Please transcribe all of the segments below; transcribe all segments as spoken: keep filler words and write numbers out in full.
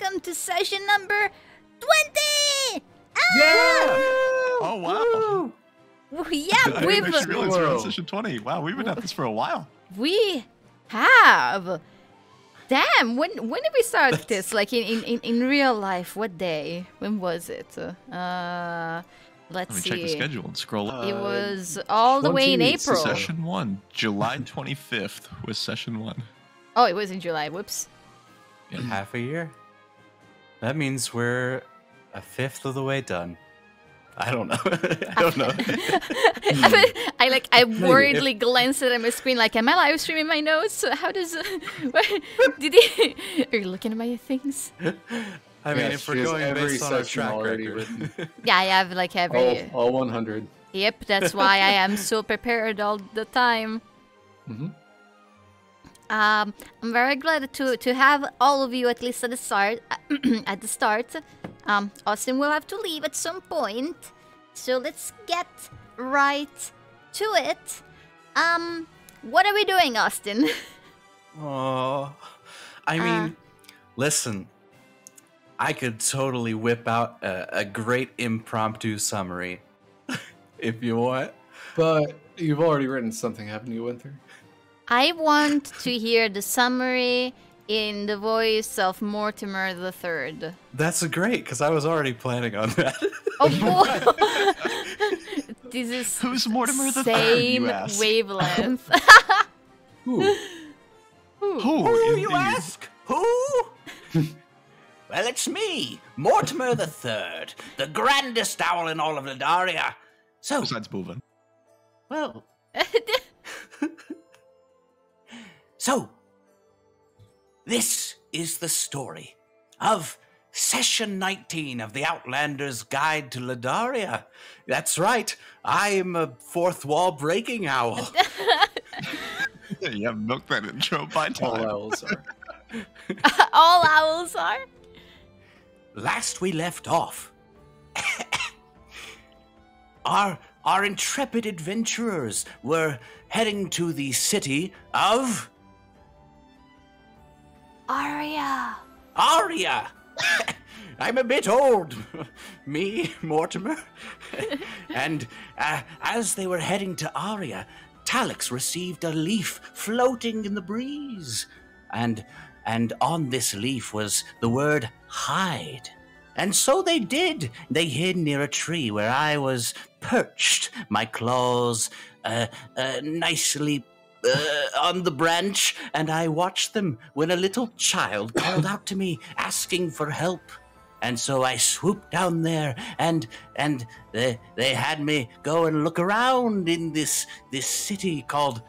welcome to session number twenty! Oh! Yeah! Oh, wow. Woo. Yeah, we've... I didn't realize we're on session twenty. Wow, we've been at this for a while. We have. Damn, when when did we start That's... this? Like, in, in, in, in real life, what day? When was it? Uh... Let's Let me see. check the schedule and scroll up. It was all the way in April. Session one, July twenty-fifth was session one. Oh, it was in July. Whoops. In half a year. That means we're a fifth of the way done. I don't know. I don't know. I like. I worriedly if... glanced at my screen. Like, am I live streaming my notes? How does? What, did he? Are you looking at my things? I mean, yeah, if we're going based on our track already record. Yeah, I have like every... All, all one hundred. Yep, that's why I am so prepared all the time. Mm-hmm. um, I'm very glad to, to have all of you at least at the start. at the start. Um, Austin will have to leave at some point. So let's get right to it. Um, what are we doing, Austin? Oh, I mean, uh, listen. I could totally whip out a, a great impromptu summary, if you want. But you've already written something, haven't you, Winther? I want to hear the summary in the voice of Mortimer the third. That's great, because I was already planning on that. Oh boy! This is who's Mortimer the same third? Same wavelength. Who? Who? Who? Who you ask? Who? Well, it's me, Mortimer the third, the grandest owl in all of Ledaria. So besides Boovin. Well. So, this is the story of Session nineteen of the Outlander's Guide to Ledaria. That's right, I'm a fourth wall breaking owl. You have milked that intro by time. All owls are. All owls are? Last we left off, our, our intrepid adventurers were heading to the city of... Aria. Aria! I'm a bit old, me, Mortimer. And uh, as they were heading to Aria, Talix received a leaf floating in the breeze. And... And on this leaf was the word hide. And so they did. They hid near a tree where I was perched, my claws uh, uh, nicely uh, on the branch, and I watched them when a little child called out to me, asking for help. And so I swooped down there, and and they, they had me go and look around in this, this city called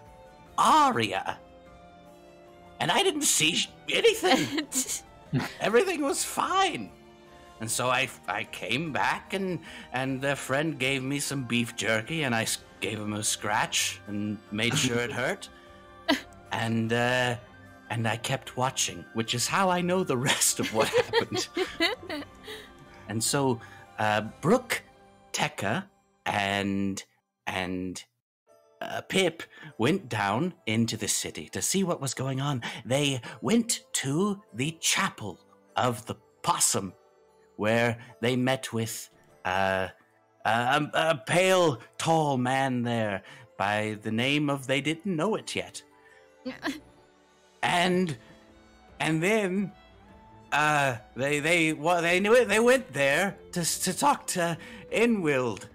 Aria. And I didn't see anything. Everything was fine. And so I, I came back, and and a friend gave me some beef jerky, and I gave him a scratch and made sure it hurt. And uh, and I kept watching, which is how I know the rest of what happened. And so uh, Brooke, Tekka, and and. Uh, Pip went down into the city to see what was going on. They went to the chapel of the possum, where they met with uh, a, a pale, tall man there by the name of they didn't know it yet. and and then uh, they they well, they knew it. They went there to to talk to Enwild,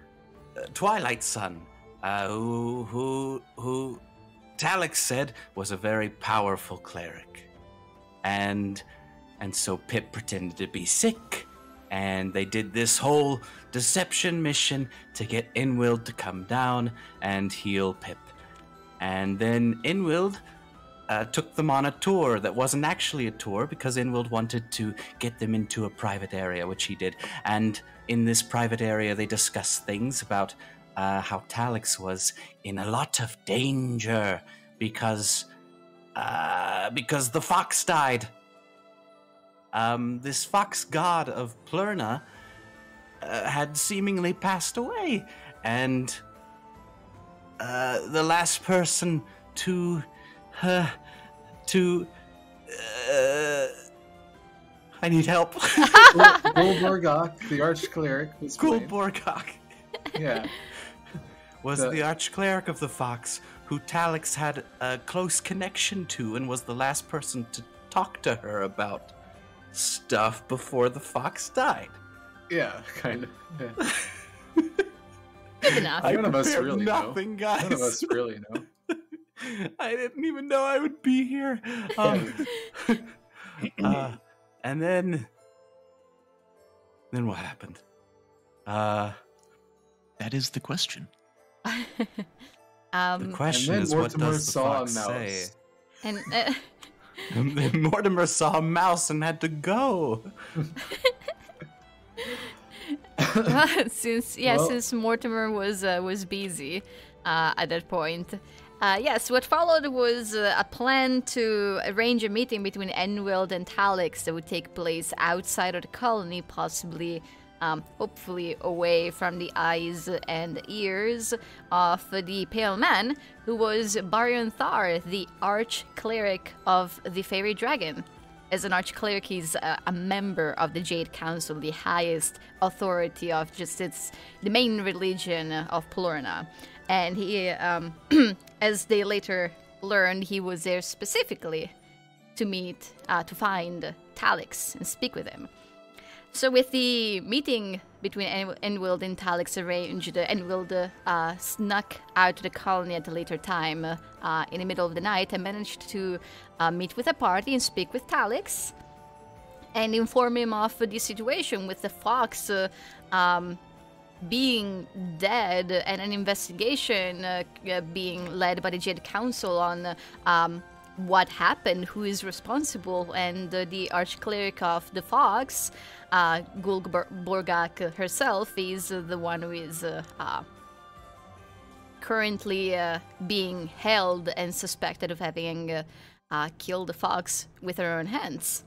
uh, Twilight Sun. Uh, who, who, who Talix said was a very powerful cleric. And, and so Pip pretended to be sick, and they did this whole deception mission to get Enwild to come down and heal Pip. And then Enwild uh, took them on a tour that wasn't actually a tour, because Enwild wanted to get them into a private area, which he did. And in this private area, they discussed things about Uh, how Talix was in a lot of danger because uh, because the fox died. Um, this fox god of Plurna uh, had seemingly passed away, and uh, the last person to uh, to uh, I need help. Gul Borgak, the Archcleric. Gul Borgak. Yeah. Was the, the Archcleric of the Fox, who Talix had a close connection to and was the last person to talk to her about stuff before the Fox died. Yeah, kind of. Yeah. Good enough. None of us really nothing, know. Guys. None of us really know. I didn't even know I would be here. Um, uh, and then... Then what happened? Uh, that is the question. um, the question is, Mortimer, what does the saw Fox say? And, uh... and then Mortimer saw a mouse and had to go. uh, since yeah, well, since Mortimer was uh, was busy uh, at that point. Uh, yes, what followed was uh, a plan to arrange a meeting between Enwild and Talix that would take place outside of the colony, possibly, um, hopefully, away from the eyes and ears of the Pale Man, who was Barion Thar, the Archcleric of the Fairy Dragon. As an Archcleric, he's a, a member of the Jade Council, the highest authority of just its the main religion of Plurna. And he, um, as they later learned, he was there specifically to meet, uh, to find Talix and speak with him. So with the meeting between en Enwild and Talix arranged, Enwild uh, snuck out to the colony at a later time uh, in the middle of the night and managed to uh, meet with a party and speak with Talix and inform him of the situation with the fox uh, um, being dead and an investigation uh, being led by the Jade Council on um, what happened, who is responsible, and uh, the Archcleric of the Fox, uh, Gul Borgak herself, is uh, the one who is uh, uh, currently uh, being held and suspected of having uh, uh, killed the fox with her own hands.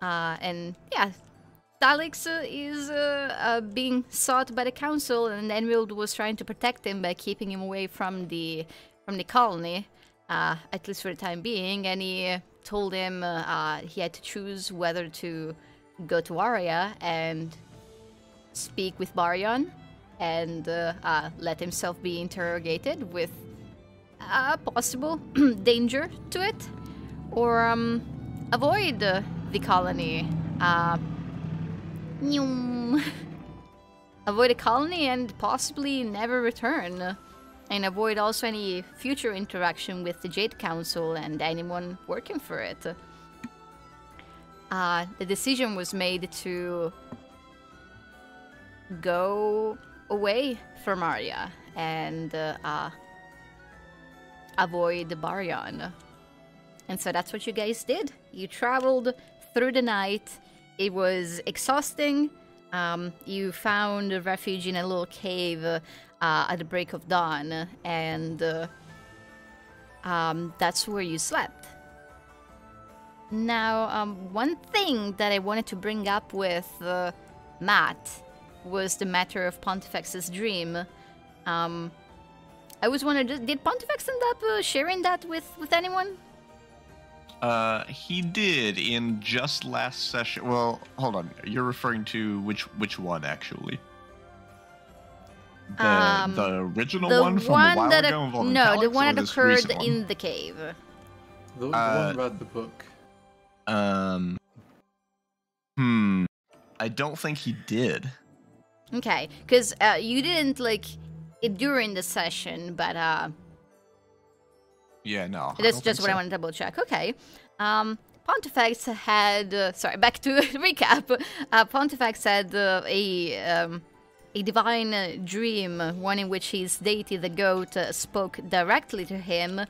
Uh, and yeah, Talix uh, is uh, uh, being sought by the Council, and Enwild was trying to protect him by keeping him away from the from the colony. Uh, at least for the time being, and he told him uh, uh, he had to choose whether to go to Aria and speak with Barion and uh, uh, let himself be interrogated with a possible danger to it, or um, avoid uh, the colony. Uh, avoid the colony and possibly never return. And avoid also any future interaction with the Jade Council and anyone working for it. Uh, the decision was made to go away from Aria and uh, uh, avoid Barion. And so that's what you guys did. You traveled through the night. It was exhausting. Um, you found a refuge in a little cave uh, Uh, at the break of dawn, and uh, um, that's where you slept. Now, um, one thing that I wanted to bring up with uh, Matt was the matter of Pontifex's dream. Um, I was wondering, did Pontifex end up uh, sharing that with, with anyone? Uh, he did in just last session. Well, hold on. You're referring to which which one, actually? The, um, the original the one from one a while that ago involving No, Talix, the one that occurred in one? the cave. The, the uh, one about the book. Um. Hmm. I don't think he did. Okay, because uh, you didn't, like, it during the session, but... Uh, yeah, no. That's just what so. I want to double check. Okay. Um, Pontifex had... Uh, sorry, back to recap. Uh, Pontifex had uh, a... Um, A divine uh, dream, one in which his deity, the goat, uh, spoke directly to him,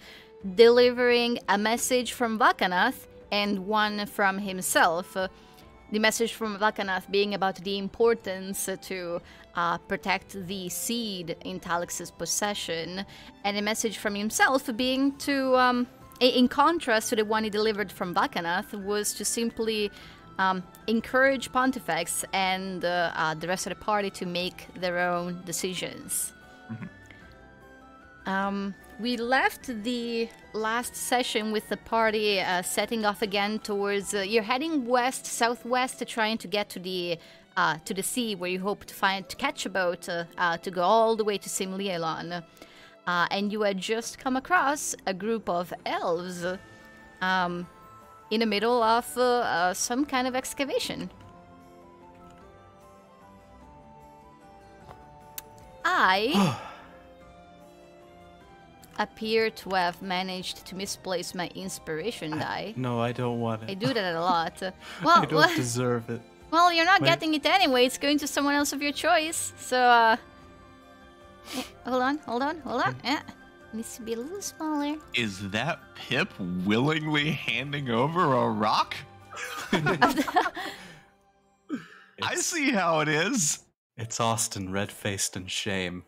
delivering a message from Vakanath and one from himself. Uh, the message from Vakanath being about the importance uh, to uh, protect the seed in Talix's possession, and a message from himself being to, um, in contrast to the one he delivered from Vakanath, was to simply... Um, encourage Pontifex and uh, uh, the rest of the party to make their own decisions. Mm-hmm. um, We left the last session with the party uh, setting off again towards... Uh, you're heading west, southwest, uh, trying to get to the uh, to the sea, where you hope to find to catch a boat uh, uh, to go all the way to Simlielon. Uh, and you had just come across a group of elves um, in the middle of uh, uh, some kind of excavation. I... appear to have managed to misplace my inspiration die. I, no, I don't want it. I do that a lot. Well, I don't well, deserve it. Well, you're not Wait. getting it anyway. It's going to someone else of your choice. So, uh... yeah, hold on, hold on, hold on. Yeah. Needs to be a little smaller. Is that Pip willingly handing over a rock? I see how it is. It's Austin, red-faced in shame,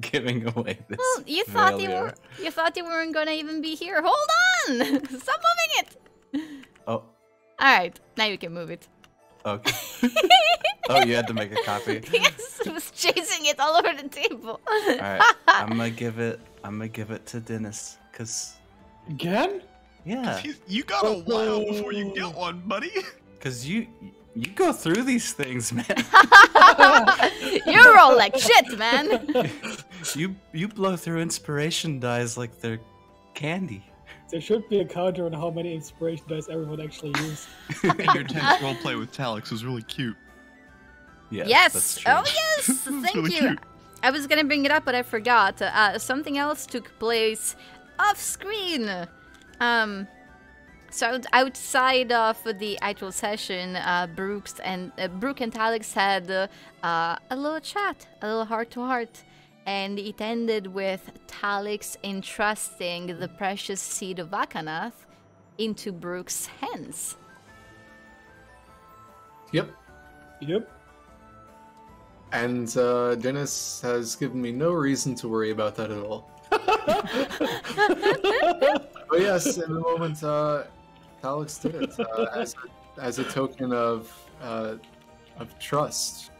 giving away this. Well, you thought you were—you thought you weren't gonna even be here. Hold on! Stop moving it. Oh. All right, now you can move it. Okay. Oh, you had to make a copy. Yes, I was chasing it all over the table. All right, I'm gonna give it. I'm gonna give it to Dennis, cause. Again? Yeah. You got oh. a while before you get one, buddy. Cause you. You go through these things, man. You roll like shit, man. You you blow through inspiration dice like they're candy. There should be a counter on how many inspiration dice everyone actually uses. Your tenth role play with Talix was really cute. Yeah, yes. Oh yes. Thank really you. Cute. I was gonna bring it up, but I forgot. Uh, something else took place off screen. Um. So outside of the actual session, uh, Brooks and uh, Brooke and Talix had uh, uh, a little chat, a little heart-to-heart, and it ended with Talix entrusting the precious seed of Vakanath into Brooke's hands. Yep. Yep. And uh, Dennis has given me no reason to worry about that at all. But yes, in the moment, uh, Talix did it uh, as, a, as a token of uh, of trust.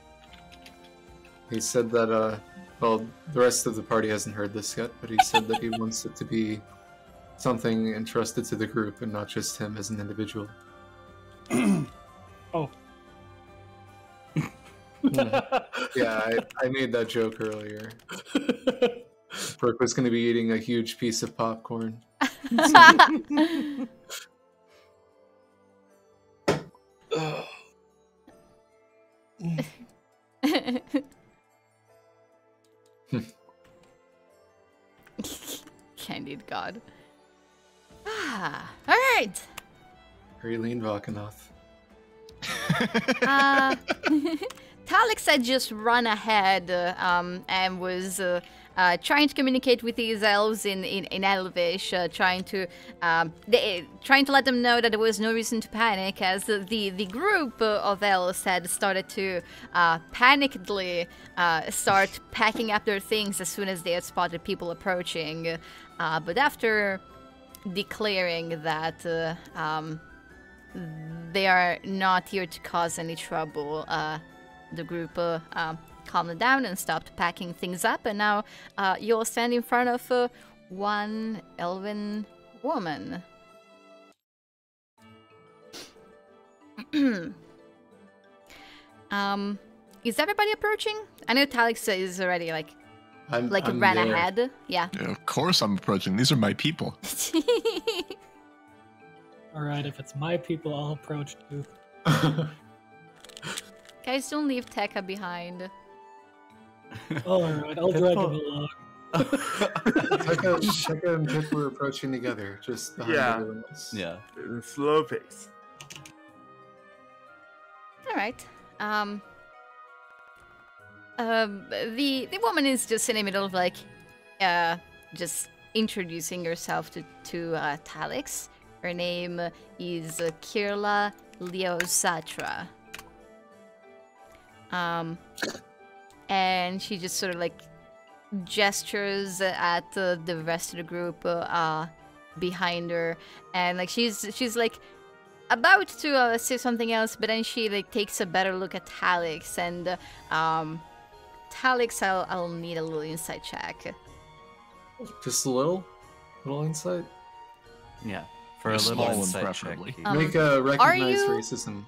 He said that, uh, well, the rest of the party hasn't heard this yet, but he said that he wants it to be something entrusted to the group and not just him as an individual. Oh. Yeah, I, I made that joke earlier. Brooke was going to be eating a huge piece of popcorn. Candid God. Ah, all right. Kirla Vakanath. uh, Talix had just run ahead uh, um, and was. Uh, Uh, trying to communicate with these elves in in, in Elvish, uh, trying to um, they, trying to let them know that there was no reason to panic, as the the, the group of elves had started to uh, panickedly uh, start packing up their things as soon as they had spotted people approaching. Uh, but after declaring that uh, um, they are not here to cause any trouble, uh, the group. Uh, uh, calmed down and stopped packing things up, and now uh, you'll stand in front of uh, one elven woman. um, is everybody approaching? I know Talix is already like, I'm, like I'm ran there. ahead. Yeah. yeah. Of course I'm approaching. These are my people. All right, if it's my people, I'll approach too. Guys, don't leave Tekka behind. Oh, alright, I'll drag him along. Tekka and Pip were approaching together, just behind yeah. everyone else. Yeah, in slow pace. Alright. Um, uh, the the woman is just in the middle of, like, uh, just introducing herself to, to uh, Talix. Her name is uh, Kirla Leosatra. Um, and she just sort of, like, gestures at uh, the rest of the group uh, uh, behind her, and, like, she's, she's like, about to uh, say something else, but then she, like, takes a better look at Talix, and, um, Talix, I'll, I'll need a little insight check. Just a little? Little insight? Yeah. For a, a little small insight one preferably. Check. Um, Make a recognize you, racism.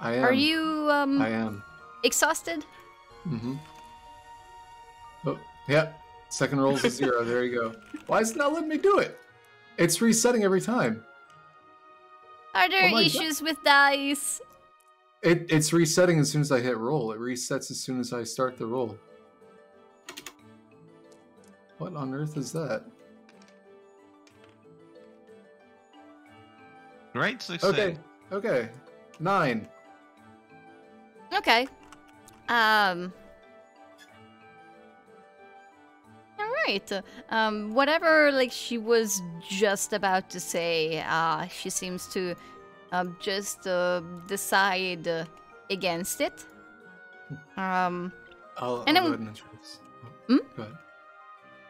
I am. Are you um I am. Exhausted? Mm-hmm. Oh, yeah. Second roll is a zero. There you go. Why is it not letting me do it? It's resetting every time. Are there oh issues God. with dice? It it's resetting as soon as I hit roll. It resets as soon as I start the roll. What on earth is that? Great success. Okay. Okay. Nine. Okay. Um. All right. Um. Whatever, like she was just about to say, uh, she seems to, uh, just uh, decide uh, against it. Um. I'll, I'll and go ahead and introduce. Oh, hmm? Go ahead.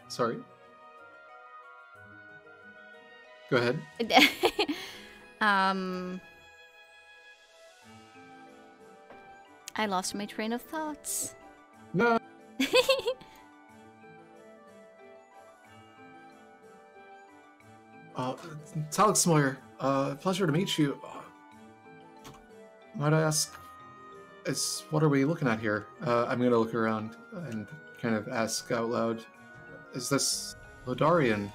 Sorry. Go ahead. um. I lost my train of thoughts. No. uh, Talix Moyer, uh, pleasure to meet you. Uh, might I ask, is what are we looking at here? Uh, I'm gonna look around and kind of ask out loud, is this Ledarian?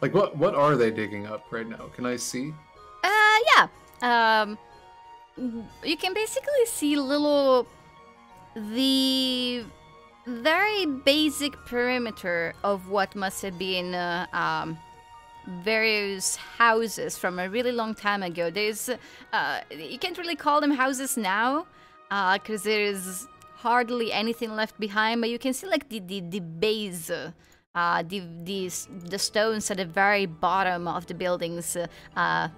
Like, what what are they digging up right now? Can I see? Uh, yeah. Um. You can basically see little, the very basic perimeter of what must have been uh, um, various houses from a really long time ago. There's, uh, you can't really call them houses now, because uh, there's hardly anything left behind, but you can see like the, the, the base, uh, the, the, the stones at the very bottom of the buildings uh,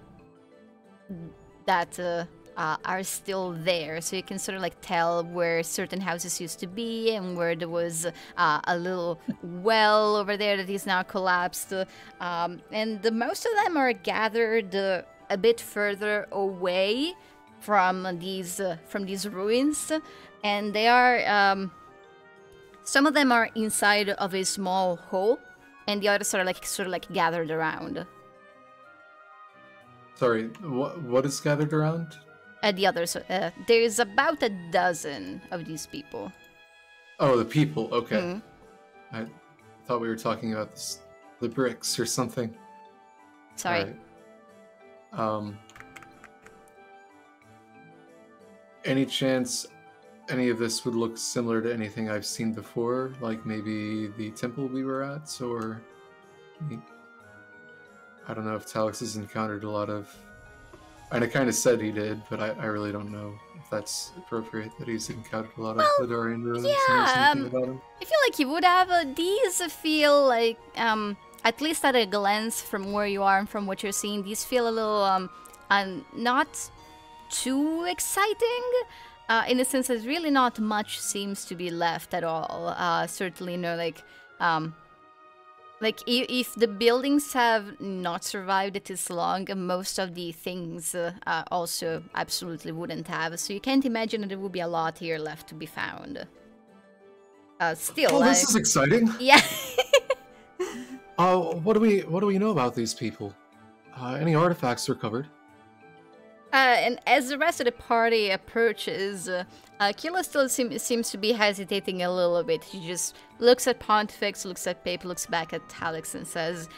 that... Uh, Uh, are still there, so you can sort of like tell where certain houses used to be and where there was uh, a little well over there that is now collapsed, um, and the, most of them are gathered uh, a bit further away from these uh, from these ruins, and they are um, some of them are inside of a small hole, and the others are like sort of like gathered around. Sorry, what what is gathered around? At the others, uh, there's about a dozen of these people. Oh, the people. Okay, mm. I thought we were talking about this, the bricks or something. Sorry. Right. Um. Any chance any of this would look similar to anything I've seen before? Like maybe the temple we were at, or I don't know if Talix has encountered a lot of. And I kind of said he did, but I, I really don't know if that's appropriate that he's encountered a lot well, of Ledarian ruins. Yeah, um, about him. I feel like he would have. Uh, these feel like, um, at least at a glance from where you are and from what you're seeing, these feel a little um, um, not too exciting. Uh, in a sense, that really not much seems to be left at all. Uh, certainly, no, like... Um, Like, if the buildings have not survived it this long, most of the things uh, also absolutely wouldn't have. So you can't imagine that there would be a lot here left to be found. Uh, still, oh, this I... is exciting. Yeah. uh, what do we what do we know about these people? Uh, any artifacts recovered? Uh, and as the rest of the party approaches, uh, uh, Kirla still seem, seems to be hesitating a little bit. She just looks at Pontifex, looks at Pip, looks back at Talix, and says,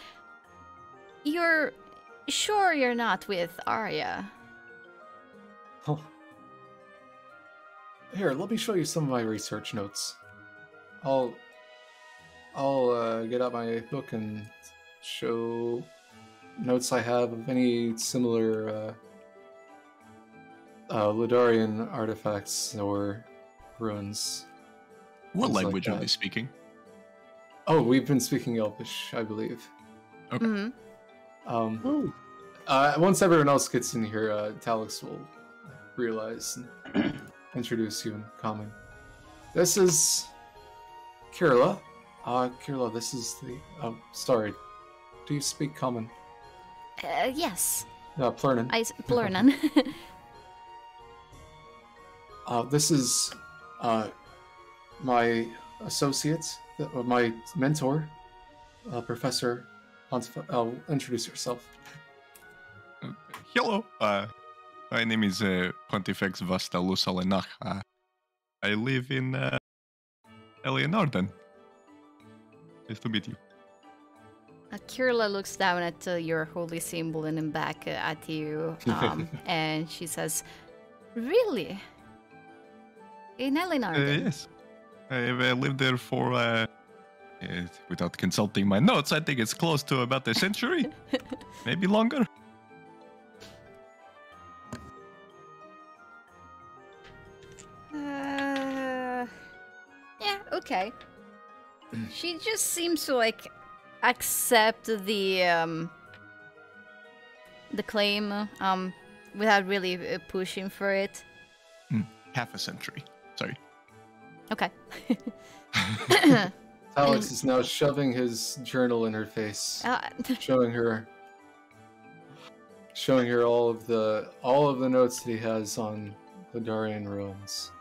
"You're sure you're not with Aria?" Oh. Here, let me show you some of my research notes. I'll, I'll uh, get out my book and show notes I have of any similar. Uh, Uh, Ledarian artifacts or ruins. What language like are they speaking? Oh, we've been speaking Elvish, I believe. Okay. Mm-hmm. um, uh, once everyone else gets in here, uh, Talix will realize and introduce you in common. This is Kirla. Uh, Kirla, this is the... Oh, sorry. Do you speak common? Uh, yes. Uh, Plurnan. I, Plurnan. Uh, this is uh, my associate, the, uh, my mentor, uh, Professor Pontifex. I'll introduce yourself. Hello. Uh, my name is uh, Pontifex Vasta Lusalenach. Uh, I live in uh, Elianorden. Nice to meet you. Uh, Kirla looks down at uh, your holy symbol and then back uh, at you, um, and she says, "Really? In Elianorden?" Uh, yes. I've uh, lived there for, uh, uh, without consulting my notes, I think it's close to about a century, maybe longer. Uh, yeah, okay. She just seems to, like, accept the, um, the claim, um, without really pushing for it. Half a century. Sorry. Okay. Talix is now shoving his journal in her face, uh, showing her, showing her all of the all of the notes that he has on the Darian realms,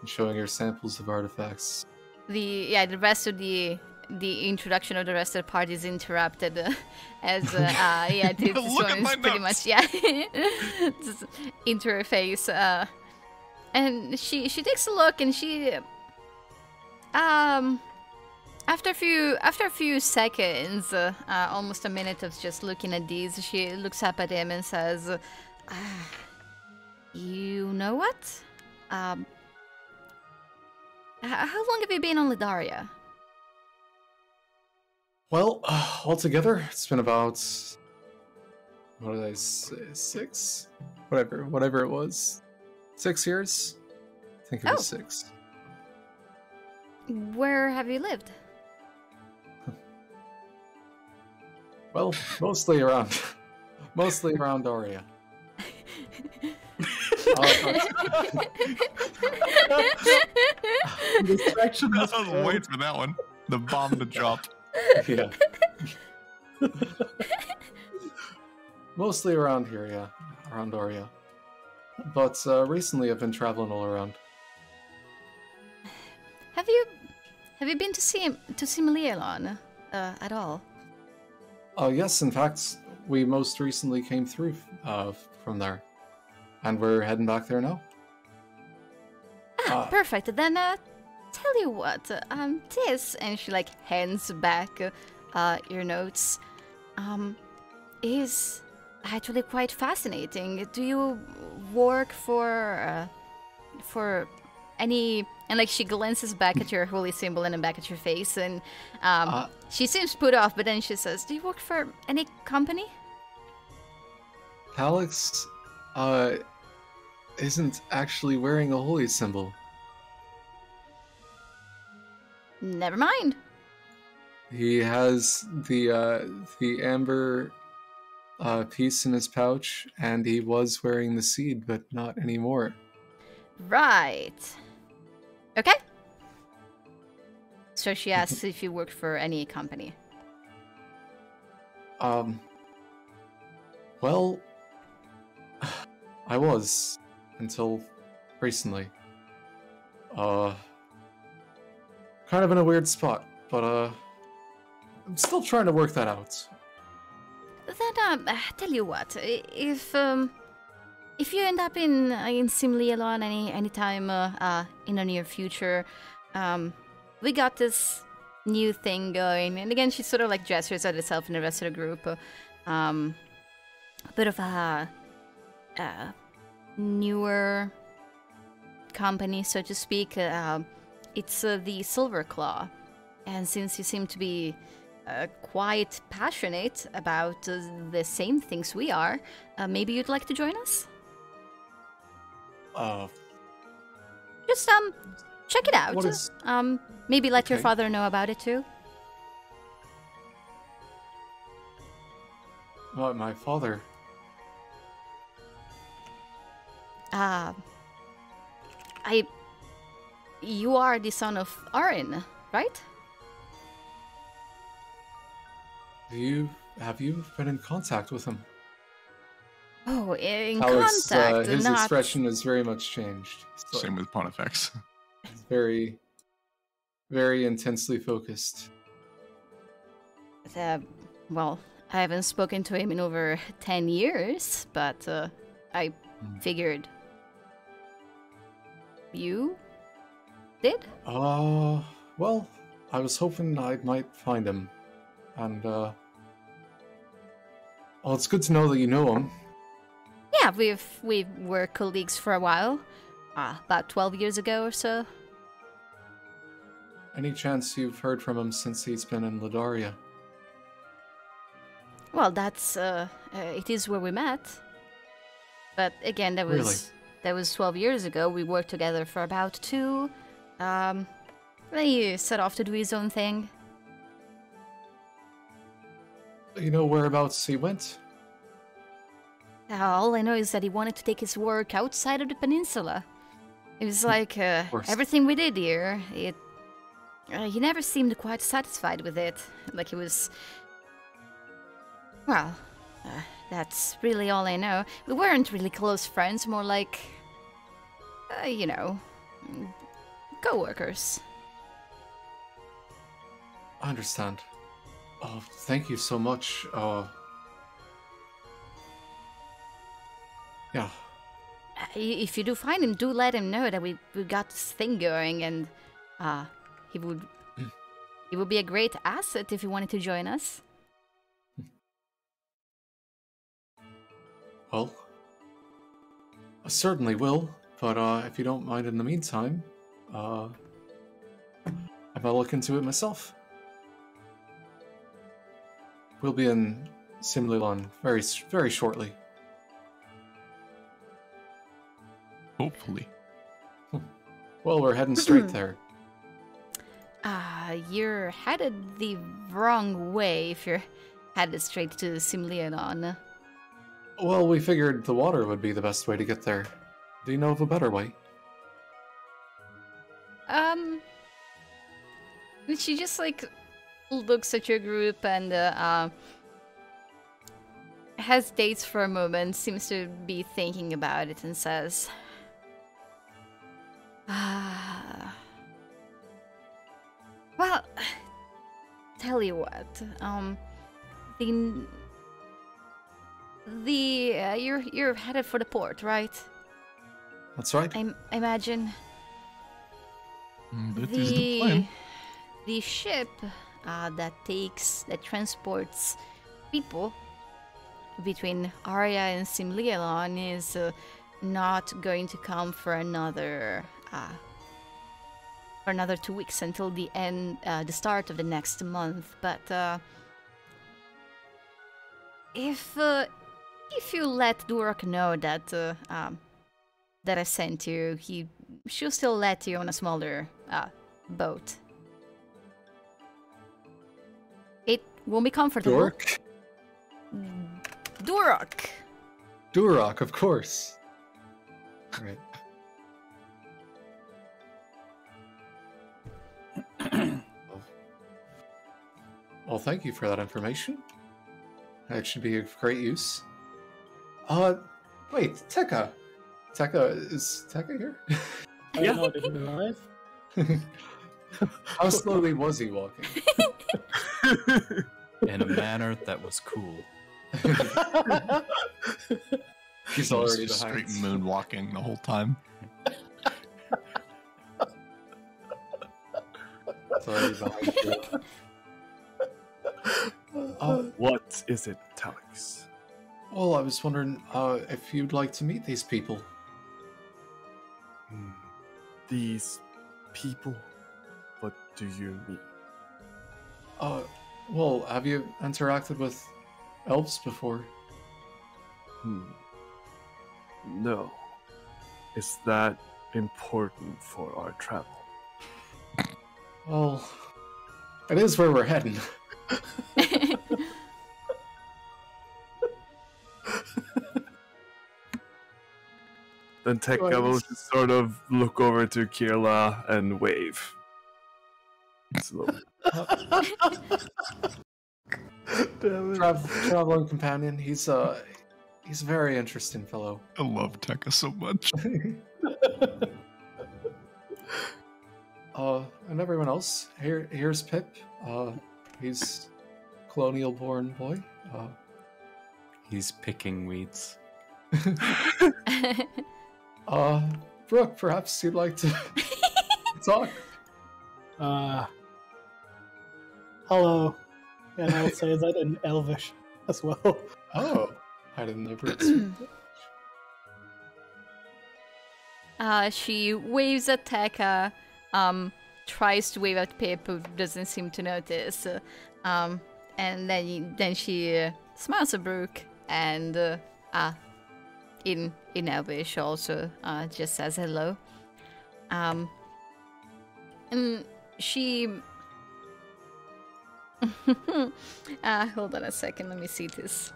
and showing her samples of artifacts. The yeah, the rest of the the introduction of the rest of the party is interrupted, uh, as uh, uh, yeah, this one is pretty much yeah, just interface. Uh, And she she takes a look, and she um after a few after a few seconds, uh, uh, almost a minute of just looking at these, she looks up at him and says, ah, "You know what? Um, how long have you been on Ledaria?" Well, uh, altogether, it's been about, what did I say, six, whatever, whatever it was. Six years? I think it was oh. six. Where have you lived? Well, mostly around... mostly around Aria. Distraction was wait for that one. The bomb to drop. Yeah. Mostly around here, yeah. Around Aria. But uh, recently, I've been traveling all around. Have you, have you been to Sim to Simlielon uh, at all? Oh uh, yes, in fact, we most recently came through uh, from there, and we're heading back there now. Ah, uh, perfect. Then, uh, tell you what, um, this, and she like hands back uh, your notes, um, is. Actually, quite fascinating. Do you work for, uh, for any? And like she glances back at your holy symbol and then back at your face, and um, uh, she seems put off. But then she says, "Do you work for any company?" Talix, uh, isn't actually wearing a holy symbol. Never mind. He has the uh, the amber. Uh, piece in his pouch, and he was wearing the seed, but not anymore. Right. Okay. So she asks if you worked for any company. Um. Well, I was until recently. Uh. Kind of in a weird spot, but uh, I'm still trying to work that out. Then, uh, tell you what, if um, if you end up in in Simlielon any any time uh, uh, in the near future, um, we got this new thing going. And again, she sort of like gestures at herself and the rest of the group, uh, um, a bit of a uh, newer company, so to speak. Uh, it's uh, the Silver Claw, and since you seem to be Uh, quite passionate about uh, the same things we are, uh, maybe you'd like to join us? Uh, Just, um, check it out. Is... Um, maybe let okay. your father know about it, too. Well, my father... Uh, I... You are the son of Arin, right? Have you, have you been in contact with him? Oh, in Talix, contact, uh, his not... expression has very much changed. So same with Pontifex. It's very, very intensely focused. Uh, well, I haven't spoken to him in over ten years, but uh, I figured you did? Uh, well, I was hoping I might find him. And, uh, well, it's good to know that you know him. Yeah, we've, we were colleagues for a while. Uh, about twelve years ago or so. Any chance you've heard from him since he's been in Ledaria? Well, that's, uh, uh, it is where we met. But again, that was, really? that was twelve years ago. We worked together for about two. Um, then he set off to do his own thing. You know whereabouts he went? Uh, all I know is that he wanted to take his work outside of the peninsula. It was like, uh, everything we did here, it, uh, he never seemed quite satisfied with it. Like he was... Well, uh, that's really all I know. We weren't really close friends, more like... Uh, you know... co-workers. I understand. Oh, thank you so much, uh... Yeah. If you do find him, do let him know that we, we got this thing going, and uh, he would he would be a great asset if he wanted to join us. Well, I certainly will, but uh, if you don't mind in the meantime, uh, I might look into it myself. We'll be in Simlielon very, very shortly. Hopefully. Well, we're heading straight there. Uh, you're headed the wrong way if you're headed straight to Simlielon. Well, we figured the water would be the best way to get there. Do you know of a better way? Um... She just, like, looks at your group and, uh, uh hesitates for a moment, seems to be thinking about it, and says... Ah. Well, tell you what, um, the, the, uh, you're, you're headed for the port, right? That's right. I, I imagine. Mm, that the, is the plan. The ship, uh, that takes, that transports people between Aria and Simlielon is, uh, not going to come for another... Uh, for another two weeks until the end, uh, the start of the next month. But uh, if uh, if you let Duroc know that uh, um, that I sent you, he she'll still let you on a smaller uh, boat. It won't be comfortable. Duroc. Duroc. Duroc, of course. All right. Well, thank you for that information. That should be of great use. Uh, wait, Tekka. Tekka, is Tekka here? I yeah. Know, did he How slowly was he walking? In a manner that was cool. He's already straight moonwalking the whole time. Sorry, behind you. Uh, what is it, Talix? Well, I was wondering uh, if you'd like to meet these people. Mm. These people? What do you mean? Uh, well, have you interacted with elves before? Hmm. No. Is that important for our travel? Well, it is where we're heading. Then Tekka will just sort of look over to Kirla and wave. Slowly. Travel, traveling companion. He's a uh, he's a very interesting fellow. I love Tekka so much. Uh, and everyone else. Here, here's Pip. Uh, he's colonial-born boy. Uh, he's picking weeds. uh, Brooke, perhaps you'd like to talk. Uh, hello. And I'll say that in Elvish as well. Oh, I didn't know Brooke. Uh, she waves at Tekka, um, tries to wave at Pip, who doesn't seem to notice, uh, um, and then then she uh, smiles at Brooke, and uh, uh, in in Elvish also uh, just says hello, um, and she. uh, hold on a second, let me see this.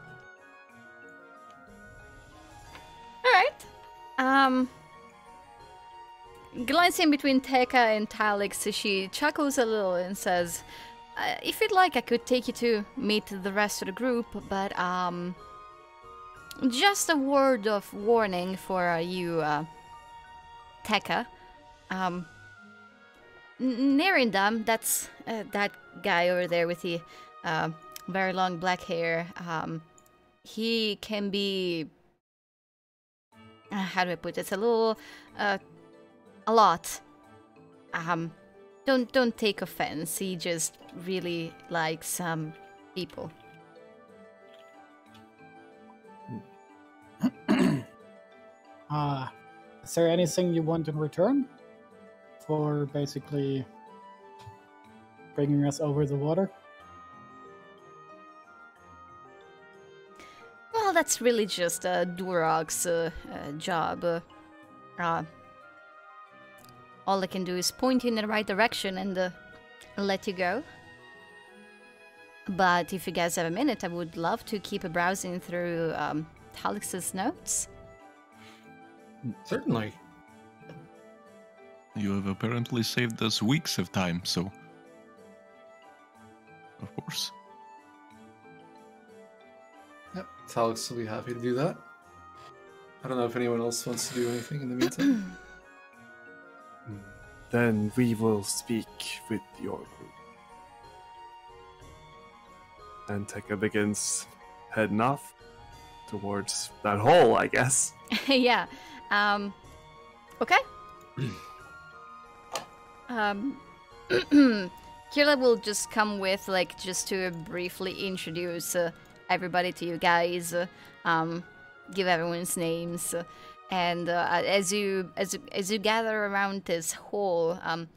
All right, um. Glancing between Tekka and Talix, she chuckles a little and says, uh, if you'd like, I could take you to meet the rest of the group, but um, just a word of warning for uh, you, uh, Tekka. Um, Narendam, that's uh, that guy over there with the uh, very long black hair, um, he can be, uh, how do I put it, it's a little... Uh, A lot. Um, don't don't take offense. He just really likes some um, people. Ah, uh, is there anything you want in return for basically bringing us over the water? Well, that's really just uh, Duroc's uh, uh, job. Uh, uh, All I can do is point you in the right direction and uh, let you go. But if you guys have a minute, I would love to keep browsing through um, Talix's notes. Certainly. You have apparently saved us weeks of time, so... Of course. Yep, Talix will be happy to do that. I don't know if anyone else wants to do anything in the meantime. Then we will speak with your group. And Tekka begins heading off towards that hole, I guess. yeah. Um, okay. um, Kirla will just come with, like, just to briefly introduce uh, everybody to you guys, uh, um, give everyone's names. Uh, And uh, as you as as you gather around this hole, um,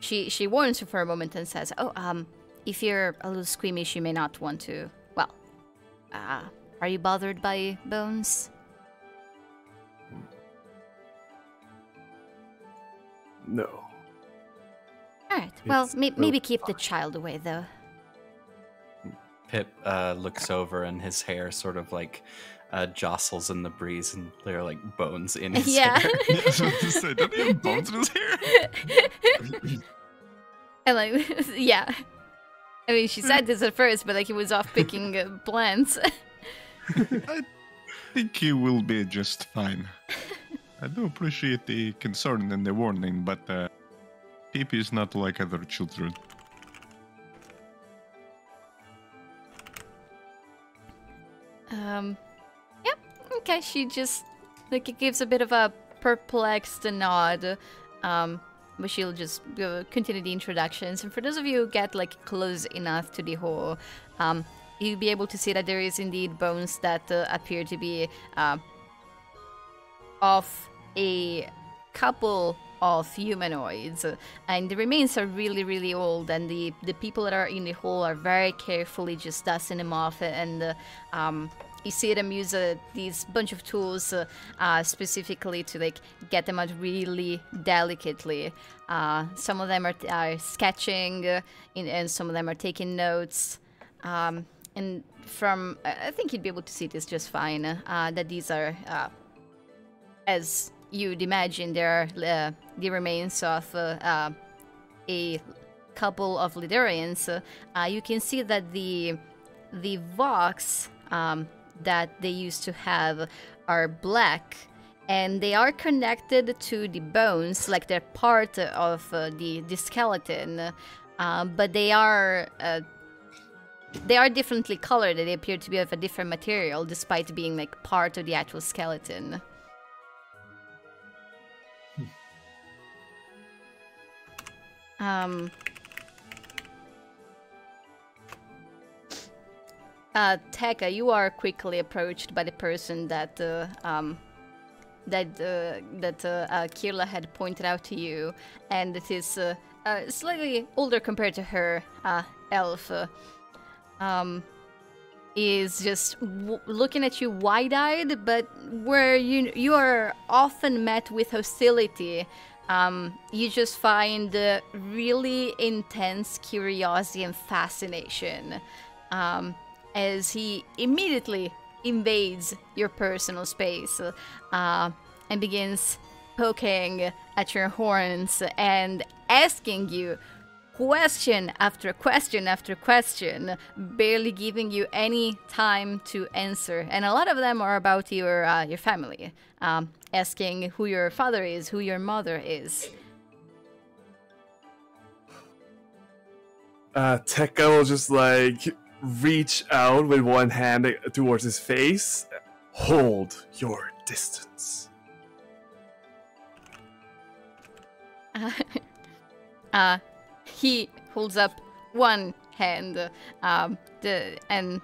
she she warns you for a moment and says, "Oh, um, if you're a little squeamish, you may not want to. Well, uh, are you bothered by bones?" No. All right. It's well, ma no maybe keep the child away, though. Pip uh, looks over, and his hair sort of like. Uh, jostles in the breeze, and there are like bones in his yeah. hair. I was about to say, don't he have bones in his hair? and like, yeah. I mean, she said this at first, but like he was off picking uh, plants. I think he will be just fine. I do appreciate the concern and the warning, but uh, Pip is not like other children. Um. Okay, she just like gives a bit of a perplexed nod, um, but she'll just uh, continue the introductions. And for those of you who get like close enough to the hole, um, you'll be able to see that there is indeed bones that uh, appear to be uh, of a couple of humanoids, and the remains are really, really old. And the the people that are in the hole are very carefully just dusting them off and. Uh, um, You see them use uh, these bunch of tools uh, uh, specifically to like get them out really delicately. Uh, some of them are, are sketching, uh, in, and some of them are taking notes. Um, and from I think you'd be able to see this just fine. Uh, that these are, uh, as you'd imagine, they are uh, the remains of uh, uh, a couple of Ledarians. Uh, you can see that the the vox. Um, that they used to have are black and they are connected to the bones, like they're part of uh, the, the skeleton, uh, but they are uh, they are differently colored. They appear to be of a different material, despite being like part of the actual skeleton. Hmm. Um. Uh, Tekka, you are quickly approached by the person that uh, um, that uh, that uh, uh, Kirla had pointed out to you, and it is uh, uh, slightly older compared to her. Uh, elf uh, um, is just w looking at you wide-eyed, but where you you are often met with hostility, um, you just find uh, really intense curiosity and fascination. Um, as he immediately invades your personal space uh, and begins poking at your horns and asking you question after question after question, barely giving you any time to answer. And a lot of them are about your, uh, your family, um, asking who your father is, who your mother is. Uh, Tekka will just like... reach out with one hand towards his face. Hold your distance. Uh, uh, he holds up one hand, um, the, and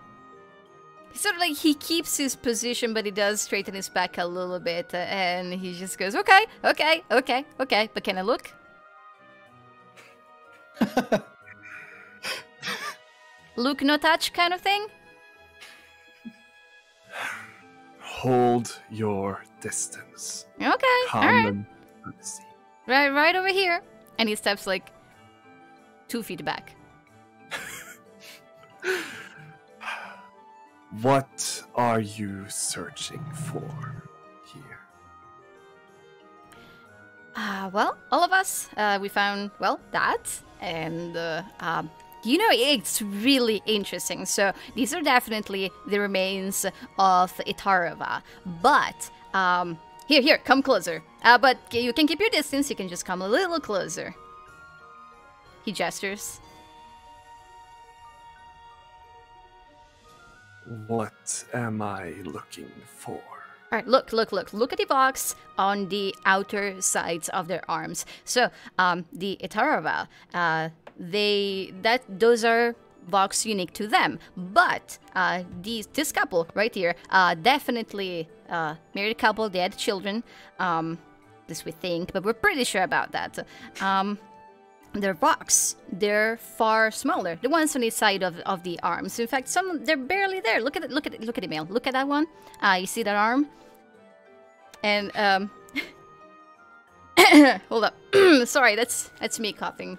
he's sort of like he keeps his position, but he does straighten his back a little bit, and he just goes, "Okay, okay, okay, okay, but can I look?" Look, no touch kind of thing? Hold your distance. Okay, calm, all right. Right, right over here. And he steps like two feet back. What are you searching for here? Uh, well, all of us, uh, we found, well, that and... Uh, um, you know, it's really interesting. So these are definitely the remains of Itarova. But, um, here, here, come closer. Uh, but you can keep your distance. You can just come a little closer. He gestures. What am I looking for? All right, look, look, look. Look at the box on the outer sides of their arms. So, um, the Itarova, uh... They that those are box unique to them, but uh, these this couple right here, uh, definitely uh, married couple. They had children. Um, this we think, but we're pretty sure about that. Um, their box, they're far smaller. The ones on the side of, of the arms. In fact, some they're barely there. Look at it. Look at it. Look at the male. Look at that one. Uh, you see that arm? And um, hold up. Sorry, that's that's me coughing.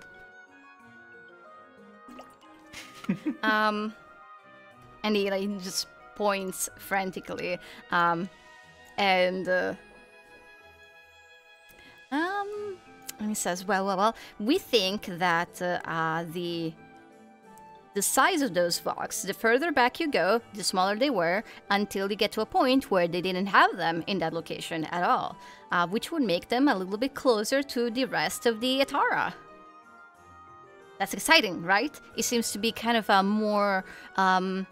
um, and he like, just points frantically, um, and uh, um, and he says, "Well, well, well. We think that uh, uh, the the size of those fox, the further back you go, the smaller they were, until you get to a point where they didn't have them in that location at all, uh, which would make them a little bit closer to the rest of the Atara." That's exciting, right? It seems to be kind of a more um,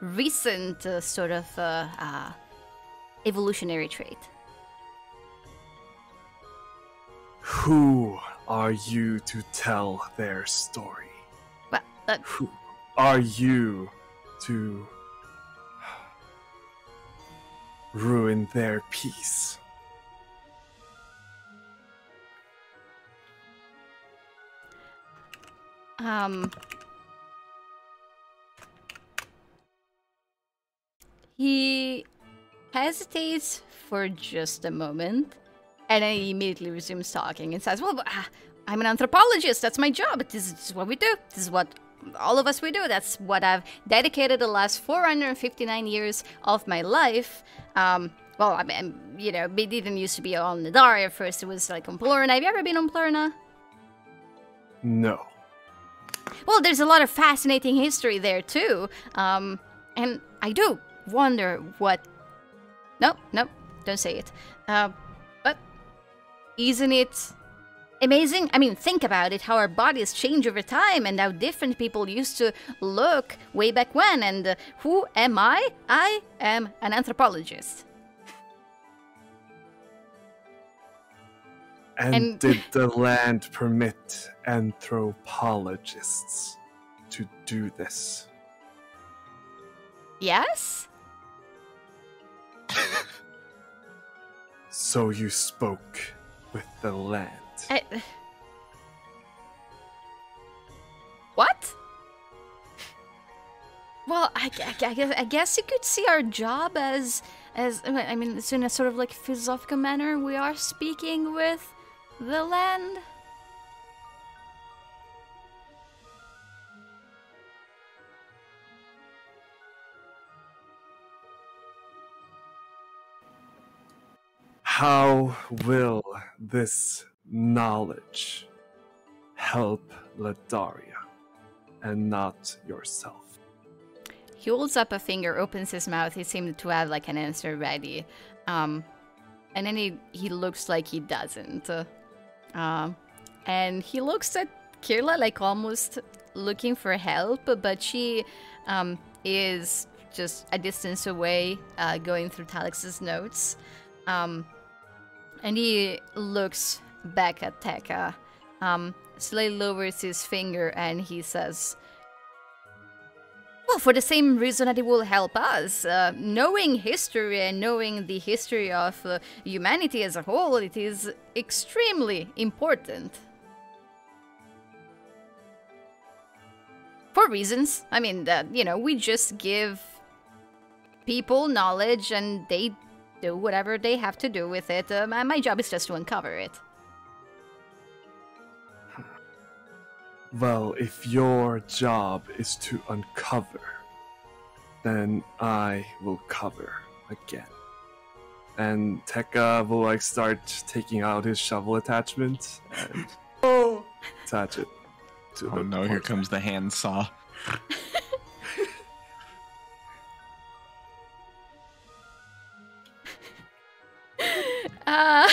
recent uh, sort of uh, uh, evolutionary trait. Who are you to tell their story? Well, uh, Who are you to ruin their peace? Um, he hesitates for just a moment, and then he immediately resumes talking and says, "Well, uh, I'm an anthropologist. That's my job. This is what we do. This is what all of us we do. That's what I've dedicated the last four hundred fifty-nine years of my life." Um, well, I mean, you know, it didn't used to be on Ledarian first. It was like on Plurna. Have you ever been on Plurna? No. Well, there's a lot of fascinating history there, too. Um, and I do wonder what... No, no. don't say it. Uh, but isn't it amazing? I mean, think about it, how our bodies change over time and how different people used to look way back when. And uh, who am I? I am an anthropologist. And, and did the land permit anthropologists to do this? Yes? So you spoke with the land. I... What? Well, I, I, I guess you could see our job as, as I mean, in a sort of like philosophical manner, we are speaking with the land. How will this knowledge help Ledaria and not yourself? He holds up a finger, opens his mouth. He seemed to have like an answer ready. Um, and then he, he looks like he doesn't. Um, uh, and he looks at Kirla like almost looking for help, but she um, is just a distance away, uh, going through Talix's notes. Um, and he looks back at Tekka, um, slightly lowers his finger, and he says, well, for the same reason that it will help us, uh, knowing history and knowing the history of uh, humanity as a whole, it is extremely important. For reasons, I mean, that, you know, we just give people knowledge and they do whatever they have to do with it. Uh, my, my job is just to uncover it. Well, if your job is to uncover, then I will cover again. And Tekka will like start taking out his shovel attachment and oh, attach it to oh no, here comes the handsaw. uh...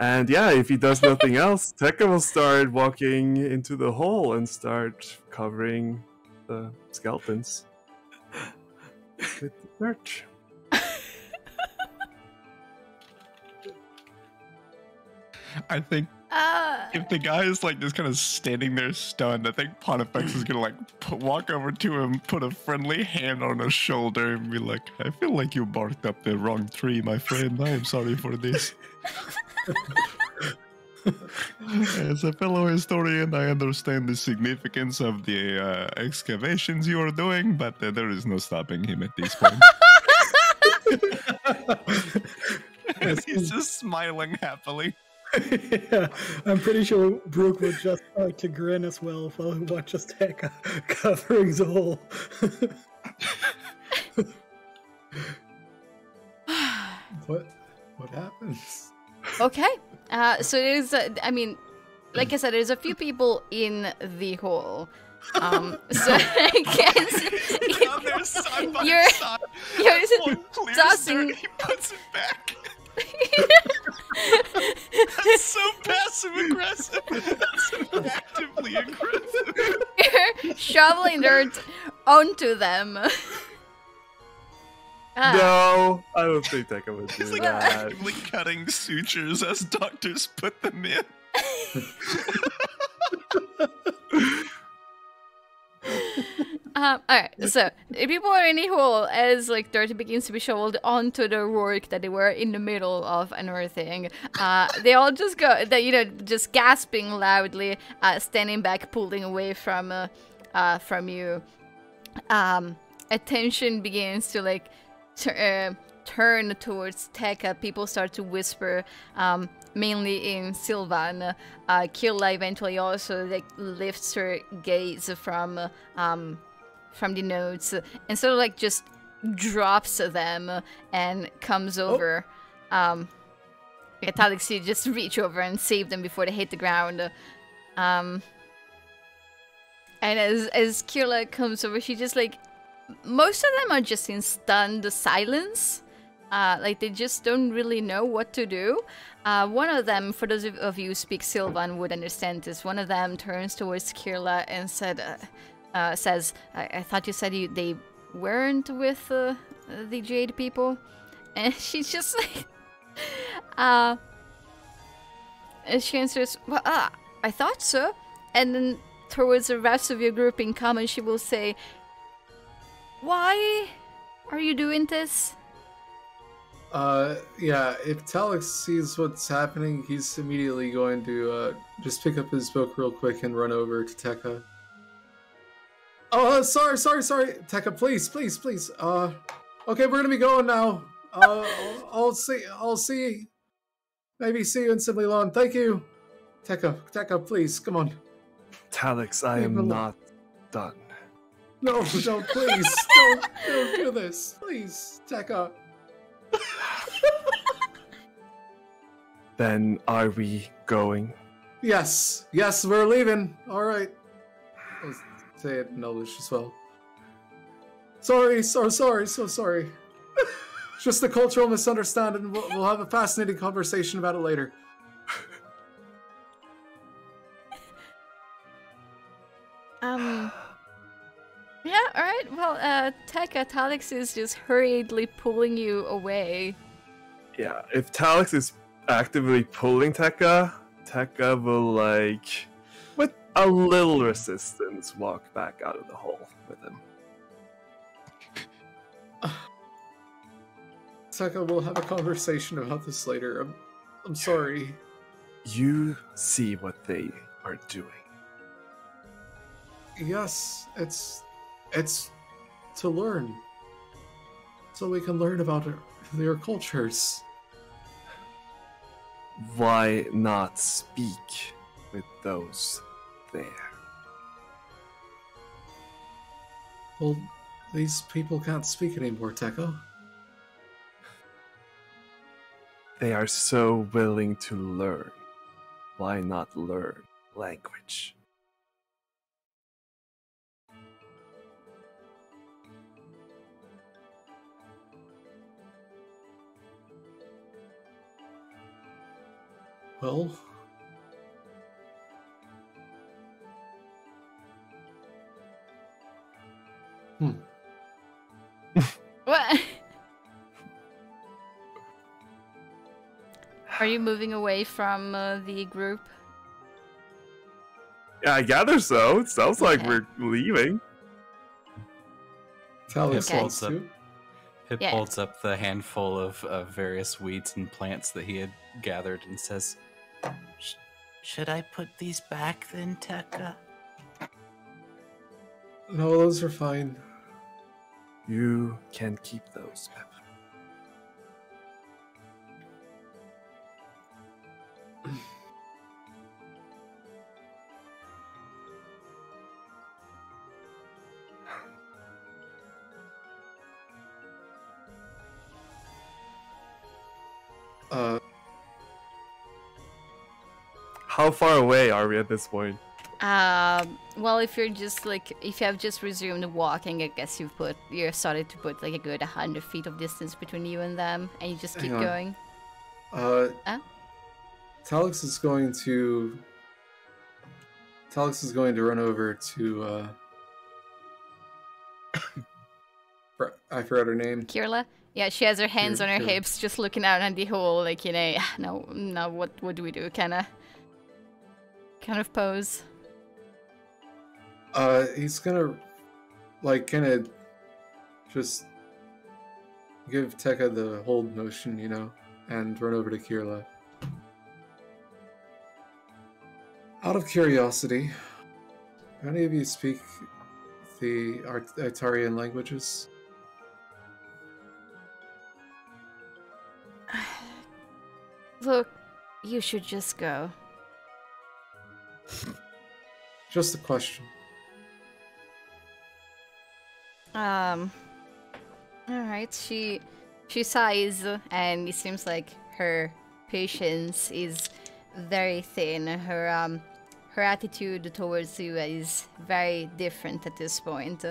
And yeah, if he does nothing else, Tekka will start walking into the hole and start covering the skeletons with the dirt. I think uh... if the guy is like just kind of standing there stunned, I think Pontifex is gonna like put, walk over to him, put a friendly hand on his shoulder, and be like, "I feel like you barked up the wrong tree, my friend. I am sorry for this." As a fellow historian, I understand the significance of the uh, excavations you are doing, but uh, there is no stopping him at this point. He's just smiling happily. Yeah, I'm pretty sure Brooke would just like to grin as well while he watches Tekka covering the hole. What? What happens? Okay, uh, so there's, uh, I mean, like I said, there's a few people in the hole. Um, so I guess you're, side by you're, side. you're tossing. Dirt, he puts it back. That's so passive aggressive. That's so actively aggressive. You're shoveling dirt onto them. Ah. No, I don't think Tekka would do like that. He's like actively cutting sutures as doctors put them in. um, Alright, so people are in the hole as like dirt begins to be shoveled onto the work that they were in the middle of unearthing. Uh, they all just go, they, you know, just gasping loudly, uh, standing back, pulling away from, uh, uh, from you. Um, attention begins to like Uh, turn towards Tekka. People start to whisper, um, mainly in Sylvan. Uh, Kirla eventually also like lifts her gaze from um, from the notes and sort of like just drops them and comes over. Oh. Um, Talix, you just reach over and save them before they hit the ground. Um, and as as Kirla comes over, she just like most of them are just in stunned silence. Uh, like, they just don't really know what to do. Uh, one of them, for those of you who speak Sylvan would understand this, one of them turns towards Kirla and said, uh, uh, says, I, I thought you said you they weren't with uh, the Jade people? And she's just like... uh, and she answers, well, ah, I thought so. And then towards the rest of your group in common, she will say, why are you doing this? Uh, yeah, if Talix sees what's happening, he's immediately going to, uh, just pick up his book real quick and run over to Tekka. Oh, uh, sorry, sorry, sorry, Tekka, please, please, please, uh, okay, we're gonna be going now. Uh, I'll, I'll see, I'll see, maybe see you in Simlielon. Thank you. Tekka, Tekka, please, come on. Talix, I Leave am not done. No, no, please, don't, don't do this. Please, Tekka. Then are we going? Yes, yes, we're leaving. All right. I'll say it in Elvish as well. Sorry, so sorry, so sorry. It's just a cultural misunderstanding. We'll, we'll have a fascinating conversation about it later. um. Yeah, all right. Well, uh, Tekka, Talix is just hurriedly pulling you away. Yeah, if Talix is actively pulling Tekka, Tekka will, like, with a little resistance, walk back out of the hole with him. Uh, Tekka, we'll have a conversation about this later. I'm, I'm sorry. You see what they are doing. Yes, it's... It's to learn, so we can learn about our, their cultures. Why not speak with those there? Well, these people can't speak anymore, Tekka. They are so willing to learn. Why not learn language? Well, hmm. What? Are you moving away from uh, the group? Yeah, I gather so. It sounds okay. Like we're leaving. Talix holds up. Pip yeah. holds up the handful of uh, various weeds and plants that he had gathered and says, should I put these back then, Tekka? No, those are fine. You can keep those, Pip. uh... How far away are we at this point? Um, well, if you're just like, if you have just resumed walking, I guess you've put, you're started to put like a good one hundred feet of distance between you and them, and you just keep going. Uh, huh? Talix is going to, Talix is going to run over to, uh, I forgot her name. Kirla? Yeah, she has her hands Kirla. on her hips, just looking out at the hole, like, you know, no, no, what, what do we do, kinda? Kind of pose. Uh, he's gonna, like, kinda just give Tekka the hold motion, you know, and run over to Kirla. Out of curiosity, do any of you speak the Itarian languages? Look, you should just go. Just a question. Um. All right. She she sighs, and it seems like her patience is very thin. Her um her attitude towards you is very different at this point.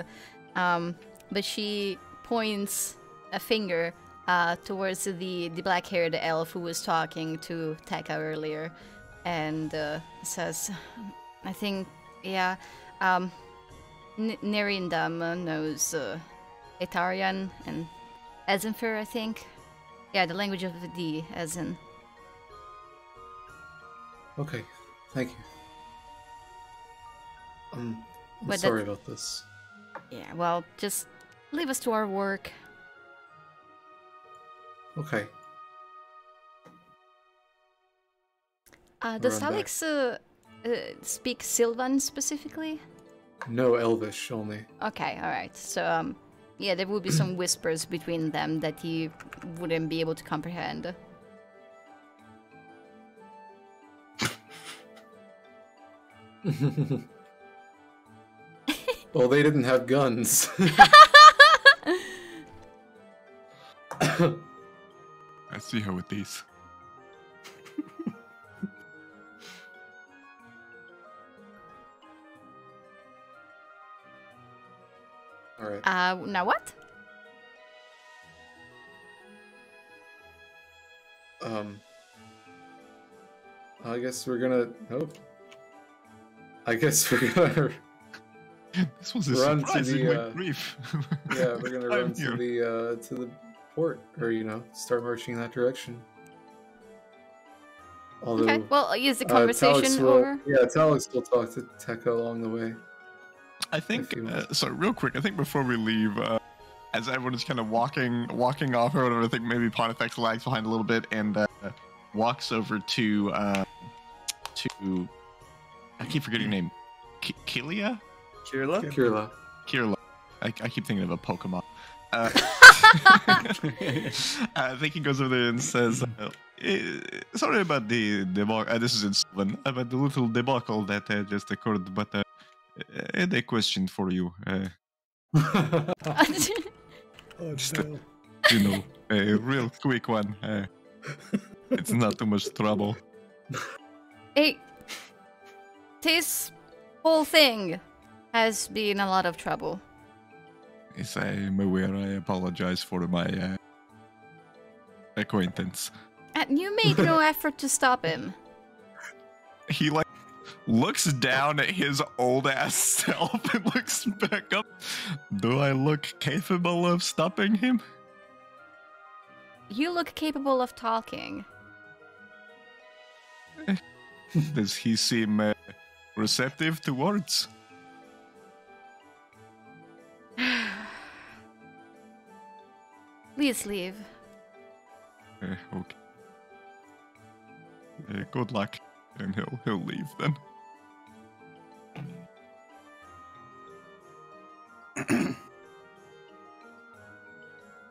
Um, but she points a finger uh, towards the, the black-haired elf who was talking to Tekka earlier, and uh, says, I think, yeah, um, Nerindam knows uh, Itarian and Ezenfer, I think. Yeah, the language of the Ezen. Okay, thank you. Um, I'm but sorry that... about this. Yeah, well, just leave us to our work. Okay. Uh, does Talix uh, uh, speak Sylvan specifically? No, Elvish only. Okay, alright. So, um, yeah, there would be some whispers between them that he wouldn't be able to comprehend. Well, they didn't have guns. I see her with these. All right. Uh, now what? Um, I guess we're gonna. Oh. I guess we're gonna. This was a run to the, uh, brief. Yeah, we're gonna run to the uh, to the port, or you know, start marching in that direction. Although, okay. Well, is the conversation uh, over? Will, yeah, Talix will talk to Tekka along the way. I think. Uh, so real quick, I think before we leave, uh, as everyone is kind of walking, walking off or whatever, I think maybe Pontifex lags behind a little bit and uh, walks over to uh, to. I keep forgetting your name. K Kilia. Kirla? Kirla. Kirla. I, I keep thinking of a Pokemon. Uh, I think he goes over there and says, uh, eh, sorry about the debacle. Uh, this is in Sylvan. About the little debacle that uh, just occurred, but uh, I had a question for you. Uh, oh, just, no. You know, a real quick one. Uh, it's not too much trouble. Hey, this whole thing has been a lot of trouble. Yes, I'm aware. I apologize for my uh, acquaintance. And you made no effort to stop him. He like looks down at his old ass self and looks back up. Do I look capable of stopping him? You look capable of talking. Does he seem uh, receptive to words? Please leave. Uh, okay. Uh, good luck, and he'll he'll leave then.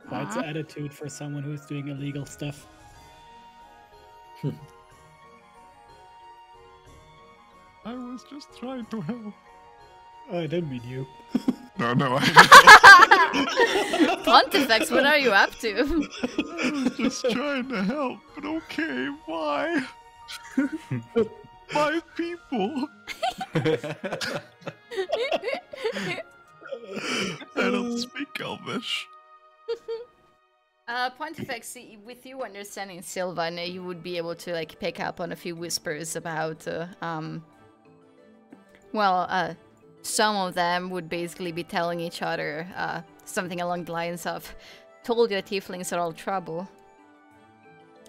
That's an attitude for someone who's doing illegal stuff. I was just trying to help. I didn't mean you. No, no, I know. Pontifex, what are you up to? I was just trying to help, but okay, why? My people. I don't speak Elvish. Uh, Pontifex, with you understanding Sylvan, you would be able to like pick up on a few whispers about, uh, um, well, uh, some of them would basically be telling each other uh, something along the lines of, told you tieflings are all trouble.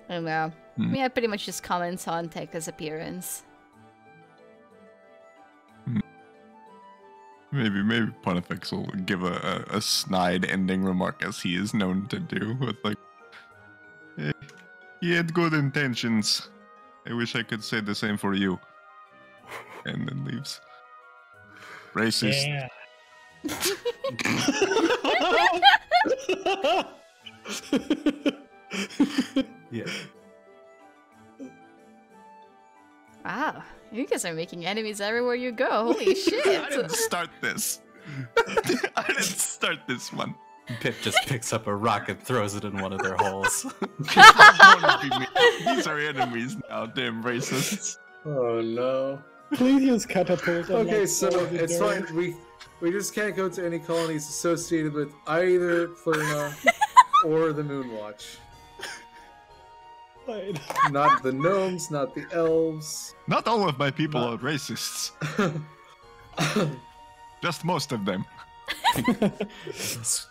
And uh, hmm. yeah, pretty much just comments on Tekka's appearance. Hmm. Maybe, maybe Pontifex will give a, a, a snide ending remark as he is known to do with like, eh, he had good intentions. I wish I could say the same for you. And then leaves. Racist. Yeah. Yeah. Wow, you guys are making enemies everywhere you go. Holy shit! I didn't start this. I didn't start this one. Pip just picks up a rock and throws it in one of their holes. These are enemies now, damn racists. Oh no. Please use catapult. Okay, like, so it's fine. We we just can't go to any colonies associated with either Plurna or the Moonwatch. Fine. Not the gnomes, not the elves. Not all of my people not... are racists. Just most of them.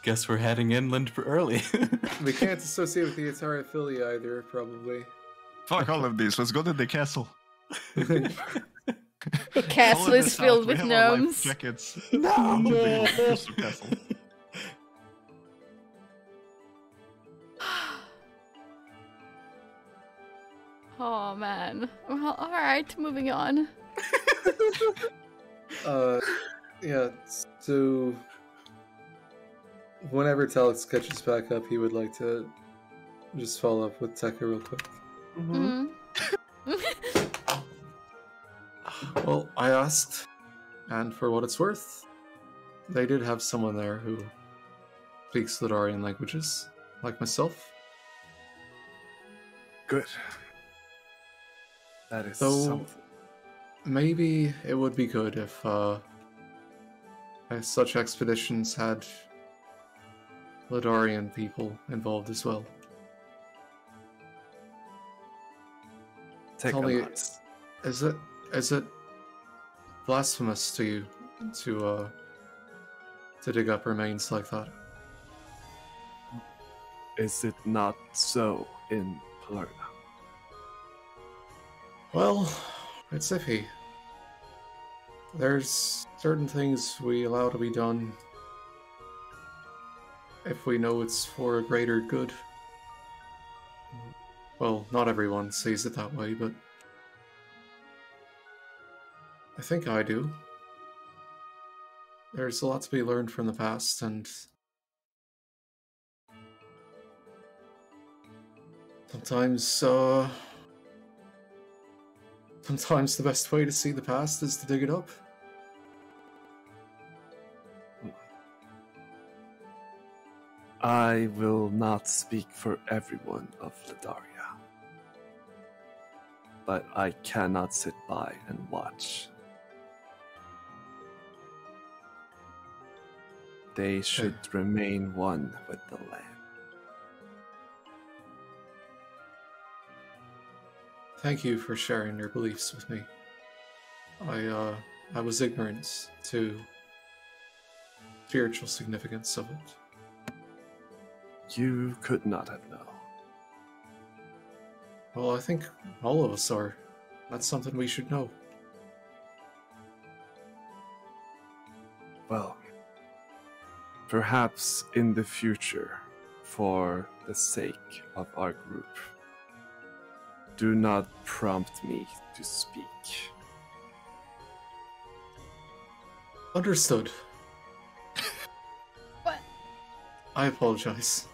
Guess we're heading inland for early. We can't associate with the Atari Philly either, probably. Fuck all of these. Let's go to the castle. The castle is filled with gnomes. No! no. Oh man. Well, alright, moving on. uh, yeah, so... Whenever Talix catches back up, he would like to just follow up with Tekka real quick. Mm-hmm. Well, I asked, and for what it's worth, they did have someone there who speaks Ledarian languages, like myself. Good. That is so something. Maybe it would be good if uh, such expeditions had Ledarian people involved as well. Take Tell me, months. is it is it blasphemous to you to uh, to dig up remains like that? Is it not so in Plurna? Well, it's iffy. There's certain things we allow to be done if we know it's for a greater good. Well, not everyone sees it that way, but I think I do. There's a lot to be learned from the past, and sometimes, uh, sometimes the best way to see the past is to dig it up. I will not speak for everyone of Ledaria, but I cannot sit by and watch. They should okay. remain one with the land. Thank you for sharing your beliefs with me. I, uh, I was ignorant to spiritual significance of it. You could not have known. Well, I think all of us are. That's something we should know. Well, perhaps in the future, for the sake of our group, do not prompt me to speak. Understood. What? I apologize.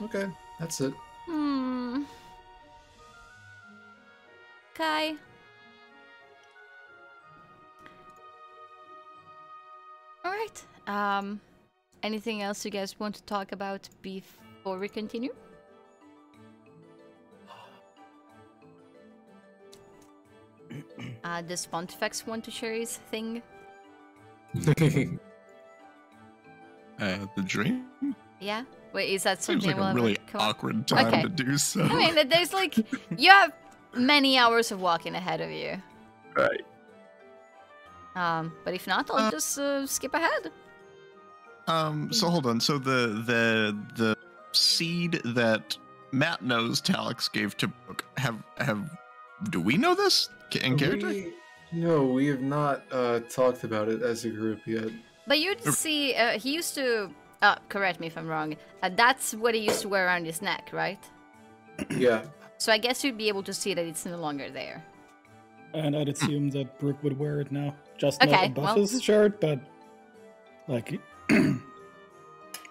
Okay, that's it. Hmm. Kai. All right. Um. Anything else you guys want to talk about before we continue? uh, does Pontifex want to share his thing? uh, the dream? Yeah? Wait, is that something? Seems like a really awkward time okay. to do so. I mean, there's like... you have many hours of walking ahead of you. Right. Um, but if not, I'll uh, just uh, skip ahead. Um, so hold on. So the the the seed that Matt knows Talix gave to Brooke, have have do we know this in we, character? No, we have not uh, talked about it as a group yet. But you'd see, uh, he used to. Uh, correct me if I'm wrong. Uh, that's what he used to wear around his neck, right? Yeah. So I guess you'd be able to see that it's no longer there. And I'd assume that Brooke would wear it now, just okay, not above well, his shirt, but like.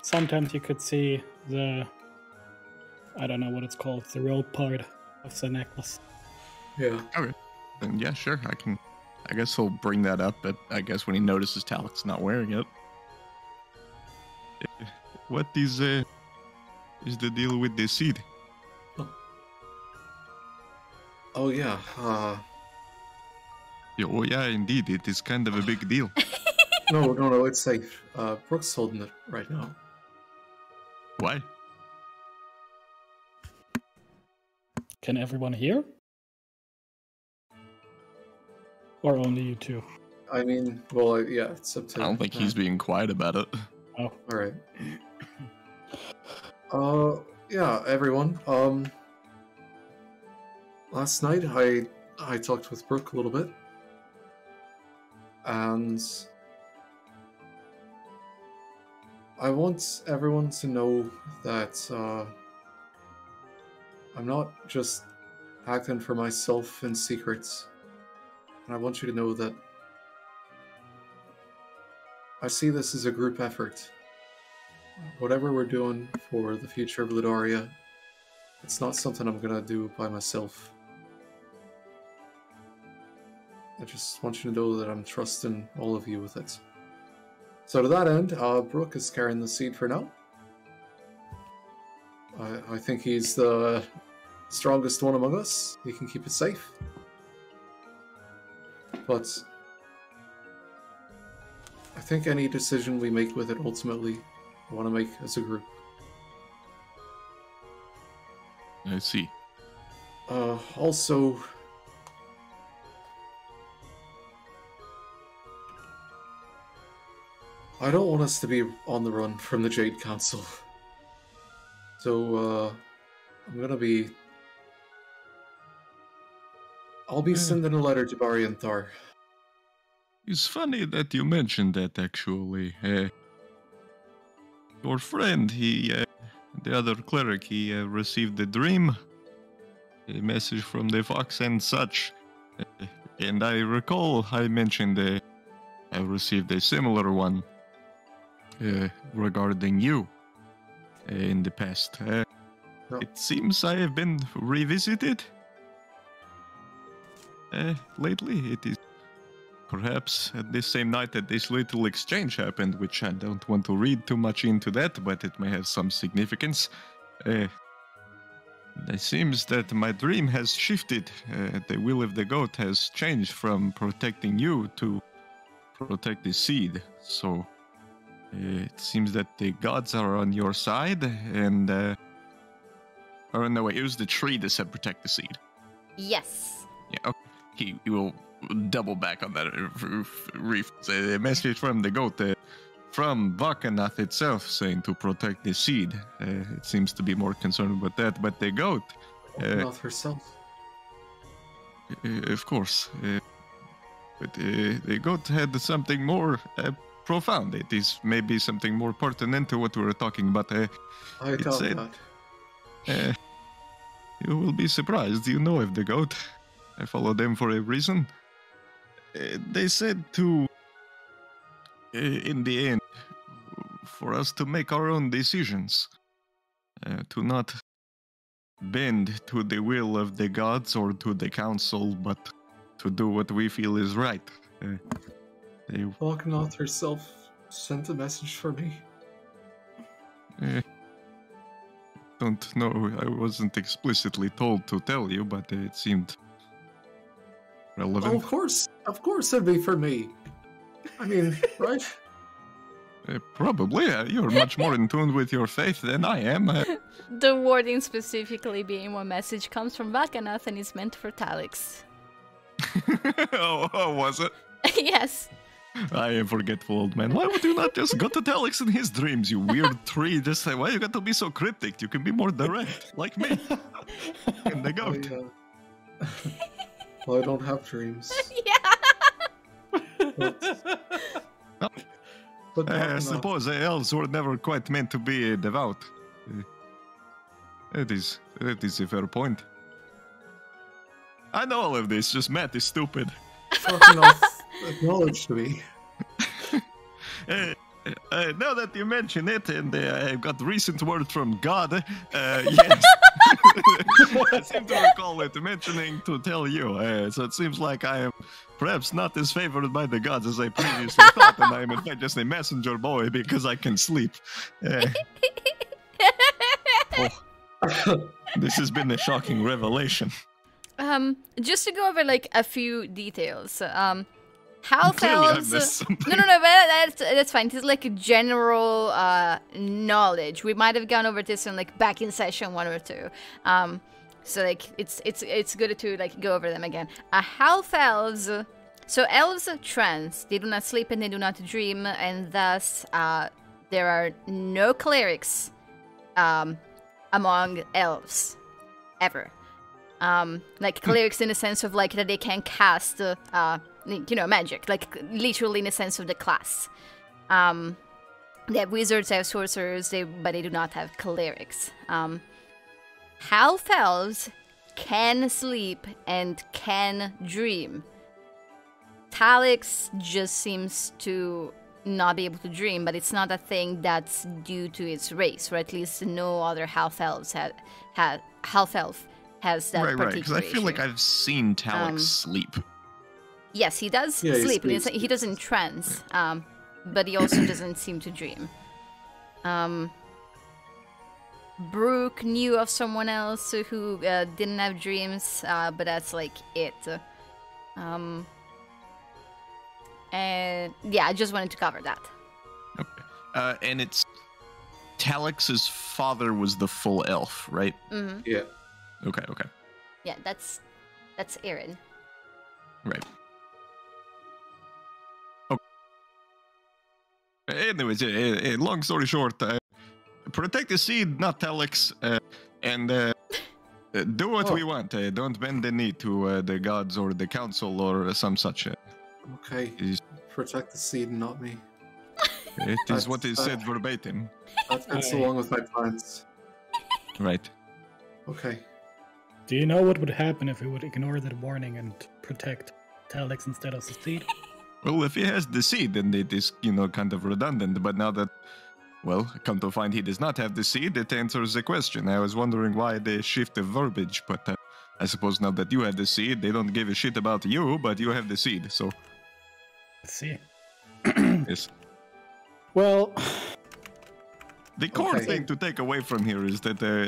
Sometimes you could see the, I don't know what it's called, the roll part of the necklace. Yeah. Okay. And yeah, sure. I can. I guess he'll bring that up, but I guess when he notices Talix not wearing it. What is uh, is the deal with the seed? Oh yeah. Uh... Yeah. Oh yeah, indeed. It is kind of a big deal. No, no, no. It's safe. Uh, Brooke's holding it right now. Why? Can everyone hear? Or only you two? I mean, well, yeah, it's up to... I don't think he's being quiet about it. Oh. Alright. Uh, yeah, everyone. Um, last night I I talked with Brooke a little bit. And I want everyone to know that uh, I'm not just acting for myself in secrets. And I want you to know that I see this as a group effort. Whatever we're doing for the future of Ledarian, it's not something I'm gonna do by myself. I just want you to know that I'm trusting all of you with it. So to that end, uh, Brooke is carrying the seed for now. I, I think he's the strongest one among us. He can keep it safe. But I think any decision we make with it ultimately, I want to make as a group. I see. Uh, also, I don't want us to be on the run from the Jade Council. So, uh, I'm gonna be... I'll be uh, sending a letter to Barion Thar. It's funny that you mentioned that, actually. Uh, your friend, he, uh, the other cleric, he uh, received a dream, a message from the fox and such. Uh, and I recall I mentioned uh, I received a similar one uh, regarding you uh, in the past. Uh, no. It seems I have been revisited. Uh, lately, it is perhaps at this same night that this little exchange happened, which I don't want to read too much into that, but it may have some significance. Uh, it seems that my dream has shifted. Uh, the will of the goat has changed from protecting you to protect the seed. So uh, it seems that the gods are on your side, and uh, or no, wait, it was the tree that said protect the seed. Yes. Yeah, okay. He, he will double back on that. A message from the goat, uh, from Vakanath itself, saying to protect the seed. Uh, it seems to be more concerned with that, but the goat... Vakanath uh, herself. Uh, of course. Uh, but uh, the goat had something more uh, profound. It is maybe something more pertinent to what we were talking about. Uh, I it thought said, that. Uh, you will be surprised, you know of the goat. I follow them for a reason. Uh, they said to, uh, in the end, for us to make our own decisions, uh, to not bend to the will of the gods or to the council, but to do what we feel is right. Uh, they... Vakanath herself sent a message for me. Uh, don't know, I wasn't explicitly told to tell you, but uh, it seemed... relevant. Oh, of course, of course it'd be for me. I mean, right? Uh, probably. Uh, you're much more in tune with your faith than I am. Uh, the wording specifically being one message comes from Vakanath and is meant for Talix. oh, oh, was it? Yes. I am forgetful, old man. Why would you not just go to Talix in his dreams, you weird tree? Just say, why you got to be so cryptic? You can be more direct, like me. And the goat. Oh, yeah. Well, I don't have dreams. Yeah. But, no. But uh, I suppose the elves were never quite meant to be uh, devout. Uh, that is, that is a fair point. I know all of this. Just Matt is stupid. Fucking off. Acknowledge to me. uh, uh, now that you mention it, and uh, I've got recent word from God. Uh, yes. I seem to recall it mentioning to tell you, uh, so it seems like I am perhaps not as favored by the gods as I previously thought, and I am in fact just a messenger boy because I can sleep. Uh, oh, this has been a shocking revelation. Um, just to go over like a few details. Um, how fells? No, no, no. But that's that's fine. It's like general uh, knowledge. We might have gone over this in like back in session one or two. Um, so like it's it's it's good to like go over them again. Uh, how fells? So elves trance. They do not sleep and they do not dream, and thus uh, there are no clerics um, among elves ever. Um, like clerics in the sense of like that they can cast, uh, uh, you know, magic. Like literally in the sense of the class. Um, they have wizards, they have sorcerers, they, but they do not have clerics. Um, half elves can sleep and can dream. Talix just seems to not be able to dream, but it's not a thing that's due to its race, or at least no other half-elves have, have, half-elf has that right, particular Right, right, because I feel like I've seen Talix um, sleep. Yes, he does yeah, sleep, he, sleeps, he doesn't trance, yeah. um, but he also doesn't seem to dream. Um, Brooke knew of someone else who uh, didn't have dreams, uh, but that's like it. Um... And yeah, I just wanted to cover that. Okay. Uh, and it's Talix's father was the full elf, right? Mm-hmm. Yeah. Okay. Okay. Yeah, that's that's Arin. Right. Okay. Anyways, uh, uh, long story short, uh, protect the seed, not Talix, uh, and uh, uh, do what oh. we want. Uh, don't bend the knee to uh, the gods or the council or uh, some such. Uh, Okay, protect the seed, not me. It that's, is what is uh, said verbatim. That's been so long with my plans. Right. Okay. Do you know what would happen if we would ignore that warning and protect Talix instead of the seed? Well, if he has the seed, then it is, you know, kind of redundant. But now that, well, come to find he does not have the seed, it answers the question. I was wondering why they shift the verbiage, but uh, I suppose now that you have the seed, they don't give a shit about you, but you have the seed, so... Let's see. Yes. Well, the core okay. thing to take away from here is that uh, uh,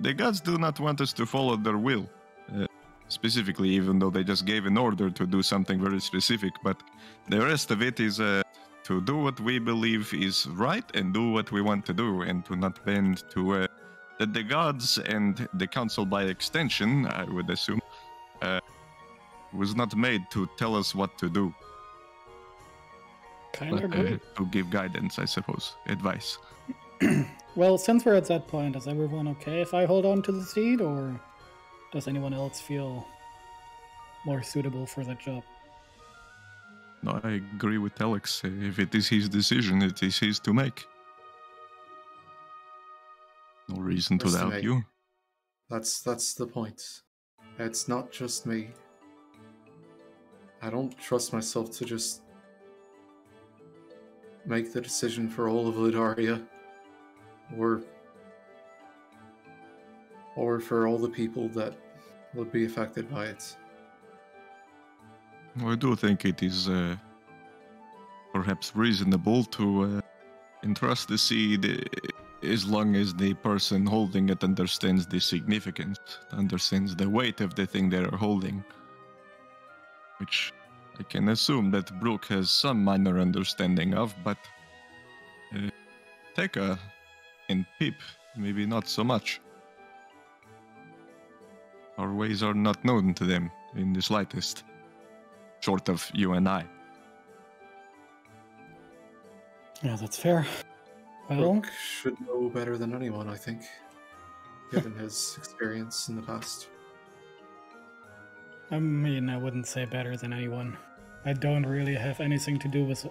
the gods do not want us to follow their will, uh, specifically, even though they just gave an order to do something very specific. But the rest of it is uh, to do what we believe is right and do what we want to do, and to not bend to uh, the gods and the council by extension. I would assume uh, was not made to tell us what to do. Kind of good. Uh, to give guidance, I suppose. Advice. Well, since we're at that point, is everyone okay if I hold on to the seed, or does anyone else feel more suitable for that job? No, I agree with Alex. If it is his decision, it is his to make. No reason First to doubt me. you. That's, that's the point. It's not just me. I don't trust myself to just make the decision for all of Lidaria, or or for all the people that would be affected by it. I do think it is uh, perhaps reasonable to uh, entrust the seed as long as the person holding it understands the significance, understands the weight of the thing they are holding, which I can assume that Brooke has some minor understanding of, but uh, Tekka and Pip, maybe not so much. Our ways are not known to them in the slightest, short of you and I. Yeah, that's fair. Well, Brooke should know better than anyone, I think, given his experience in the past. I mean, I wouldn't say better than anyone. I don't really have anything to do with...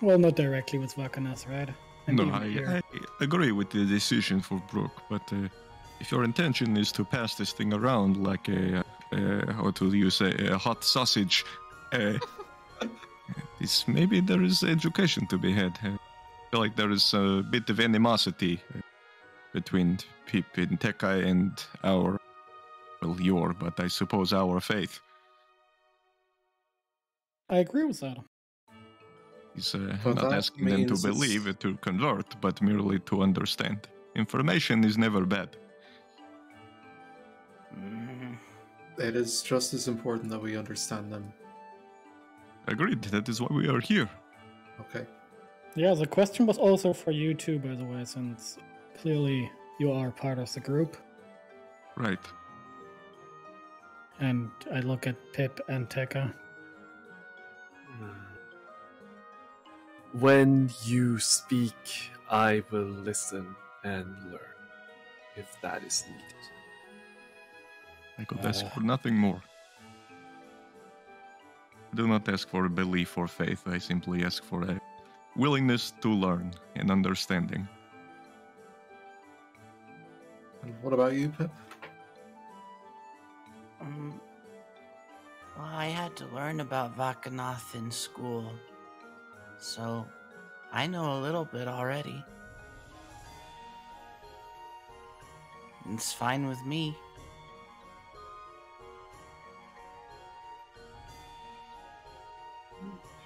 Well, not directly with Vakanath, right? And no, I, I agree with the decision for Brooke, but uh, if your intention is to pass this thing around like a... Uh, how to use a, a hot sausage... Uh, it's, maybe there is education to be had. I feel like there is a bit of animosity between Pip and Tekka and our... Well, your, but I suppose our faith. I agree with that. He's uh, well, not that asking them to believe, it's... to convert, but merely to understand. Information is never bad. Mm. It is just as important that we understand them. Agreed, that is why we are here. Okay. Yeah, the question was also for you too, by the way, since clearly you are part of the group. Right. And I look at Pip and Tekka. When you speak, I will listen and learn, if that is needed. I could uh, ask for nothing more. I do not ask for a belief or faith, I simply ask for a willingness to learn and understanding. And what about you, Pip? Um, well, I had to learn about Vakanath in school, so I know a little bit already. It's fine with me.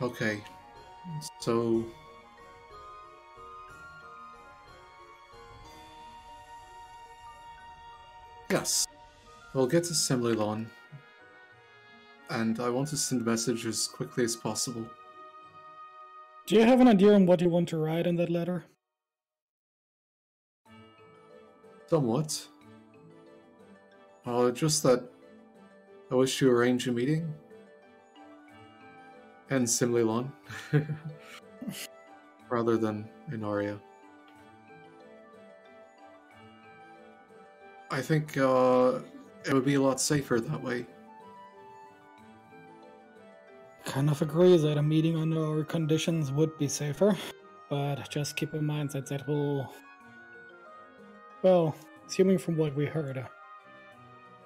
Okay, so yes, we'll get to Simlielon, and I want to send a message as quickly as possible. Do you have an idea on what you want to write in that letter? Somewhat. Uh, just that I wish to arrange a meeting. And Simlielon, rather than in Aria. I think uh, it would be a lot safer that way. Kind of agree that a meeting under our conditions would be safer, but just keep in mind that that will... Well, assuming from what we heard,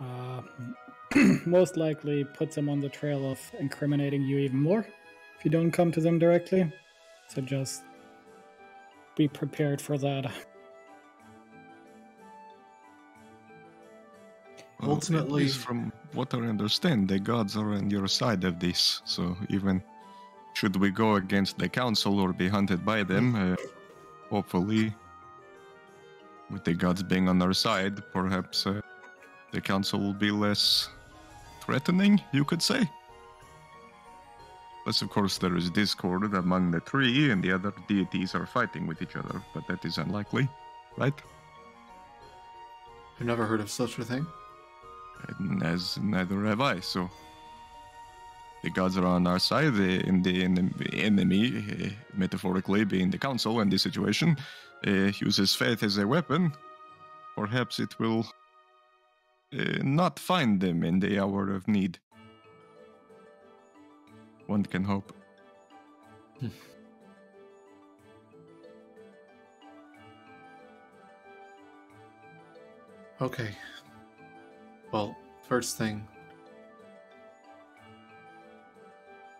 uh, most likely puts them on the trail of incriminating you even more if you don't come to them directly. So just be prepared for that. Well, ultimately, from what I understand, the gods are on your side of this, so even should we go against the council or be hunted by them, uh, hopefully with the gods being on our side, perhaps uh, the council will be less threatening, you could say. Plus, of course, there is discord among the three, and the other deities are fighting with each other, but that is unlikely, right? I've never heard of such a thing. And as neither have I, so... The gods are on our side, and the enemy, metaphorically being the council in this situation, uses faith as a weapon. Perhaps it will... Uh, not find them in the hour of need. One can hope. Okay. Well, first thing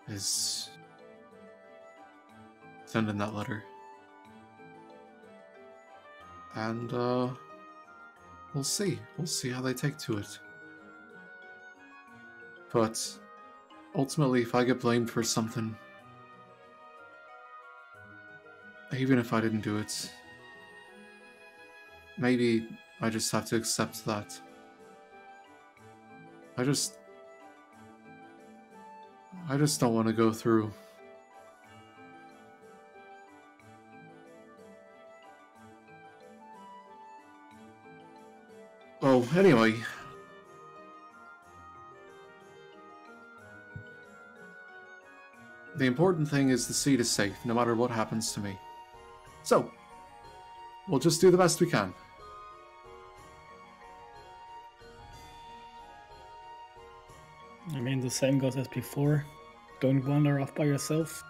is send in that letter. And, uh... We'll see. We'll see how they take to it. But ultimately, if I get blamed for something, even if I didn't do it, maybe I just have to accept that. I just... I just don't want to go through Oh, anyway. The important thing is the seed is safe, no matter what happens to me. So, we'll just do the best we can. I mean, the same goes as before. Don't wander off by yourself.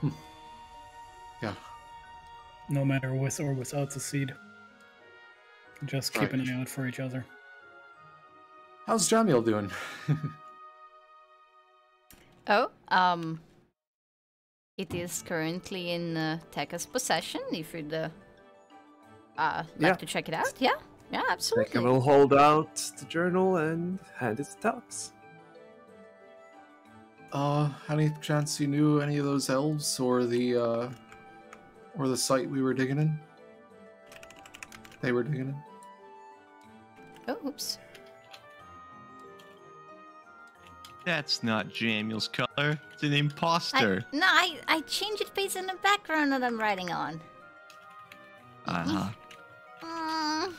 Hmm. Yeah. No matter with or without the seed. Just keep right. an eye out for each other. How's Jamuel doing? oh, um... It is currently in uh, Tekka's possession, if you'd uh, uh, like yeah. to check it out. Yeah, yeah, absolutely. Tekka will hold out the journal and hand it to Talix. Uh, any chance you knew any of those elves or the, uh... or the site we were digging in? They were digging in? Oh, oops. That's not Jamuel's color. It's an imposter. I, no, I, I change it based on the background that I'm writing on. Uh-huh. Mm.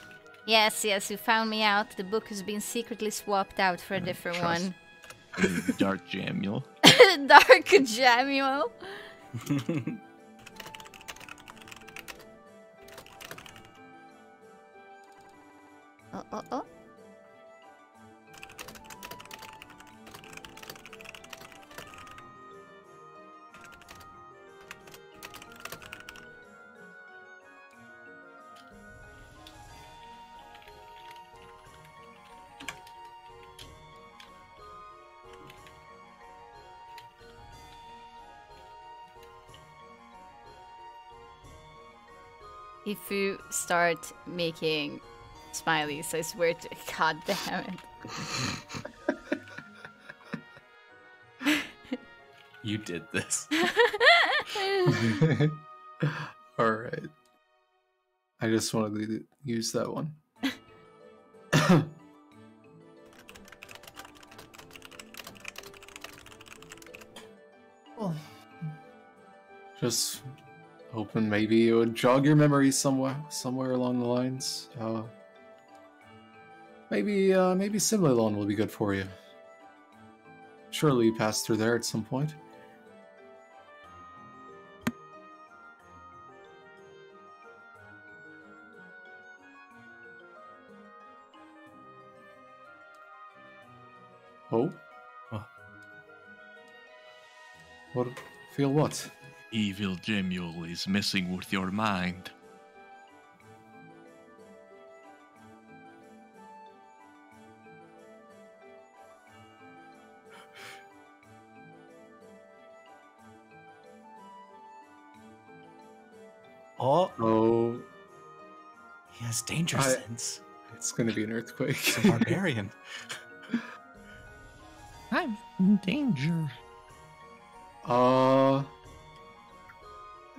Yes, yes, you found me out. The book has been secretly swapped out for a different Trust. one. Dark Jamuel. Dark Jamuel. Oh, oh, oh. If you start making smileys, I swear to God damn it. You did this. Alright. I just wanted to use that one. Well, just hoping maybe it would jog your memory somewhere, somewhere along the lines. Uh, maybe, uh, maybe Simlielon will be good for you. Surely you passed through there at some point. Oh? Oh. What? Feel what? Evil Jamuel is messing with your mind. Uh-oh. He has danger I, sense. It's going to be an earthquake. It's a barbarian. I'm in danger. Uh...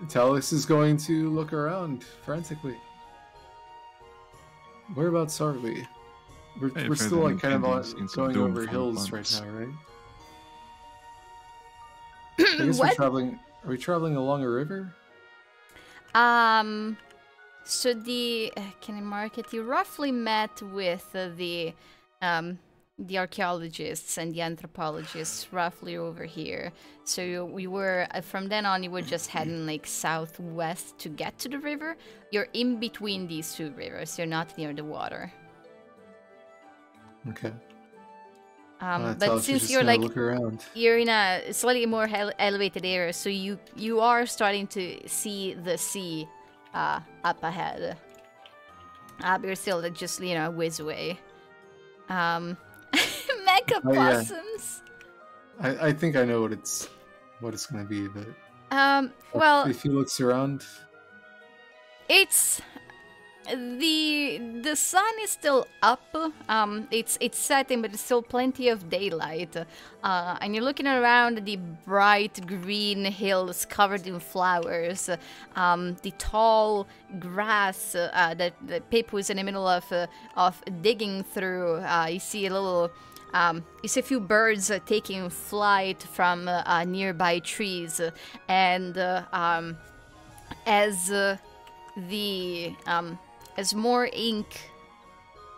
Talix is going to look around frantically. Whereabouts are we? We're, we're still like kind of on, going over hills months. right now, right? I guess what? We're traveling. Are we traveling along a river? Um. So the uh, can I mark it? You roughly met with uh, the um. the archaeologists and the anthropologists roughly over here. So you, we were, from then on, you were just heading like southwest to get to the river. You're in between these two rivers. You're not near the water. Okay. Um, well, but since you're like, you're in a slightly more ele elevated area, so you, you are starting to see the sea uh, up ahead. Uh, but you're still like, just, you know, a whiz away. Um... Mecha possums. Oh, yeah. I, I think I know what it's what it's gonna be, but um, well, if he looks around, it's the the sun is still up. Um, it's it's setting, but there's still plenty of daylight. Uh, and you're looking around the bright green hills covered in flowers, um, the tall grass uh, that, that Pip was in the middle of uh, of digging through. Uh, you see a little. Um, you see a few birds uh, taking flight from uh, uh, nearby trees, uh, and uh, um, as uh, the um, as more ink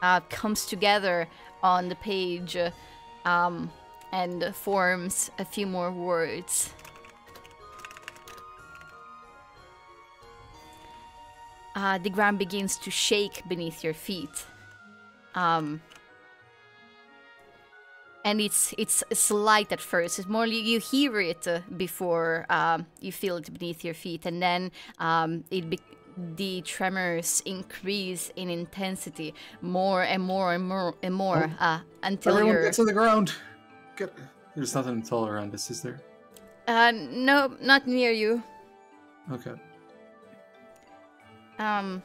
uh, comes together on the page uh, um, and forms a few more words. Uh, the ground begins to shake beneath your feet. Um, And it's it's slight at first. It's more you hear it before um, you feel it beneath your feet, and then um, it be the tremors increase in intensity more and more and more and more oh. uh, until everyone you're... gets on the ground. Get... There's nothing tall around us, is there? Uh, no, not near you. Okay. Um,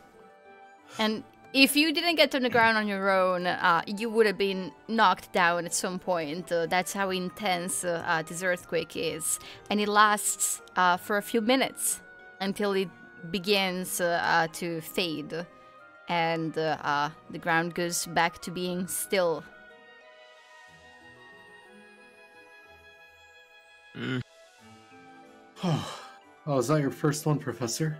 and. If you didn't get on the ground on your own, uh, you would have been knocked down at some point. Uh, that's how intense uh, uh, this earthquake is. And it lasts uh, for a few minutes until it begins uh, uh, to fade. And uh, uh, the ground goes back to being still. Mm. Oh, is that your first one, Professor?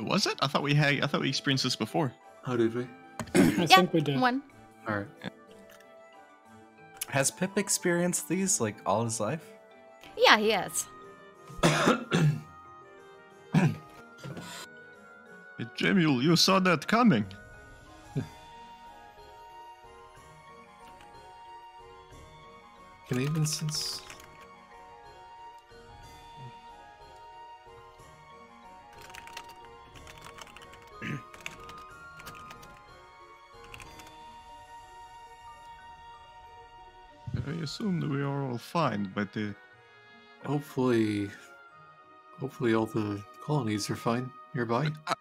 Was it? I thought we had. I thought we experienced this before. How did we? I yeah, think we did. One. All right. Yeah. Has Pip experienced these like all his life? Yeah, he has. Jamuel, you saw that coming. Can even since. I assume that we are all fine, but uh, hopefully, hopefully all the colonies are fine nearby. Uh,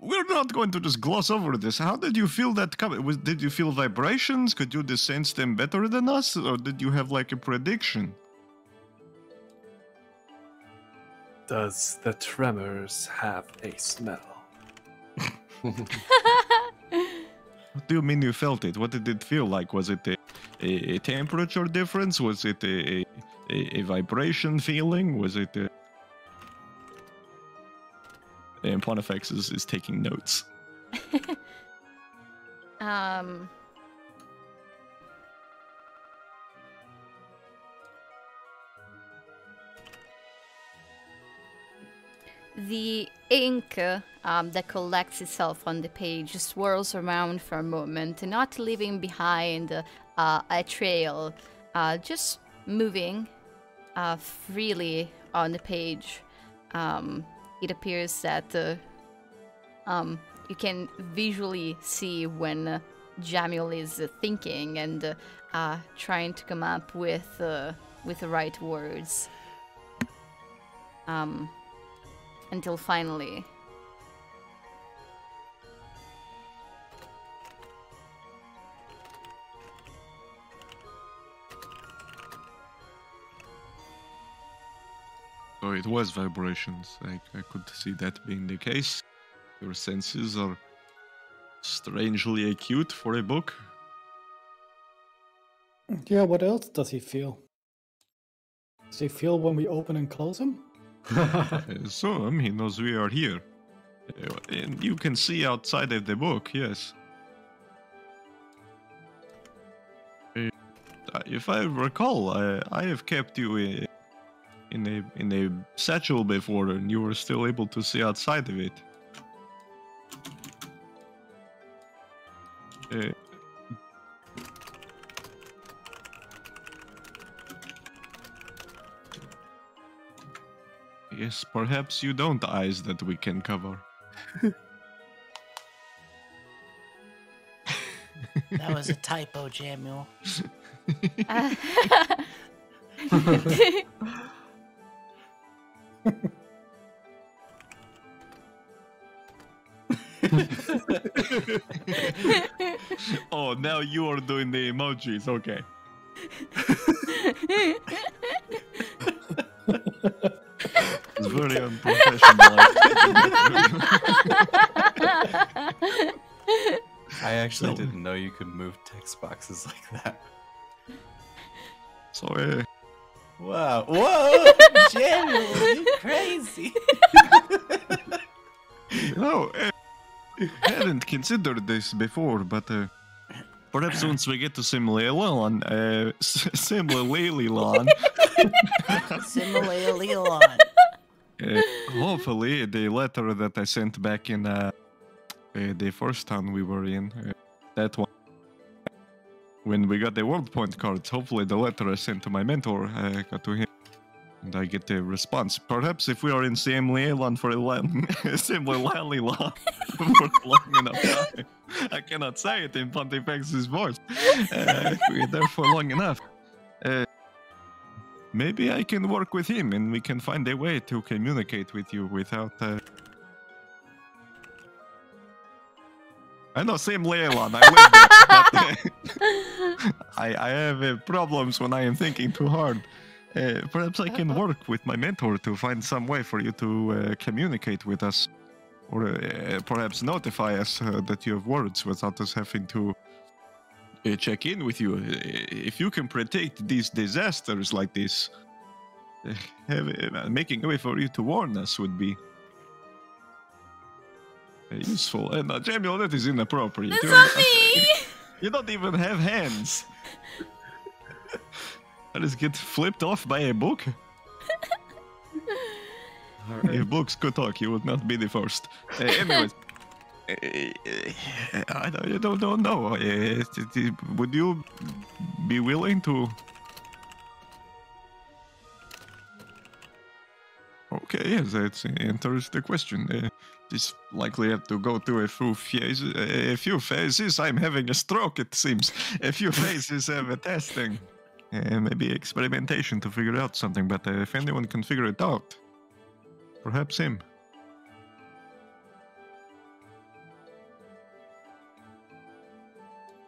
we're not going to just gloss over this. How did you feel that coming? Was, did you feel vibrations? Could you sense them better than us, or did you have like a prediction? Does the tremors have a smell? What do you mean you felt it? What did it feel like? Was it a, a, a temperature difference? Was it a, a, a vibration feeling? Was it a... And Pontifex is, is taking notes. um... The ink um, that collects itself on the page swirls around for a moment, not leaving behind uh, a trail, uh, just moving uh, freely on the page. Um, it appears that uh, um, you can visually see when uh, Jamuel is uh, thinking and uh, uh, trying to come up with, uh, with the right words. Um... Until finally... So it was vibrations. I, I could see that being the case. Your senses are strangely acute for a book. Yeah, what else does he feel? Does he feel when we open and close him? So, um, he knows we are here. Uh, and you can see outside of the book, yes. Uh, if I recall, uh, I have kept you in, in, a, in a satchel before and you were still able to see outside of it. Uh, Yes, perhaps you don't eyes that we can cover. That was a typo, Jamuel. Uh, Oh, now you are doing the emojis, okay. It's very unprofessional. I actually no. didn't know you could move text boxes like that. Sorry. Wow. Whoa! Jamuel, you crazy! No, I hadn't considered this before, but uh, perhaps once we get to Simlielon, uh, Simlielon. Simlielon. Uh, hopefully, the letter that I sent back in uh, uh, the first town we were in, uh, that one, when we got the world point cards, hopefully the letter I sent to my mentor uh, got to him, and I get a response. Perhaps if we are in Simlielon for a long, Simlielon for long enough time, I cannot say it in Pontifex's voice. Uh, if we're there for long enough. Uh, Maybe I can work with him and we can find a way to communicate with you without... Uh... I know, Simlielon, I live there, but, uh, I, I have uh, problems when I am thinking too hard. Uh, perhaps I can work with my mentor to find some way for you to uh, communicate with us. Or uh, perhaps notify us uh, that you have words without us having to uh, check in with you. If you can predict these disasters like this, have, uh, making a way for you to warn us would be uh, useful. And uh, Jamuel, that is inappropriate. That's not me! You don't even have hands. I just get flipped off by a book. Right. If books could talk, you would not be the first. Uh, anyways, uh, I don't, I don't, don't know. Uh, would you be willing to? Okay, yes, that answers the question. Uh, this likely have to go through a few phases. A few phases. I'm having a stroke. It seems a few phases of uh, testing, uh, maybe experimentation to figure out something. But uh, if anyone can figure it out. Perhaps him.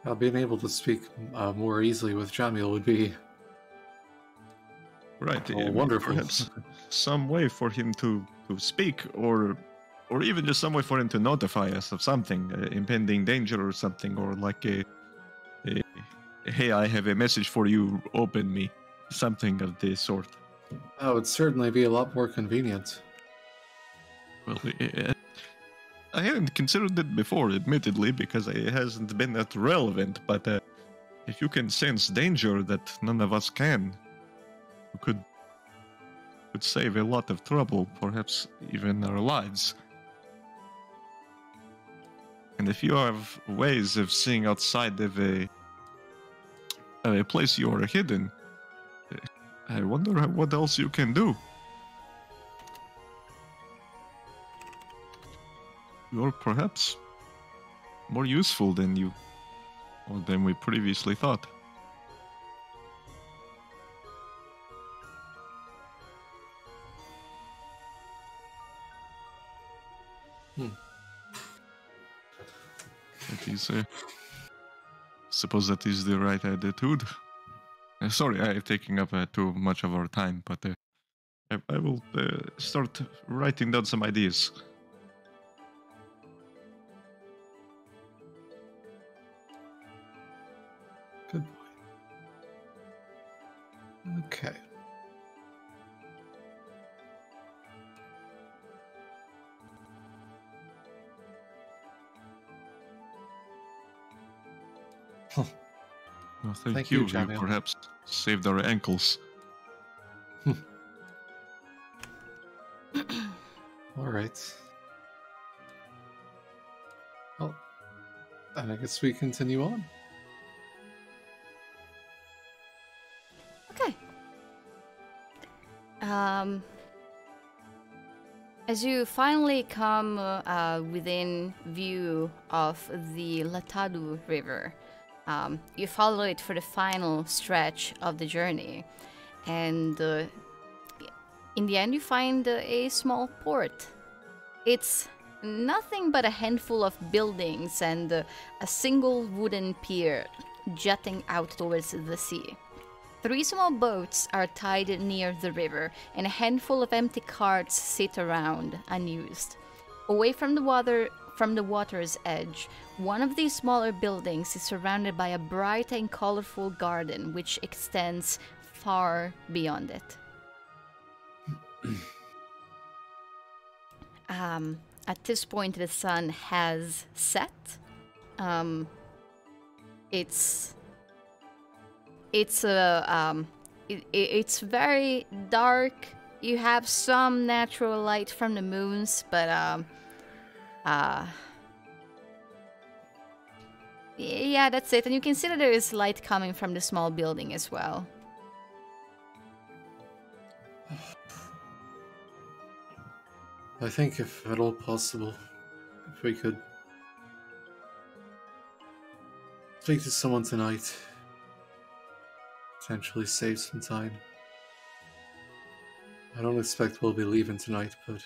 Now, being able to speak uh, more easily with Jamuel would be right. Oh, wonderful. Perhaps some way for him to, to speak, or or even just some way for him to notify us of something, uh, impending danger or something, or like a, a hey, I have a message for you. Open me, something of this sort. That would certainly be a lot more convenient. Well, I hadn't considered it before, admittedly, because it hasn't been that relevant, but uh, if you can sense danger that none of us can, you could, could save a lot of trouble, perhaps even our lives. And if you have ways of seeing outside of a, of a place you are hidden, I wonder what else you can do. You're perhaps more useful than you, or than we previously thought. Hmm. That is, uh, suppose that is the right attitude. Uh, sorry, I'm taking up uh, too much of our time, but uh, I, I will uh, start writing down some ideas. Okay. Huh. No, thank, thank you. You, you perhaps saved our ankles. All right. Well, and I guess we continue on. Um, as you finally come uh, within view of the Latadu River, um, you follow it for the final stretch of the journey, and uh, in the end you find uh, a small port. It's nothing but a handful of buildings and uh, a single wooden pier jutting out towards the sea. Three small boats are tied near the river, and a handful of empty carts sit around, unused. Away from the water, from the water's edge, one of these smaller buildings is surrounded by a bright and colorful garden, which extends far beyond it. um, at this point, the sun has set. Um, it's... It's a, um, it, it's very dark. You have some natural light from the moons, but um, uh, yeah, that's it. And you can see that there is light coming from the small building as well. I think, if at all possible, if we could speak to someone tonight. Potentially save some time. I don't expect we'll be leaving tonight, but...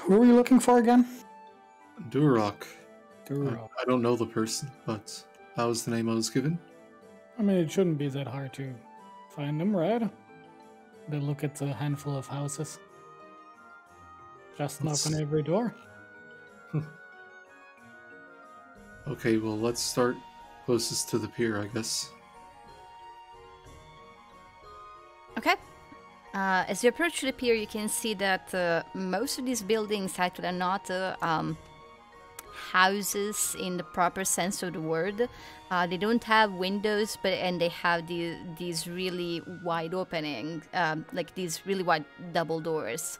Who are you looking for again? Duroc. Duroc. I, I don't know the person, but that was the name I was given. I mean, it shouldn't be that hard to find them, right? They look at a handful of houses. Just Let's... knock on every door. Okay, well, let's start closest to the pier, I guess. Okay. Uh, as you approach the pier, you can see that uh, most of these buildings actually are not uh, um, houses in the proper sense of the word. Uh, they don't have windows, but and they have the, these really wide opening, um, like these really wide double doors.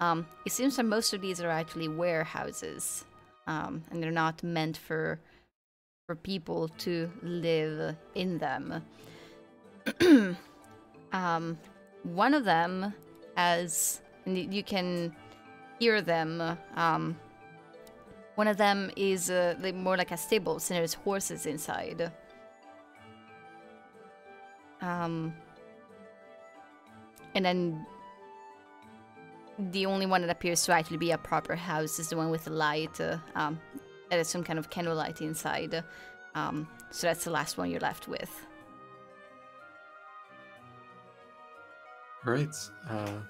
Um, it seems that most of these are actually warehouses, um, and they're not meant for for people to live in them. um, one of them has, and you can hear them. Um, One of them is uh, more like a stable, so there's horses inside. Um, and then the only one that appears to actually be a proper house is the one with the light. Uh, um, that is some kind of candlelight inside. Um, so that's the last one you're left with. All right. Uh,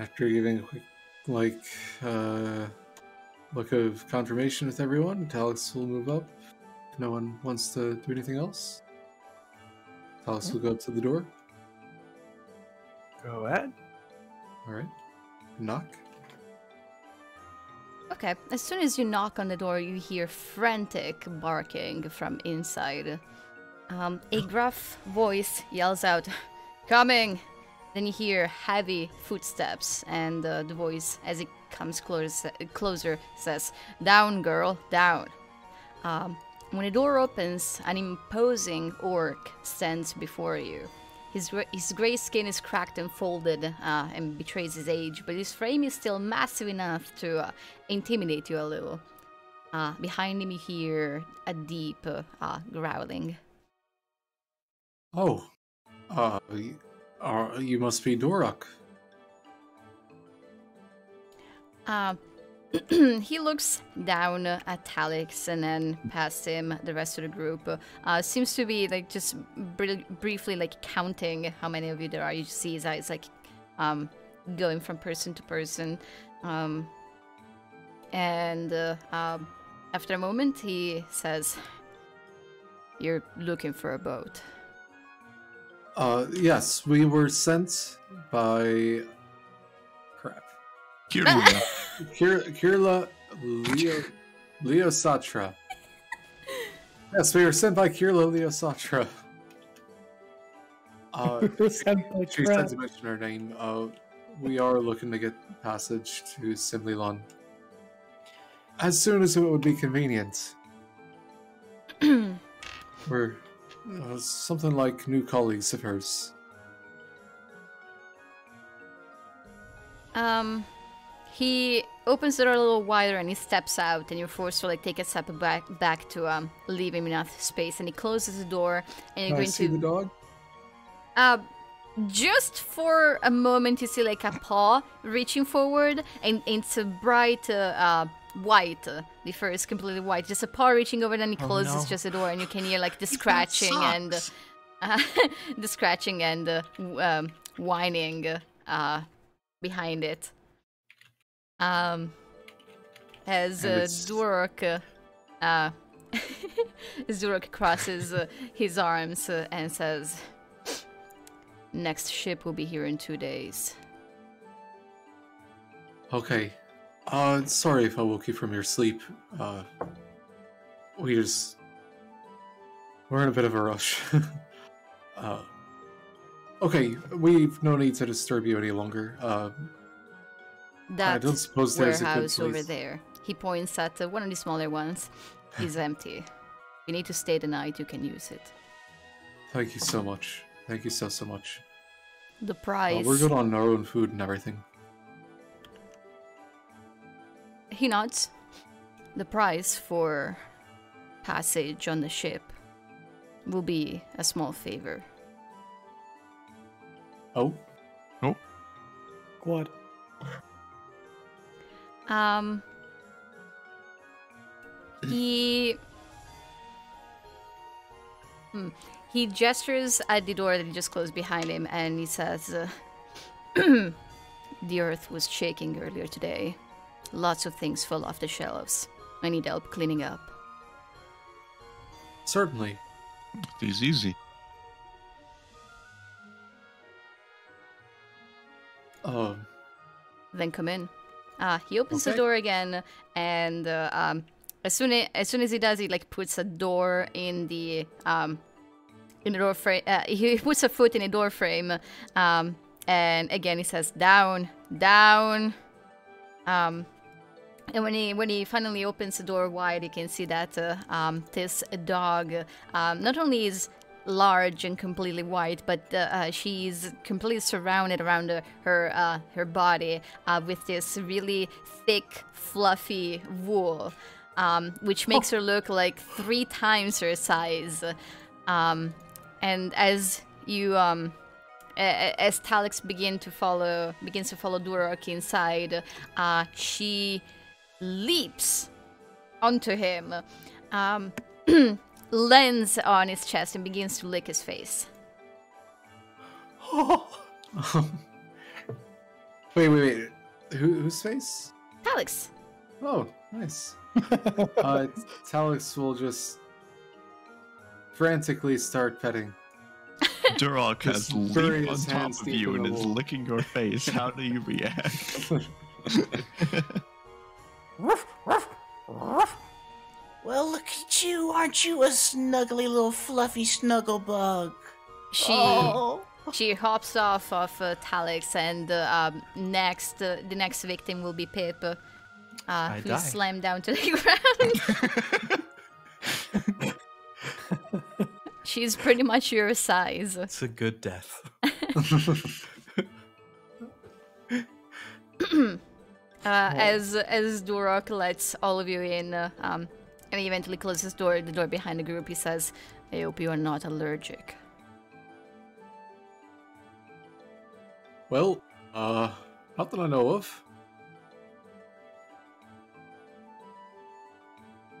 after giving a quick Like, uh, look of confirmation with everyone, Talix will move up. If no one wants to do anything else, Talix okay. will go up to the door. Go ahead. Alright. Knock. Okay, as soon as you knock on the door, you hear frantic barking from inside. Um, a gruff voice yells out, "Coming!" Then you hear heavy footsteps, and uh, the voice, as it comes close, closer, says, "Down, girl, down." Um, when the door opens, an imposing orc stands before you. His, his gray skin is cracked and folded uh, and betrays his age, but his frame is still massive enough to uh, intimidate you a little. Uh, behind him you hear a deep uh, growling. Oh. Uh... Uh, you must be Duroc. Uh, he looks down at Talix and then past him, the rest of the group. Uh, seems to be like just br briefly like counting how many of you there are. You see his eyes like um, going from person to person. Um, and uh, uh, after a moment, he says, "You're looking for a boat." Uh, yes, we were sent by... Crap. Kirla. Kirla Leo... Leosatra. Yes, we were sent by Kirla Leosatra. Uh, she said to mention her name. Uh, we are looking to get passage to Simlielon as soon as it would be convenient. We're... Uh, something like new colleagues of hers. Um, he opens the door a little wider and he steps out, and you're forced to like take a step back, back to um leave him enough space. And he closes the door, and you're Can going I see to the dog. Uh, just for a moment, you see like a paw reaching forward, and, and it's a bright uh. uh white. The fur is completely white. Just a paw reaching over, then he closes oh, no. just the door, and you can hear like the scratching and uh, the scratching and uh, um, whining uh, behind it. Um, as uh, Duroc, uh, Duroc crosses uh, his arms uh, and says, "Next ship will be here in two days." Okay. Uh, sorry if I woke you from your sleep. Uh, we just... We're in a bit of a rush. uh, okay, we've no need to disturb you any longer. Uh, that I don't suppose there's a good place. Over there. He points at uh, one of the smaller ones. It's empty. If you need to stay the night, you can use it. Thank you so much. Thank you so, so much. The price... Uh, we're good on our own food and everything. He nods. The price for passage on the ship will be a small favor. Oh? Oh? What? Um... He... hmm. He gestures at the door that he just closed behind him, and he says... Uh, "The earth was shaking earlier today. Lots of things fell off the shelves. I need help cleaning up. Certainly. It is easy. Um. Then come in. Ah, he opens okay. the door again, and uh, um, as soon as, as soon as he does, he like puts a door in the um, in the door frame. Uh, he puts a foot in a door frame, um, and again he says, "Down, down." Um, and when he when he finally opens the door wide, you can see that uh, um, this dog um, not only is large and completely white, but uh, uh, she's completely surrounded around uh, her uh, her body uh, with this really thick, fluffy wool, um, which makes oh. her look like three times her size. Um, and as you, um, as Talix begin to follow begins to follow Duroc inside, uh, she leaps onto him. Um, lands on his chest and begins to lick his face. Oh. wait, wait, wait. Who, whose face? Talix. Oh, nice. uh, Talix will just frantically start petting. Duroc has leaped on top of you and is licking your face. How do you react? Ruff, ruff, ruff. Well, look at you. Aren't you a snuggly little fluffy snuggle bug? She oh. she hops off of uh, Talix, and uh, um, next uh, the next victim will be Pip, uh, who slammed down to the ground. She's pretty much your size. It's a good death. uh, as as Duroc lets all of you in, uh, um. and he eventually closes the door, the door behind the group, he says, "I hope you are not allergic." Well, uh, not that I know of.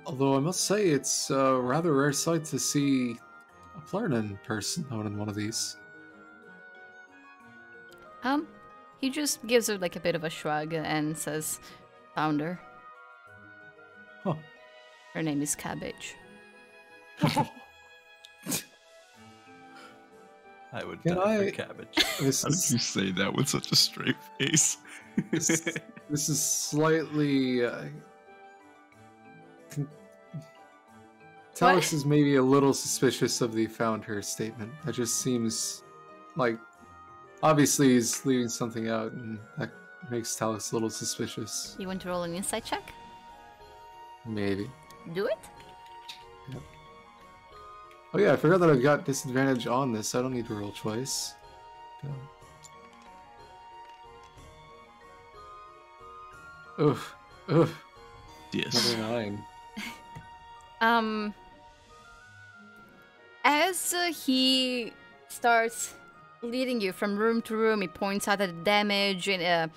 Although I must say, it's a rather rare sight to see a Plurnan person out in one of these. Um, he just gives her like a bit of a shrug and says, "Found her." Huh. Her name is Cabbage. I would Can die I... for Cabbage. This How is... did you say that with such a straight face? this, this is slightly... Uh... Can... Talix is maybe a little suspicious of the "found her" statement. That just seems like... Obviously he's leaving something out, and that makes Talix a little suspicious. You want to roll an insight check? Maybe. Do it? Yep. Oh yeah, I forgot that I've got disadvantage on this, so I don't need to roll twice. Yeah. Oof. Oof. Yes. Nine. um... As uh, he starts leading you from room to room, he points out at the damage in a...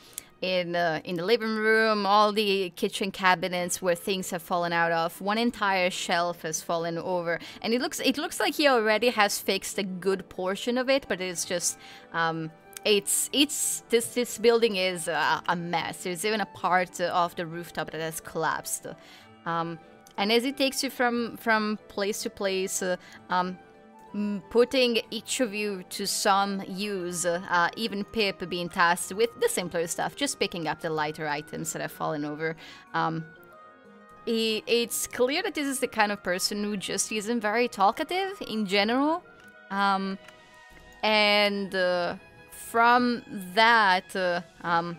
In, uh, in the living room, all the kitchen cabinets where things have fallen out of. One entire shelf has fallen over. And it looks it looks like he already has fixed a good portion of it, but it's just... Um, it's... it's this, this building is uh, a mess. There's even a part of the rooftop that has collapsed. Um, and as it takes you from, from place to place... Uh, um, putting each of you to some use, uh, even Pip being tasked with the simpler stuff, just picking up the lighter items that have fallen over. Um, it, it's clear that this is the kind of person who just isn't very talkative in general. Um, and uh, from that, uh, um,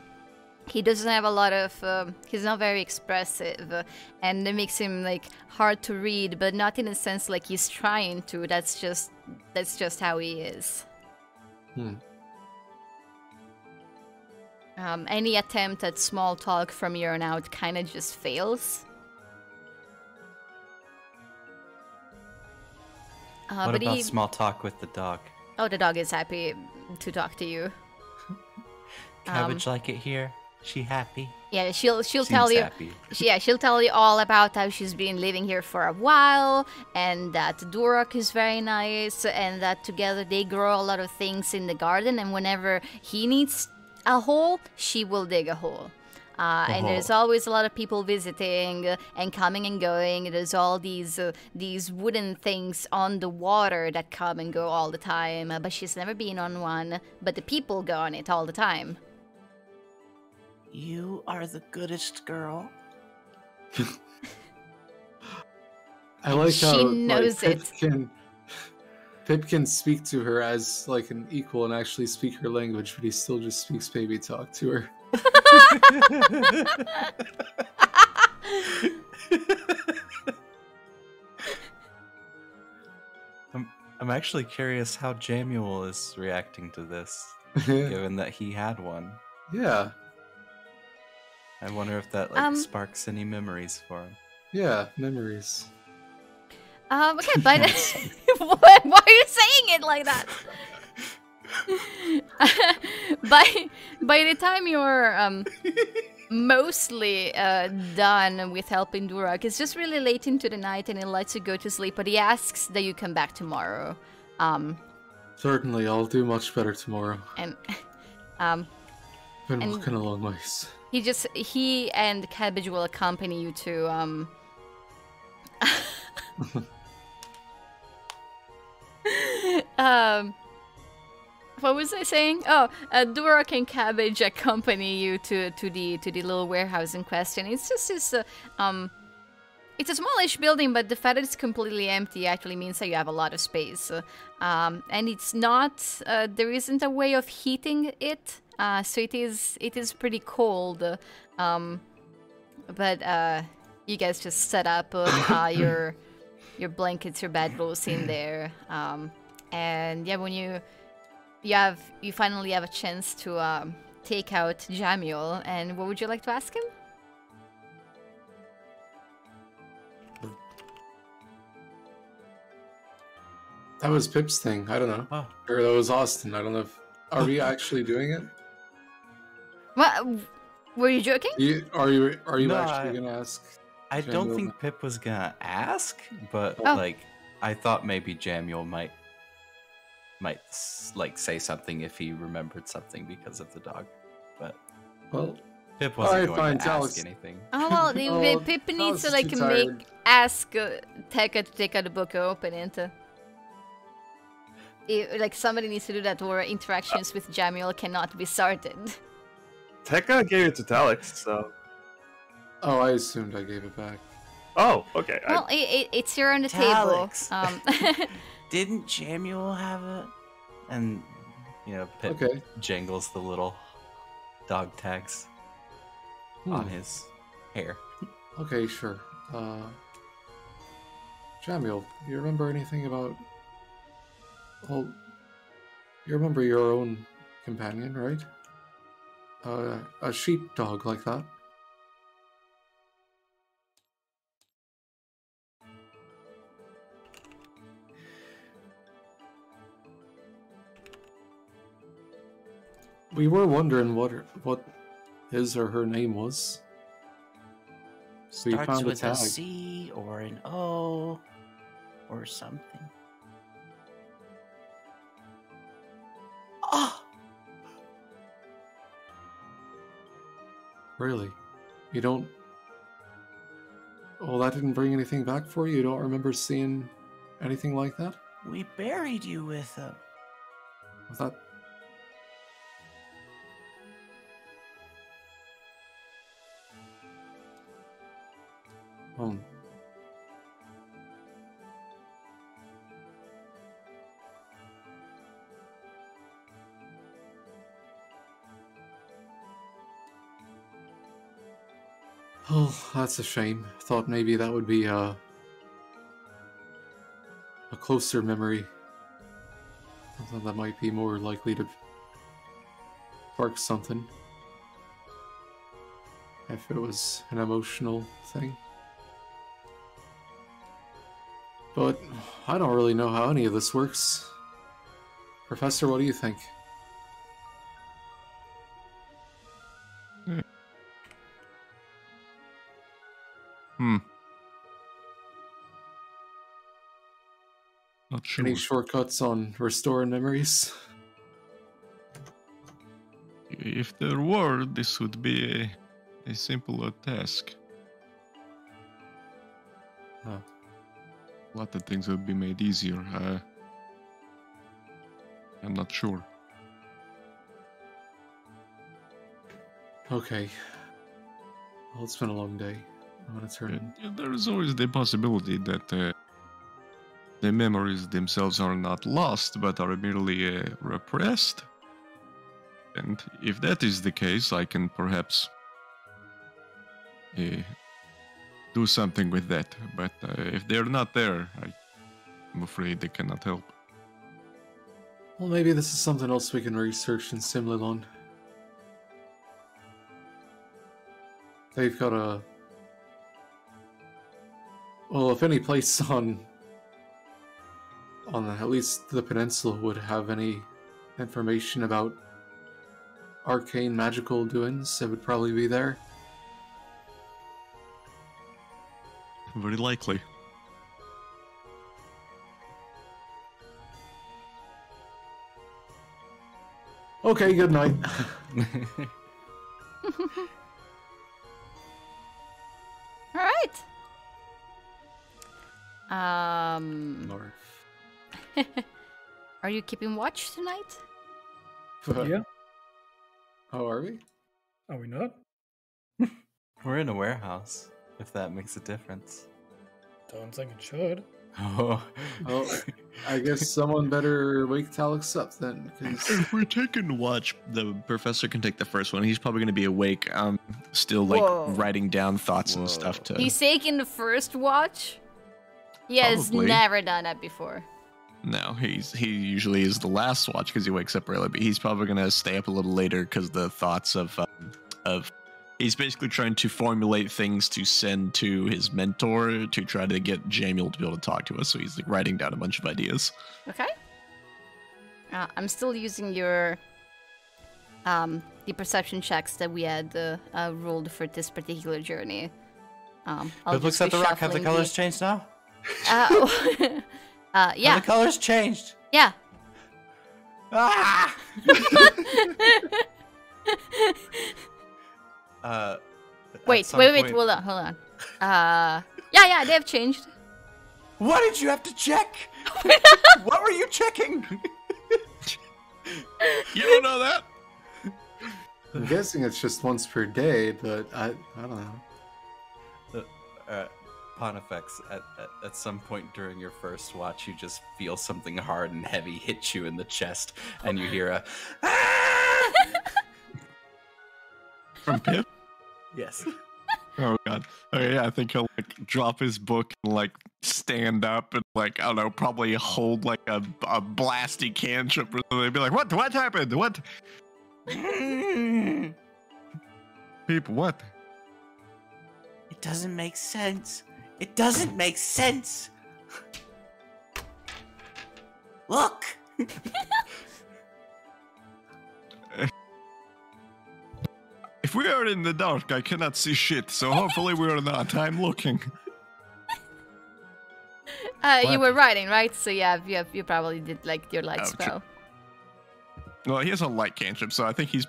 he doesn't have a lot of... Uh, he's not very expressive, uh, and it makes him, like, hard to read, but not in a sense like he's trying to. That's just... That's just how he is. Hmm. Um, any attempt at small talk from here on out kind of just fails. Uh, what but about he... small talk with the dog? Oh, the dog is happy to talk to you. Cabbage um, like it here? She happy? Yeah, she'll she'll Seems tell you. Happy. She, yeah, she'll tell you all about how she's been living here for a while, and that Duroc is very nice, and that together they grow a lot of things in the garden. And whenever he needs a hole, she will dig a hole. Uh, uh-huh. And there's always a lot of people visiting uh, and coming and going. There's all these uh, these wooden things on the water that come and go all the time. Uh, but she's never been on one. But the people go on it all the time. You are the goodest girl. I like she how knows like, it. Pip can, Pip can speak to her as like an equal and actually speak her language, but he still just speaks baby talk to her. I'm, I'm actually curious how Jamuel is reacting to this, given that he had one. Yeah. I wonder if that like um, sparks any memories for him. Yeah, memories. Um, okay, but why, why are you saying it like that? by by the time you're um, mostly uh, done with helping Duroc, it's just really late into the night, and he lets you go to sleep. But he asks that you come back tomorrow. Um, Certainly, I'll do much better tomorrow. And um, I've been and walking a long ways. He just he and Cabbage will accompany you to um. um. What was I saying? Oh, uh, Duroc and Cabbage accompany you to to the to the little warehouse in question. It's just this, uh, um, it's a smallish building, but the fact that it's completely empty actually means that you have a lot of space. Um, and it's not, uh, there isn't a way of heating it, uh, so it is it is pretty cold. Um, but uh, you guys just set up uh, your your blankets, your bedrolls in there, um, and yeah, when you. You have you finally have a chance to um, take out Jamuel, and what would you like to ask him? That was Pip's thing. I don't know, oh. Or that was Austin. I don't know. If, are we actually doing it? What? Were you joking? You, are you are you no, actually I, gonna ask? I Jamuel? Don't think Pip was gonna ask, but oh. like I thought maybe Jamuel might. might like say something if he remembered something because of the dog, but well, Pip wasn't going fine, to Talix. Ask anything. Oh well, the, oh, Pip needs Talix to like make ask uh, Tekka to take out the book or open it. Uh, it. Like somebody needs to do that, or interactions uh, with Jamuel cannot be started. Tekka gave it to Talix, so. Oh, I assumed I gave it back. Oh, okay. Well, I... it, it's here on the Talix. Table. Um, Didn't Jamuel have it? And, you know, Pip okay. jangles the little dog tags hmm. on his hair. Okay, sure. Uh, Jamuel, do you remember anything about... Well, you remember your own companion, right? Uh, a sheepdog like that? We were wondering what her, what his or her name was. So starts found with a, a C or an O or something. Oh! Really? You don't... Well, that didn't bring anything back for you? You don't remember seeing anything like that? We buried you with him. Was that... Um. Oh, that's a shame. Thought maybe that would be uh, a closer memory. Something that might be more likely to spark something. If it was an emotional thing. But I don't really know how any of this works. Professor, what do you think? Hmm. hmm. Not sure. Any shortcuts on restoring memories? If there were, this would be a simpler task. Huh. A lot of things would be made easier. Uh, I'm not sure. Okay. Well, it's been a long day. I'm gonna turn. Uh, there is always the possibility that uh, the memories themselves are not lost, but are merely uh, repressed. And if that is the case, I can perhaps uh, do something with that. But uh, if they're not there, I, I'm afraid they cannot help. Well, maybe this is something else we can research in Simlielon. They've got a... Well, if any place on... on at least the peninsula would have any information about arcane magical doings, it would probably be there. Very likely. Okay, good night. All right. Um. North. Are you keeping watch tonight? Yeah. How are we? Are we not? We're in a warehouse, if that makes a difference. Don't think it should. Oh. Well, I guess someone better wake Talix up then. Cause... If we're taking watch, the professor can take the first one. He's probably going to be awake, um, still like Whoa. writing down thoughts Whoa. and stuff. To... He's taking the first watch? Yeah, he's never done that before. No, he's he usually is the last watch because he wakes up early, but he's probably going to stay up a little later because the thoughts of um, of he's basically trying to formulate things to send to his mentor to try to get Jamuel to be able to talk to us. So he's like writing down a bunch of ideas. Okay. Uh, I'm still using your um the perception checks that we had uh, uh, ruled for this particular journey. Um, I'll it looks at the rock. Have the colors the... changed now? Uh, oh. Uh, yeah. Are the colors changed. Yeah. Ah! uh, wait, wait, wait, point... hold on, hold on. Uh, yeah, yeah, they have changed. What did you have to check? What were you checking? You don't know that? I'm guessing it's just once per day, but I, I don't know. Uh, uh, Pontifex, at, at, at some point during your first watch, you just feel something hard and heavy hit you in the chest, and you hear a "Ah!" From Pip? Yes. Oh god. Okay, yeah, I think he'll like drop his book and like stand up and like, I don't know, probably hold like a, a blasty cantrip or something. Be like, what? What happened? What? Pip, what? It doesn't make sense. It doesn't make sense! Look! If we are in the dark, I cannot see shit, so hopefully we're not. I'm looking. Uh, you were writing, right? So yeah, you, have, you probably did like your light oh, spell. True. Well, he has a light cantrip, so I think he's...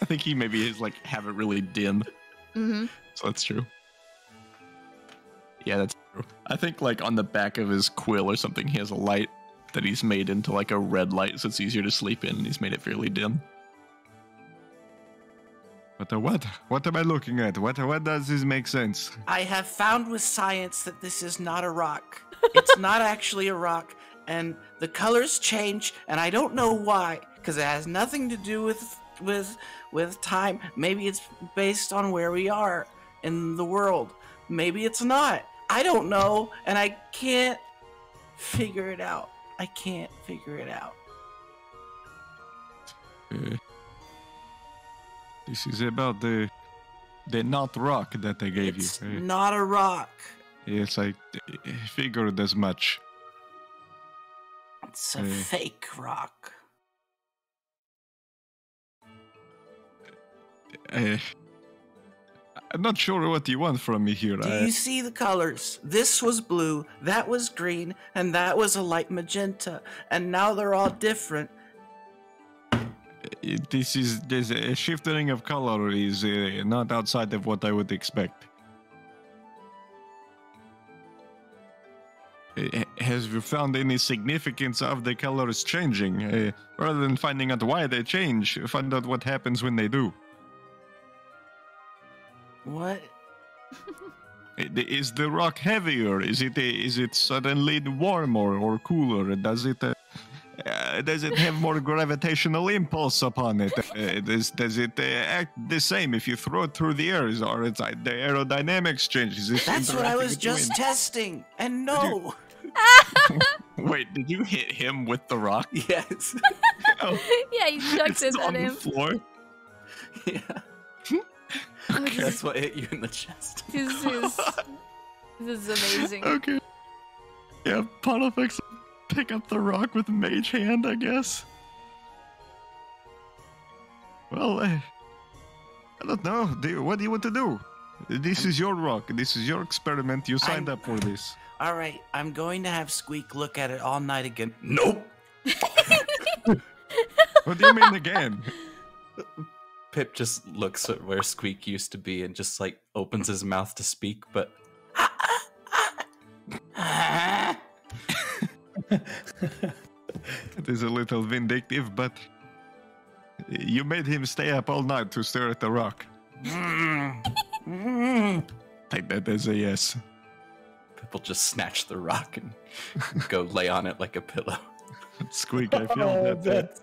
I think he maybe is like, have it really dim. Mm-hmm. So that's true. Yeah, that's true. I think, like, on the back of his quill or something, he has a light that he's made into, like, a red light, so it's easier to sleep in, and he's made it fairly dim. But uh, what? What am I looking at? What, what does this make sense? I have found with science that this is not a rock. It's not actually a rock, and the colors change, and I don't know why, because it has nothing to do with, with, with time. Maybe it's based on where we are in the world. Maybe it's not. I don't know, and I can't figure it out. I can't figure it out. Uh, this is about the the not rock that I gave it's you. It's not a rock. Yes, I figured as much. It's a uh, fake rock. Uh, I'm not sure what you want from me here. Do I... you see the colors? This was blue, that was green, and that was a light magenta, and now they're all different. this is this a shifting of color is uh, not outside of what I would expect. Uh, has you found any significance of the colors changing? Uh, rather than finding out why they change, find out what happens when they do. What? Is the rock heavier? Is it is it suddenly warmer or cooler? Does it uh, uh, does it have more gravitational impulse upon it? Uh, does does it uh, act the same if you throw it through the air? Or it's uh, the aerodynamics changes? It's That's what I was just wind. testing, and no. You... Wait, did you hit him with the rock? Yes. Oh. Yeah, you chucked it at him. On the floor. Yeah. Okay. That's what hit you in the chest. This is, this is amazing. Okay. Yeah, Pontifex pick up the rock with mage hand, I guess. Well, I, I don't know. Do you, what do you want to do? This is your rock. This is your experiment. You signed I'm, up for this. All right. I'm going to have Squeak look at it all night again. Nope. What do you mean again? Pip just looks at where Squeak used to be and just, like, opens his mouth to speak, but... It is a little vindictive, but... You made him stay up all night to stare at the rock. Take that as a yes. Pip will just snatch the rock and go lay on it like a pillow. Squeak, I feel oh, that... that.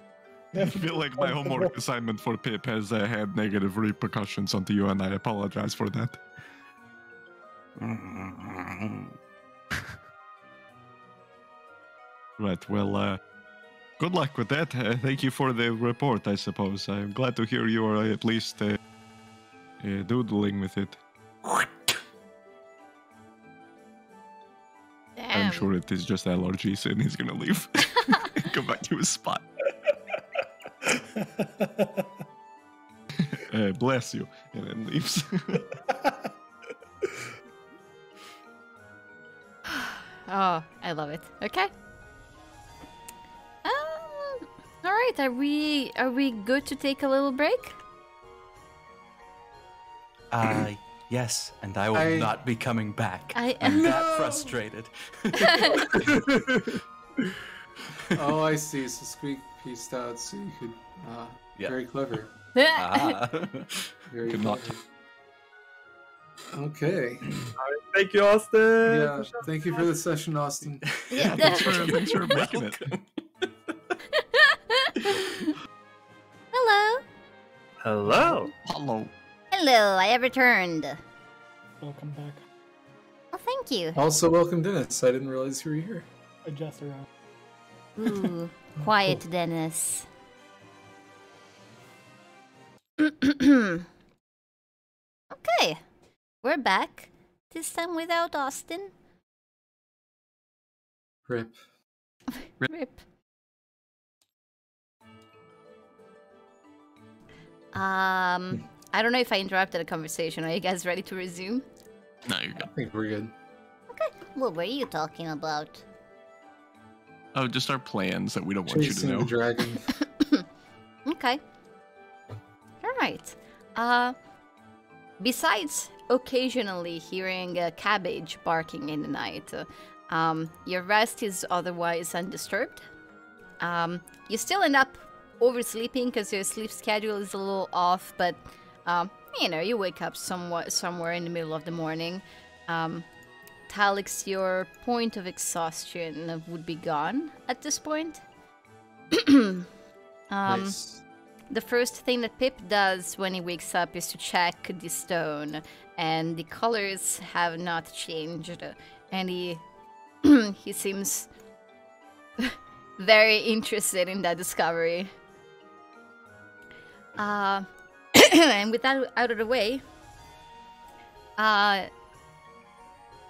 I feel like my homework assignment for Pip has uh, had negative repercussions onto you, and I apologize for that. Right, well, uh, good luck with that. Uh, thank you for the report, I suppose. I'm glad to hear you are at least uh, uh, doodling with it. Damn. I'm sure it is just allergies, and he's gonna leave. Go back to his spot. uh, bless you, and then leaves. Oh, I love it. Okay. Um, all right. Are we are we good to take a little break? Uh, yes, and I will I... not be coming back. I am no! that frustrated. Oh, I see. So Squeak pieced out so you could. Uh, yeah. Very clever. ah. Very Good clever. Okay. All right, thank you, Austin. Yeah, thank you for the session, Austin. Yeah, thanks for, thanks for making it. Hello. Hello. Hello. Hello, I have returned. Welcome back. Oh, thank you. Also, welcome, Dennis. I didn't realize you were here. Adjust around. Ooh, quiet, cool. Dennis. Okay, we're back. This time without Austin. Rip. Rip. Rip. Um, I don't know if I interrupted a conversation. Are you guys ready to resume? No, you're good. I think we're good. Okay. What were you talking about? Oh, just our plans that we don't want Chasing you to know. The dragon. Okay. All right. Uh, besides occasionally hearing a cabbage barking in the night, uh, um, your rest is otherwise undisturbed. Um, you still end up oversleeping because your sleep schedule is a little off, but um, you know, you wake up somewhat somewhere in the middle of the morning. Um, Talix, your point of exhaustion would be gone at this point. um, nice. The first thing that Pip does when he wakes up is to check the stone, and the colors have not changed, and he, he seems very interested in that discovery. Uh, and with that out of the way, uh,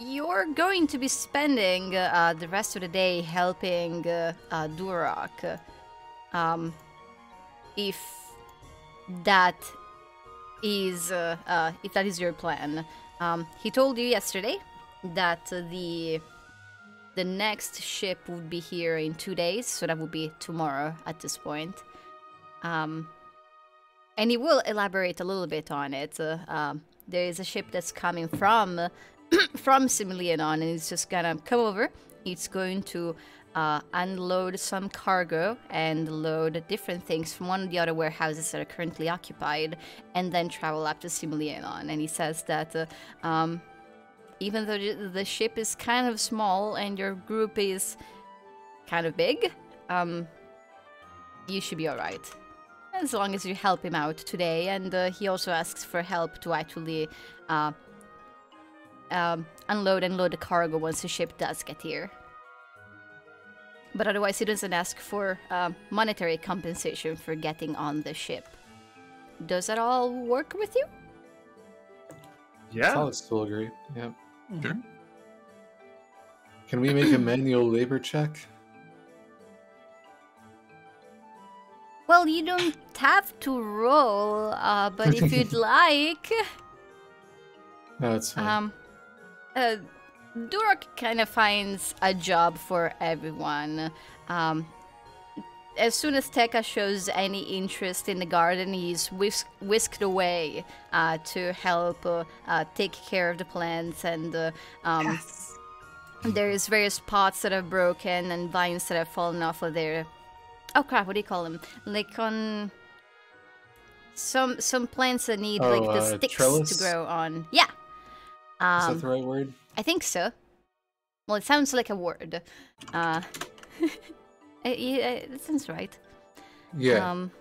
you're going to be spending uh, the rest of the day helping uh, uh, Duroc. Um... If that is uh, uh, if that is your plan, um, he told you yesterday that the the next ship would be here in two days, so that would be tomorrow at this point. Um, and he will elaborate a little bit on it. Uh, um, there is a ship that's coming from uh, from Simlielon, and it's just gonna come over. It's going to uh, unload some cargo and load different things from one of the other warehouses that are currently occupied, and then travel up to Simlielon. And he says that uh, um, even though the ship is kind of small and your group is kind of big, um, you should be alright. As long as you help him out today, and uh, he also asks for help to actually uh, um, unload and load the cargo once the ship does get here. But otherwise he doesn't ask for uh, monetary compensation for getting on the ship. Does that all work with you? Yeah. Solid still agree, yeah. Mm-hmm. Sure. Can we make a manual labor check? Well, you don't have to roll, uh, but if you'd like... No, it's fine. Um, uh, Duroc kind of finds a job for everyone. Um, as soon as Tekka shows any interest in the garden, he's whisk whisked away uh, to help uh, uh, take care of the plants, and uh, um, yes. there is various pots that are broken and vines that have fallen off of their... Oh crap, what do you call them? Like on... Some some plants that need oh, like the uh, sticks trellis? to grow on. Yeah. Um, Is that the right word? I think so. Well, it sounds like a word. Uh, it, it, it sounds right. Yeah. Um,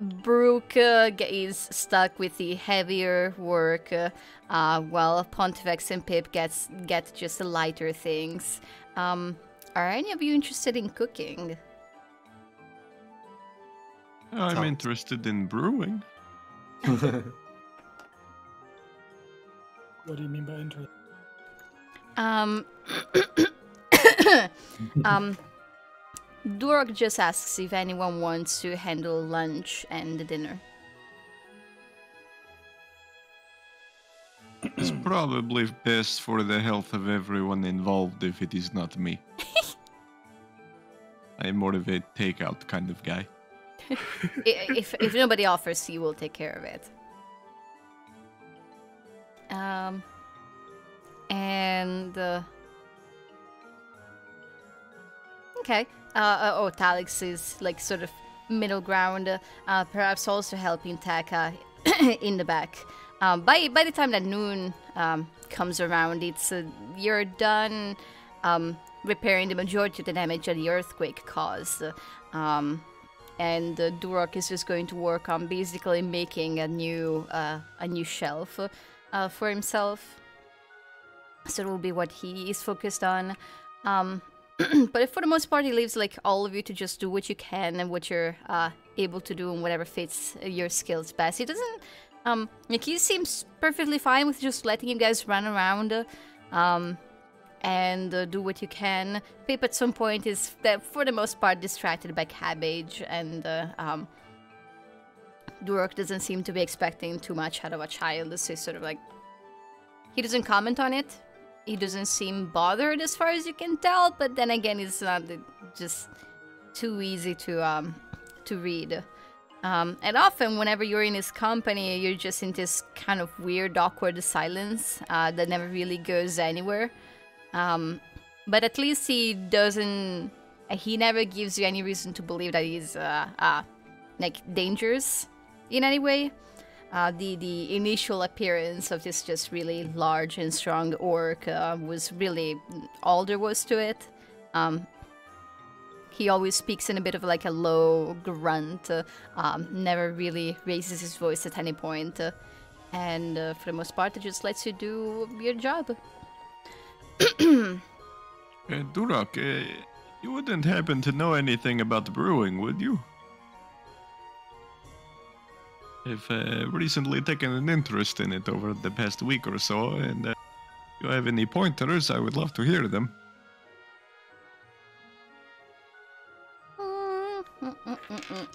Brooke uh, is stuck with the heavier work, uh, uh, while Pontifex and Pip gets get just the lighter things. Um... Are any of you interested in cooking? I'm oh. interested in brewing. What do you mean by interest? Um, um, Duroc just asks if anyone wants to handle lunch and dinner. It's probably best for the health of everyone involved if it is not me. I'm more of a takeout kind of guy. if, if nobody offers, you will take care of it. Um, and... Uh, okay. Uh, oh, Talix is like sort of middle ground, uh, perhaps also helping Tekka in the back. Um, by, by the time that noon um, comes around, it's uh, you're done um, repairing the majority of the damage that the earthquake caused. Um, and uh, Duroc is just going to work on basically making a new uh, a new shelf uh, for himself. So it will be what he is focused on. Um, but for the most part, he leaves like all of you to just do what you can and what you're uh, able to do and whatever fits your skills best. He doesn't... Um, like he seems perfectly fine with just letting you guys run around uh, um, and uh, do what you can. Pip at some point is, for the most part, distracted by Cabbage, and uh, um, Duroc doesn't seem to be expecting too much out of a child, so he's sort of like... He doesn't comment on it, he doesn't seem bothered as far as you can tell, but then again, it's not just too easy to, um, to read. Um, and often, whenever you're in his company, you're just in this kind of weird, awkward silence uh, that never really goes anywhere. Um, but at least he doesn't... He never gives you any reason to believe that he's, uh, uh, like, dangerous in any way. Uh, the, the initial appearance of this just really large and strong orc uh, was really all there was to it. Um, He always speaks in a bit of like a low grunt, uh, um, never really raises his voice at any point. Uh, and uh, for the most part, it just lets you do your job. uh, Duroc, uh, you wouldn't happen to know anything about brewing, would you? I've uh, recently taken an interest in it over the past week or so, and uh, if you have any pointers, I would love to hear them. Mm-mm.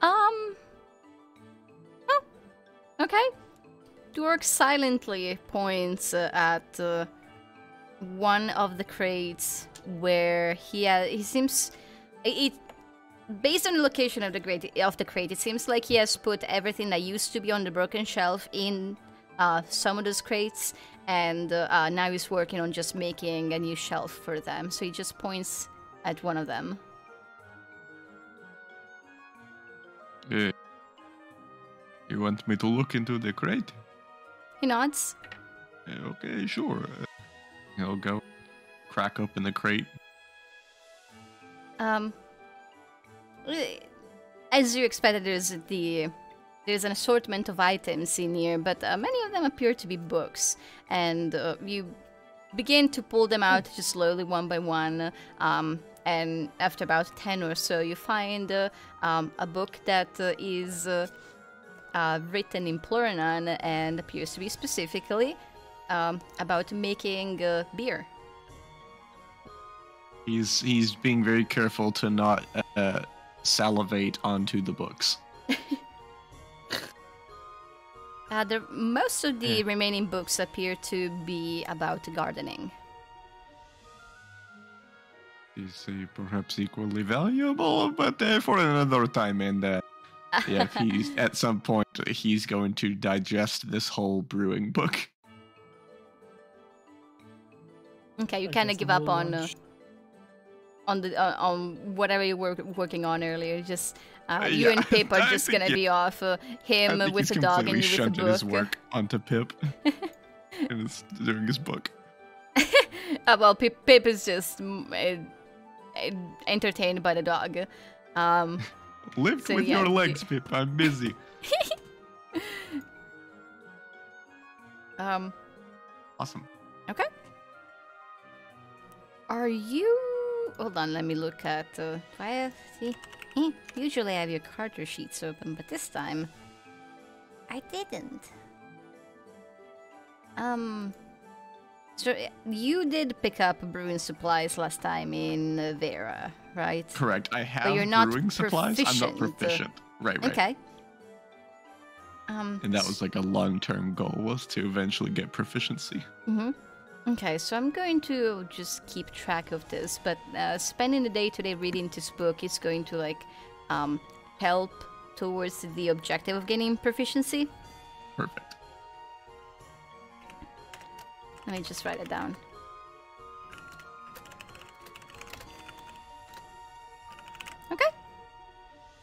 Um. Oh. Okay. Duroc silently points uh, at uh, one of the crates where he has, he seems it, based on the location of the crate of the crate, it seems like he has put everything that used to be on the broken shelf in uh, some of those crates, and uh, now he's working on just making a new shelf for them. So he just points at one of them. Hey. You want me to look into the crate? He nods. Okay, sure. He'll go crack open the crate. Um, as you expected, there's the there's an assortment of items in here, but uh, many of them appear to be books, and uh, you begin to pull them out just slowly, one by one. Um, and after about ten or so, you find uh, um, a book that uh, is uh, uh, written in Plurnan and appears to be specifically um, about making uh, beer. He's he's being very careful to not uh, salivate onto the books. uh, the, most of the yeah. remaining books appear to be about gardening. Is uh, perhaps equally valuable, but uh, for another time. And uh, yeah, he's at some point he's going to digest this whole brewing book. Okay, you kind of give up on. Uh, On the uh, on whatever you were working on earlier, just uh, uh, you yeah. and Pip are just gonna yeah. be off. Uh, him I think with a dog and you with a book. His work onto Pip, and it's doing his book. uh, well, Pip, Pip is just uh, entertained by the dog. Um, Lift so with yeah, your legs, you... Pip. I'm busy. um. Awesome. Okay. Are you? Hold on, let me look at. Uh, I have, see, eh, usually I have your character sheets open, but this time I didn't. Um, so you did pick up brewing supplies last time in uh, Vera, right? Correct. I have but you're not brewing supplies. Proficient. I'm not proficient. Right. Right. Okay. Um, and that was like a long-term goal, was to eventually get proficiency. Mm-hmm. Okay, so I'm going to just keep track of this, but uh, spending the day today reading this book is going to, like, um, help towards the objective of getting proficiency. Perfect. Let me just write it down. Okay.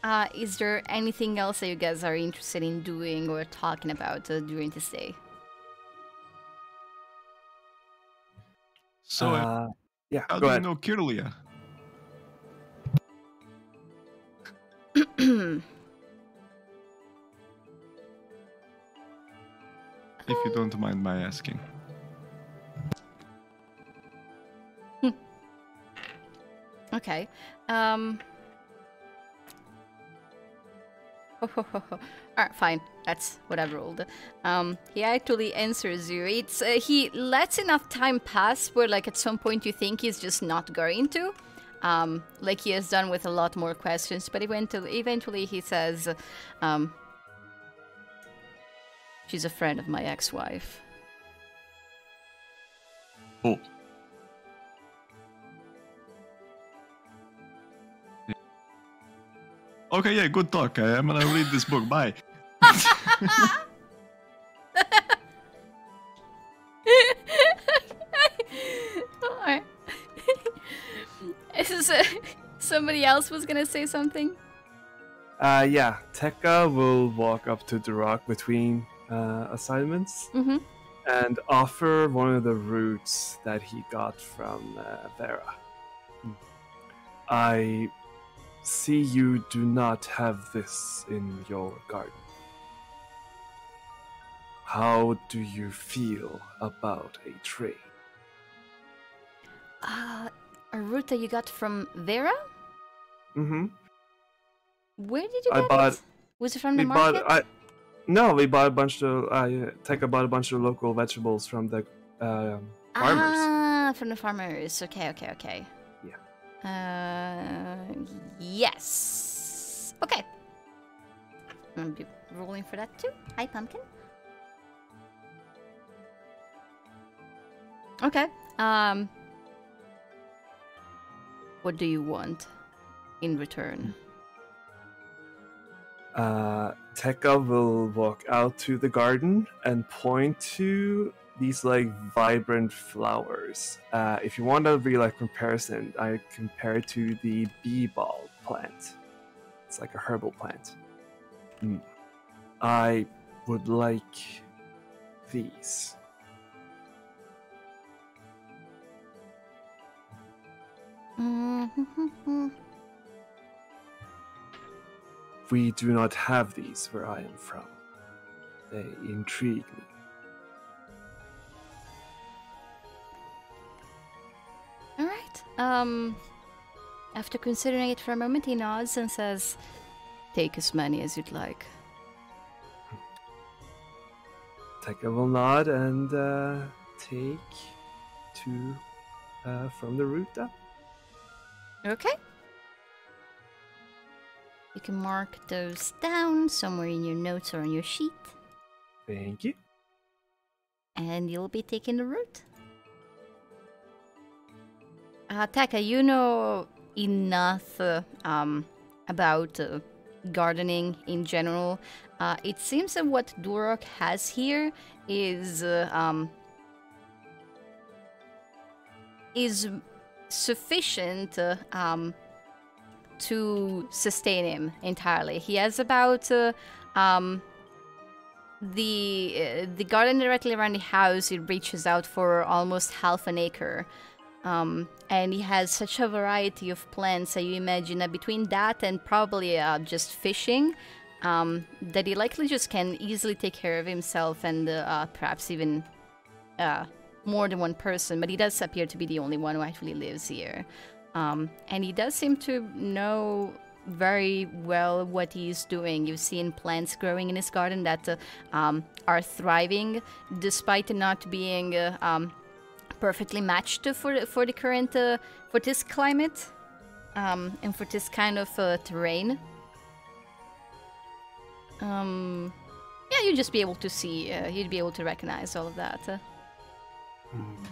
Uh, is there anything else that you guys are interested in doing or talking about uh, during this day? So, uh, yeah. How go do ahead. You know Kirlia? If you don't mind my asking. Okay. Um. Oh, ho, ho, ho. All right, fine. That's what I rolled. Um, he actually answers you. It's uh, he lets enough time pass where, like, at some point you think he's just not going to, um, like he has done with a lot more questions. But eventually, eventually he says, um, "She's a friend of my ex-wife." Oh. Okay, yeah, good talk. I, I'm gonna read this book. Bye. Is this a, somebody else was gonna say something? Uh, yeah. Tekka will walk up to Duroc between uh, assignments mm-hmm. and offer one of the roots that he got from uh, Vera. I. See, you do not have this in your garden. How do you feel about a tree? Uh, a root that you got from Vera? Mm-hmm. Where did you I get bought, it? Was it from the market? Bought, I, no, we bought a bunch of... Uh, Tekka bought a bunch of local vegetables from the uh, farmers. Ah, from the farmers. Okay, okay, okay. Uh, yes. Okay. I'm gonna be rolling for that too. Hi, pumpkin. Okay. Um, what do you want in return? Uh, Tekka will walk out to the garden and point to these like vibrant flowers. Uh, if you want a real like comparison, I compare it to the bee ball plant. It's like a herbal plant. Mm. I would like these. We do not have these where I am from. They intrigue me. All right. Um, after considering it for a moment, he nods and says, "Take as many as you'd like." Tekka will nod and uh, take two uh, from the root up. Okay. You can mark those down somewhere in your notes or on your sheet. Thank you. And you'll be taking the route. Uh, Tekka, you know enough uh, um, about uh, gardening in general. Uh, it seems that what Duroc has here is... Uh, um, is... sufficient uh, um, to sustain him entirely. He has about uh, um, the uh, the garden directly around the house. It reaches out for almost half an acre, um, and he has such a variety of plants that you imagine that between that and probably uh, just fishing, um, that he likely just can easily take care of himself and uh, uh, perhaps even. Uh, more than one person, but he does appear to be the only one who actually lives here. Um, and he does seem to know very well what he's doing. You've seen plants growing in his garden that uh, um, are thriving, despite not being uh, um, perfectly matched for, for the current, uh, for this climate, um, and for this kind of uh, terrain. Um, yeah, you'd just be able to see, uh, you'd be able to recognize all of that. Uh. Mm.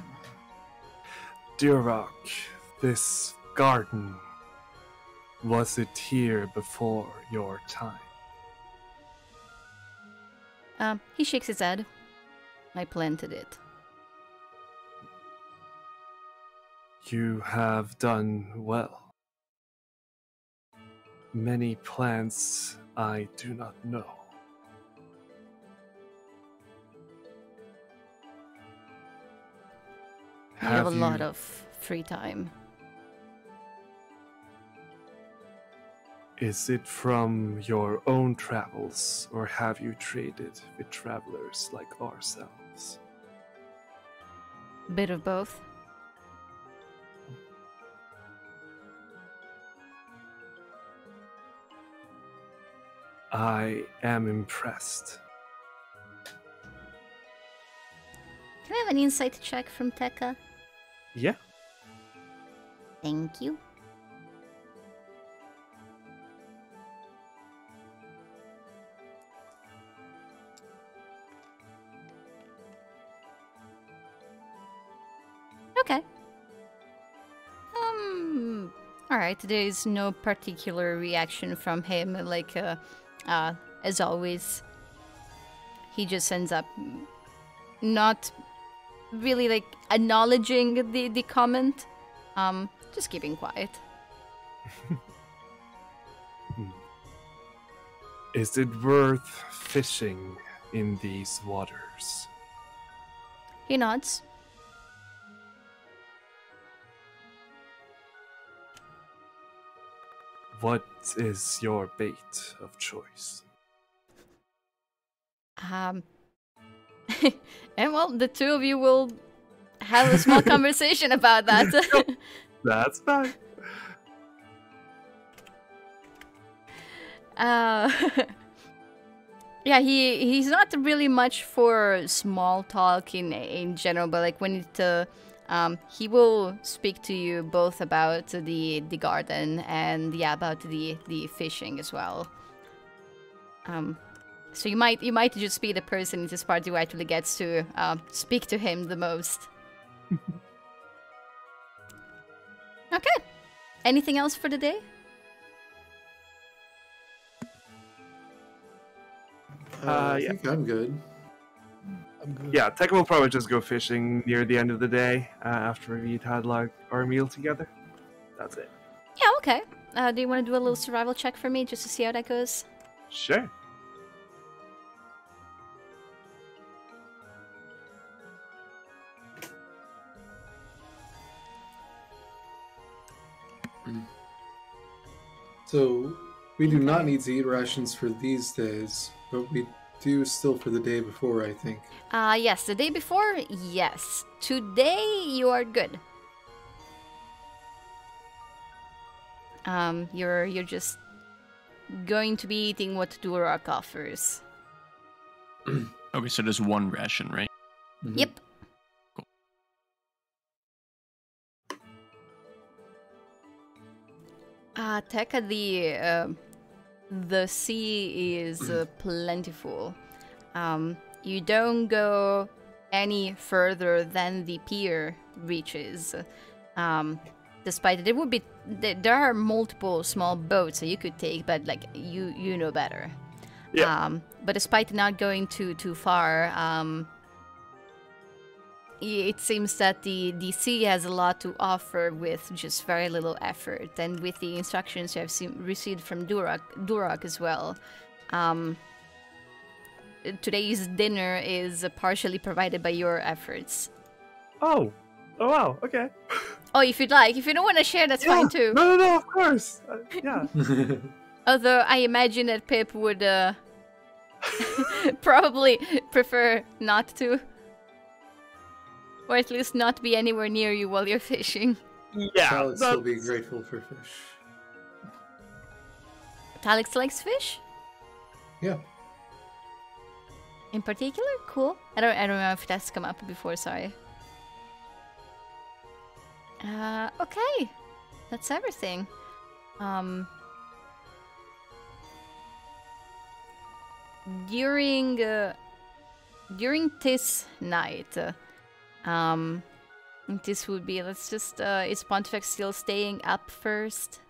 Duroc, this garden, was it here before your time? Um, he shakes his head. I planted it. You have done well. Many plants I do not know. I have, have a lot of free time. Is it from your own travels, or have you traded with travelers like ourselves? Bit of both. I am impressed. Can I have an insight check from Tekka? Yeah. Thank you. Okay. Um. All right. There is no particular reaction from him. Like, uh, uh, as always, he just ends up not really like acknowledging the the comment. Um, just keeping quiet. Is it worth fishing in these waters? He nods. What is your bait of choice? Um. And well, the two of you will have a small conversation about that. That's fine. Uh, yeah, he he's not really much for small talk in in general, but like when it uh, um, he will speak to you both about the the garden and yeah about the the fishing as well. Um. So you might you might just be the person in this party who actually gets to uh, speak to him the most. Okay. Anything else for the day? Uh, uh, I yeah. think I'm good. I'm good. Yeah, Tekka will probably just go fishing near the end of the day uh, after we've had like our meal together. That's it. Yeah, okay. Uh, do you want to do a little survival check for me just to see how that goes? Sure. So, we do not need to eat rations for these days, but we do still for the day before, I think. Uh, yes, the day before, yes. Today, you are good. Um, you're, you're just going to be eating what Duroc offers. Okay, so there's one ration, right? Mm-hmm. Yep. Cool. Uh, Tekka, the, uh, the sea is uh, plentiful. Um, you don't go any further than the pier reaches. Um... Despite it, there would be there are multiple small boats that you could take, but like you you know better. Yeah. Um, but despite not going too too far, um, it seems that the the sea has a lot to offer with just very little effort, and with the instructions you have seen, received from Duroc Duroc as well. Um, today's dinner is partially provided by your efforts. Oh. Oh wow, okay. Oh, if you'd like. If you don't want to share, that's yeah, fine too. No, no, no, of course. Uh, yeah. Although I imagine that Pip would uh, probably prefer not to. Or at least not be anywhere near you while you're fishing. Yeah. Talix that's... will be grateful for fish. Talix likes fish? Yeah. In particular? Cool. I don't, I don't know if that's come up before, sorry. Uh, okay. That's everything. Um, during, uh, during this night, uh, um, this would be, let's just, uh, is Pontifex still staying up first?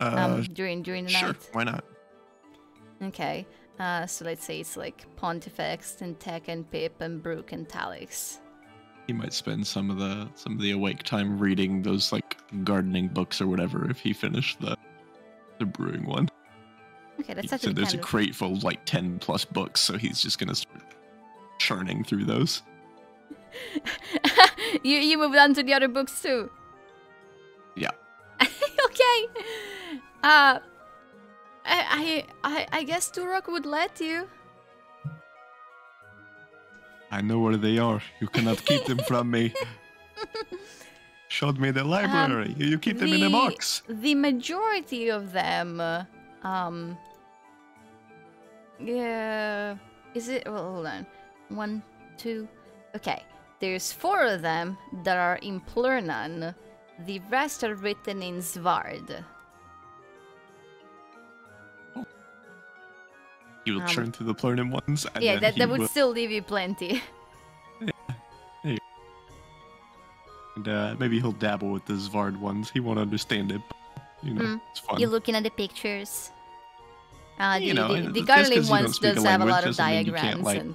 Uh, um, during, during the sure, night? Sure, why not? Okay, uh, so let's say it's like Pontifex and Tekka and Pip and Brooke and Talix. He might spend some of the some of the awake time reading those like gardening books or whatever if he finished the the brewing one. Okay, that's actually so there's kind a crate of... full of like ten plus books, so he's just gonna start churning through those. you you moved on to the other books too. Yeah. Okay. Uh, I I I guess Duroc would let you. I know where they are. You cannot keep them from me. Showed me the library. Um, you keep them the, in a box. The majority of them, um, yeah, is it? Well, hold on. One, two. Okay, there's four of them that are in Plurnan. The rest are written in Svard. You'll um, churn through the Plurnan ones. And yeah, that, that would will... still leave you plenty. Yeah. There you go. And uh, maybe he'll dabble with the Svard ones. He won't understand it, but, you know, mm. it's fun. You're looking at the pictures. Uh, the, you know, the, the, the gardening ones does have a lot of diagrams. You can't, like, and...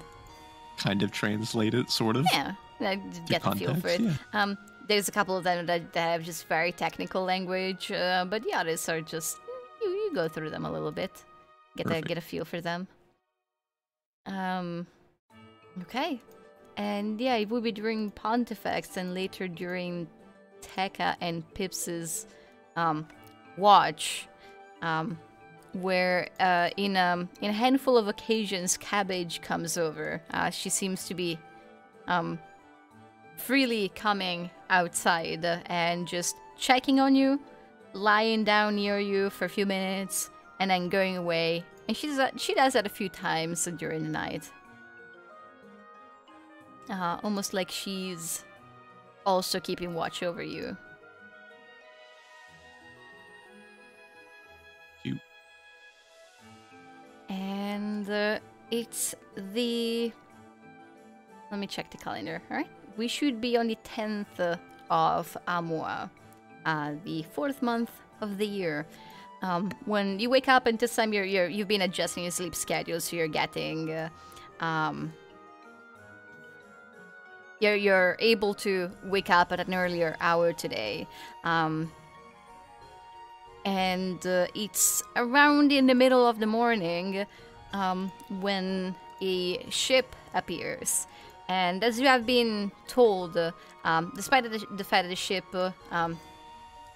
kind of translate it, sort of. Yeah, I get the feel for it. Yeah. Um, there's a couple of them that, that have just very technical language, uh, but the others are just... You, you go through them a little bit. Get a, get a feel for them. Um, okay. And yeah, it will be during Pontifex and later during Tekka and Pips's um, watch, um, where uh, in, um, in a handful of occasions, Cabbage comes over. Uh, she seems to be um, freely coming outside and just checking on you, lying down near you for a few minutes, and then going away, and she's uh, she does that a few times during the night. Uh, almost like she's also keeping watch over you. You. And uh, it's the... Let me check the calendar, alright? We should be on the tenth of Amua, uh, the fourth month of the year. Um, when you wake up, and this time you're, you're, you've been adjusting your sleep schedule, so you're getting... Uh, um, you're, you're able to wake up at an earlier hour today. Um, and uh, it's around in the middle of the morning um, when a ship appears. And as you have been told, uh, um, despite the, the fact that the ship uh, um,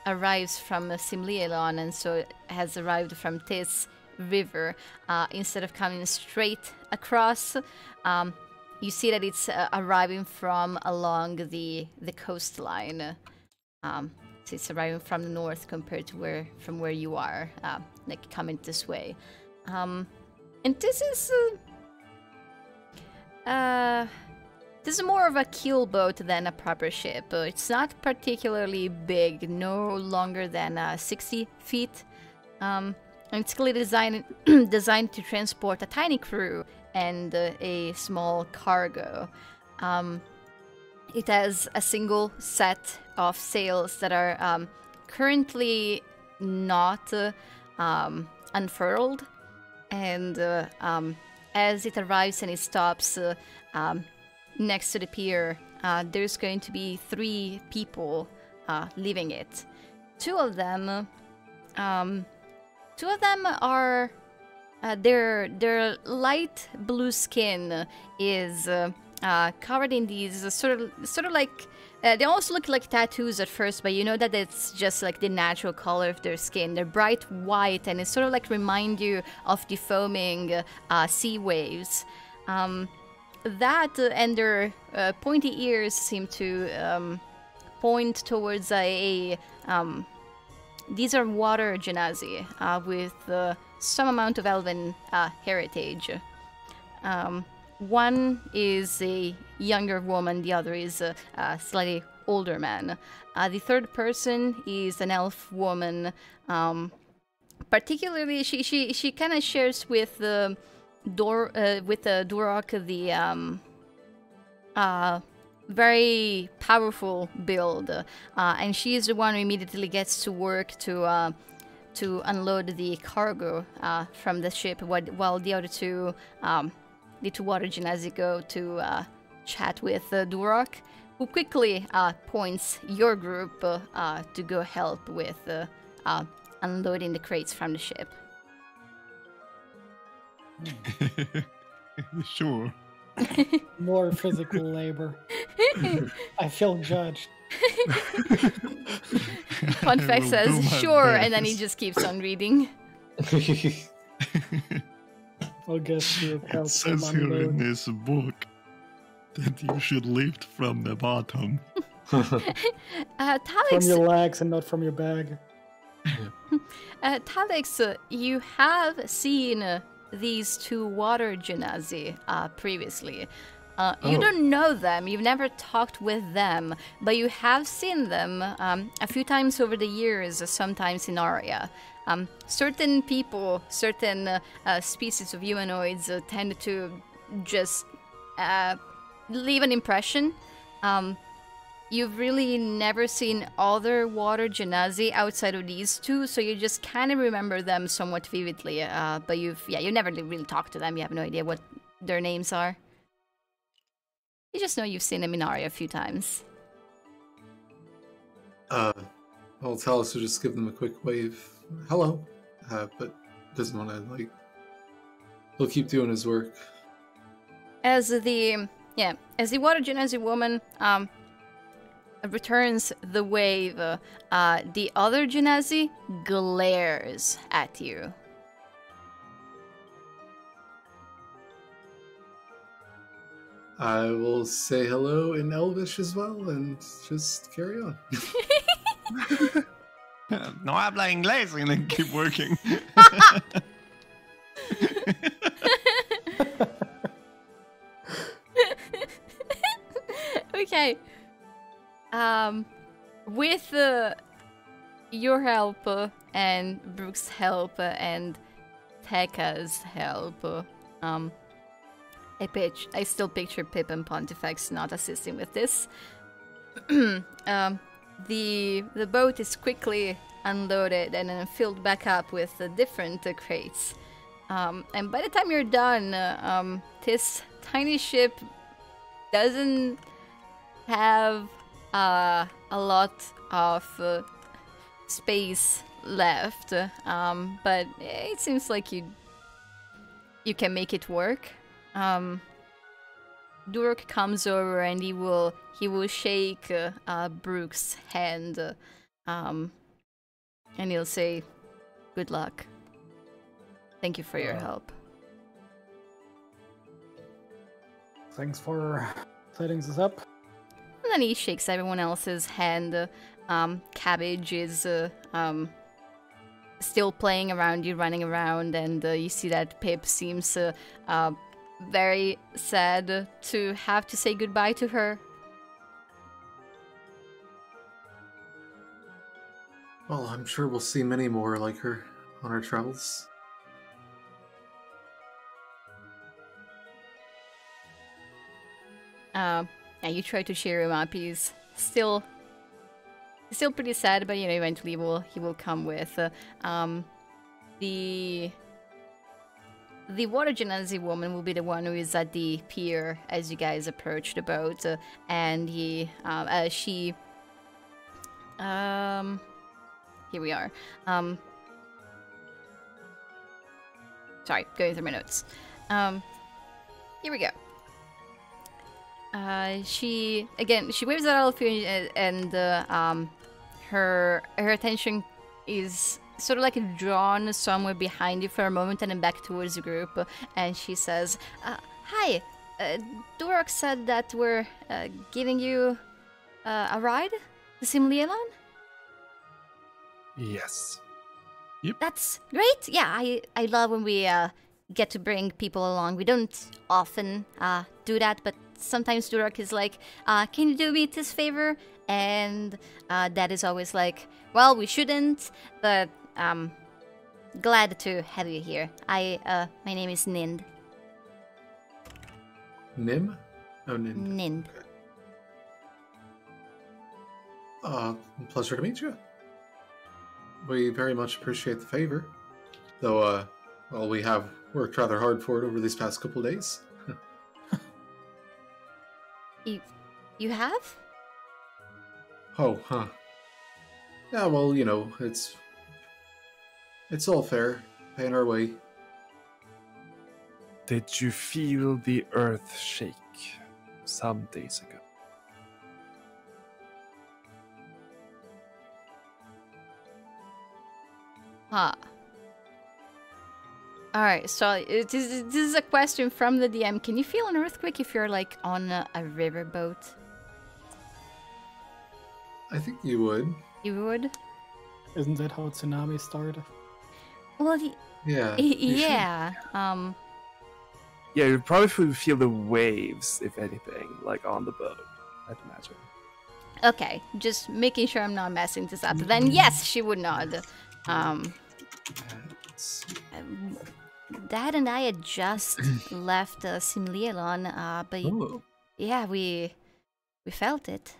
arrives from uh, Simlielon, and so it has arrived from this river, uh, instead of coming straight across, um, you see that it's uh, arriving from along the the coastline. Um, so it's arriving from the north compared to where from where you are, uh, like coming this way. Um, and this is uh, uh, this is more of a keelboat than a proper ship. It's not particularly big, no longer than uh, sixty feet. Um, and it's clearly designed designed to transport a tiny crew and uh, a small cargo. Um, it has a single set of sails that are um, currently not uh, um, unfurled, and uh, um, as it arrives and it stops uh, um, next to the pier, uh, there's going to be three people uh, leaving it. Two of them, um, two of them are. Uh, their their light blue skin is uh, uh, covered in these uh, sort of sort of like uh, they almost look like tattoos at first, but you know that it's just like the natural color of their skin. They're bright white, and it sort of like remind you of the foaming uh, sea waves. Um, that uh, and their uh, pointy ears seem to um, point towards a. a um, these are water genasi uh, with. Uh, some amount of elven uh, heritage. Um, one is a younger woman, the other is a, a slightly older man. Uh, the third person is an elf woman. Um, particularly, she she, she kind of shares with the uh, Dor uh, with uh, Duroc the um, uh, very powerful build, uh, and she is the one who immediately gets to work to. Uh, to unload the cargo uh, from the ship, while the other two, um, the two water genasi go to uh, chat with uh, Duroc, who quickly uh, points your group uh, uh, to go help with uh, uh, unloading the crates from the ship. Sure. More physical labor. I feel judged. Pontifex says, sure, and then he just keeps on reading. I guess you have it says here in this book that you should lift from the bottom. uh, Talix, from your legs and not from your bag. uh, Talix, uh, you have seen uh, these two water genasi uh, previously. Uh, you oh. don't know them, you've never talked with them, but you have seen them um, a few times over the years, sometimes in Aria. Um, certain people, certain uh, uh, species of humanoids uh, tend to just uh, leave an impression. Um, you've really never seen other water genasi outside of these two, so you just kind of remember them somewhat vividly, uh, but you've, yeah, you never really talked to them, you have no idea what their names are. You just know you've seen him in Aria a few times. Uh, I'll tell us to just give them a quick wave. Hello. Uh, but doesn't want to, like... He'll keep doing his work. As the... Yeah, as the water genasi woman um, returns the wave, uh, uh, the other genasi glares at you. I will say hello in Elvish as well, and just carry on. No habla inglés, and then keep working. Okay. Um, with uh, your help uh, and Brooke's help uh, and Tekka's help, uh, um. I, pitch, I still picture Pip and Pontifex not assisting with this. um, The, the boat is quickly unloaded and then filled back up with the different uh, crates. Um, and by the time you're done, uh, um, this tiny ship doesn't have uh, a lot of uh, space left, um, but it seems like you you can make it work. Um, Duroc comes over and he will he will shake uh, uh, Brooke's hand, uh, um, and he'll say, "Good luck. Thank you for your help." Thanks for setting this up. And then he shakes everyone else's hand. Um, Cabbage is uh, um, still playing around you, running around, and uh, you see that Pip seems uh, uh, very sad to have to say goodbye to her. Well, I'm sure we'll see many more like her on our travels. Uh, and you try to cheer him up. He's still, still pretty sad, but you know, eventually he will he will come with. Uh, um, the the water genasi woman will be the one who is at the pier as you guys approach the boat, uh, and he, uh, uh, she, um, here we are. Um, sorry, going through my notes. Um, here we go. Uh, she again. She waves at all of you, and, and uh, um, her her attention is sort of like drawn somewhere behind you for a moment, and then back towards the group. And she says, uh, "Hi, uh, Duroc said that we're uh, giving you uh, a ride to Simlielon." Yes. Yep. That's great. Yeah, I I love when we uh, get to bring people along. We don't often uh, do that, but sometimes Duroc is like, uh, can you do me this favor? And uh, Dad is always like, well, we shouldn't, but um, glad to have you here. I, uh, my name is Nind. Nim? Oh, Nind. Nind. Okay. Uh, pleasure to meet you. We very much appreciate the favor, though, uh, well, we have worked rather hard for it over these past couple days. You, you have? Oh, huh. Yeah, well, you know, it's... It's all fair. Paying our way. Did you feel the earth shake some days ago? Huh. Alright, so this is a question from the D M. Can you feel an earthquake if you're, like, on a, a riverboat? I think you would. You would? Isn't that how tsunami started? Well, yeah. Yeah. Um, yeah, you probably would feel the waves, if anything, like, on the boat, I'd imagine. Okay, just making sure I'm not messing this up. Then, yes, she would not. Um... Um, Dad and I had just left uh, Simlielon, uh, but Ooh. yeah, we we felt it.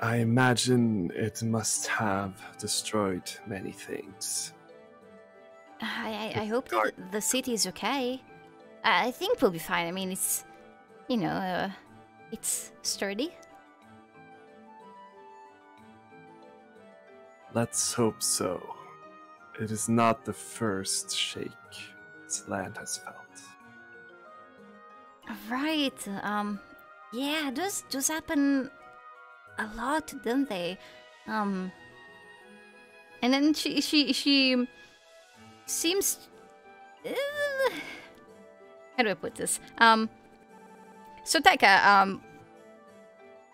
I imagine it must have destroyed many things. I, I, I hope that the city is okay. I, I think we'll be fine. I mean, it's, you know, uh, it's sturdy. Let's hope so. It is not the first shake this land has felt. Right. Um. Yeah, those those happen a lot, don't they? Um. And then she she she seems. Uh, how do I put this? Um. So Tekka. Um.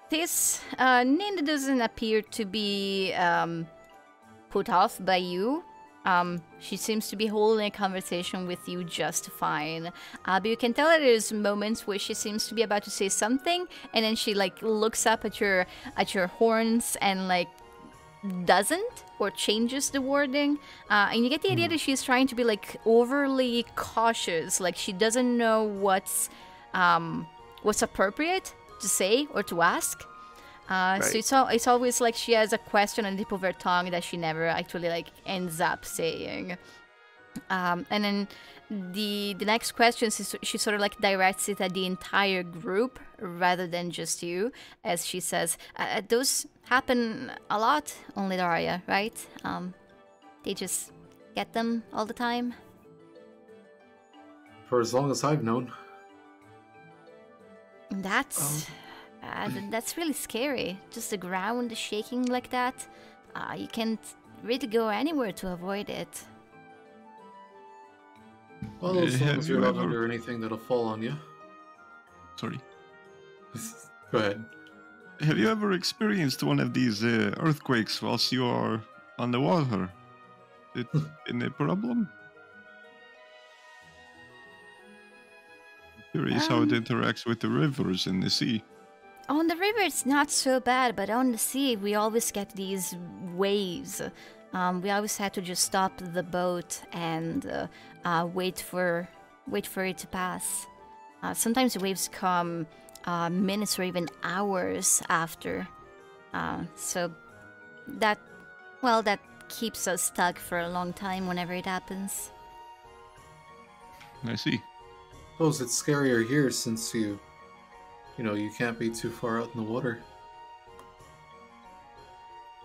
This uh, Nind doesn't appear to be. Um, put off by you. Um, she seems to be holding a conversation with you just fine. Uh, but you can tell that there's moments where she seems to be about to say something, and then she like looks up at your at your horns and like doesn't or changes the wording. Uh, and you get the idea that she's trying to be like overly cautious, like she doesn't know what's um, what's appropriate to say or to ask. Uh, right. So it's all, it's always like she has a question on the tip of her tongue that she never actually like ends up saying. Um, and then the the next question, she sort of like directs it at the entire group rather than just you, as she says, uh, those happen a lot on Ledarian, right? Um, they just get them all the time? For as long as I've known. That's... Um. Uh, that's really scary. Just the ground shaking like that. Uh, you can't really go anywhere to avoid it. Well, as long as you're not under anything that'll fall on you. Sorry. Go ahead. Have you ever experienced one of these uh, earthquakes whilst you are underwater? It been a problem? I'm curious um, how it interacts with the rivers and the sea. On the river, it's not so bad, but on the sea, we always get these waves. Um, we always had to just stop the boat and uh, uh, wait for wait for it to pass. Uh, sometimes the waves come uh, minutes or even hours after. Uh, so that, well, that keeps us stuck for a long time whenever it happens. I see. I suppose it's scarier here since you... You know, you can't be too far out in the water.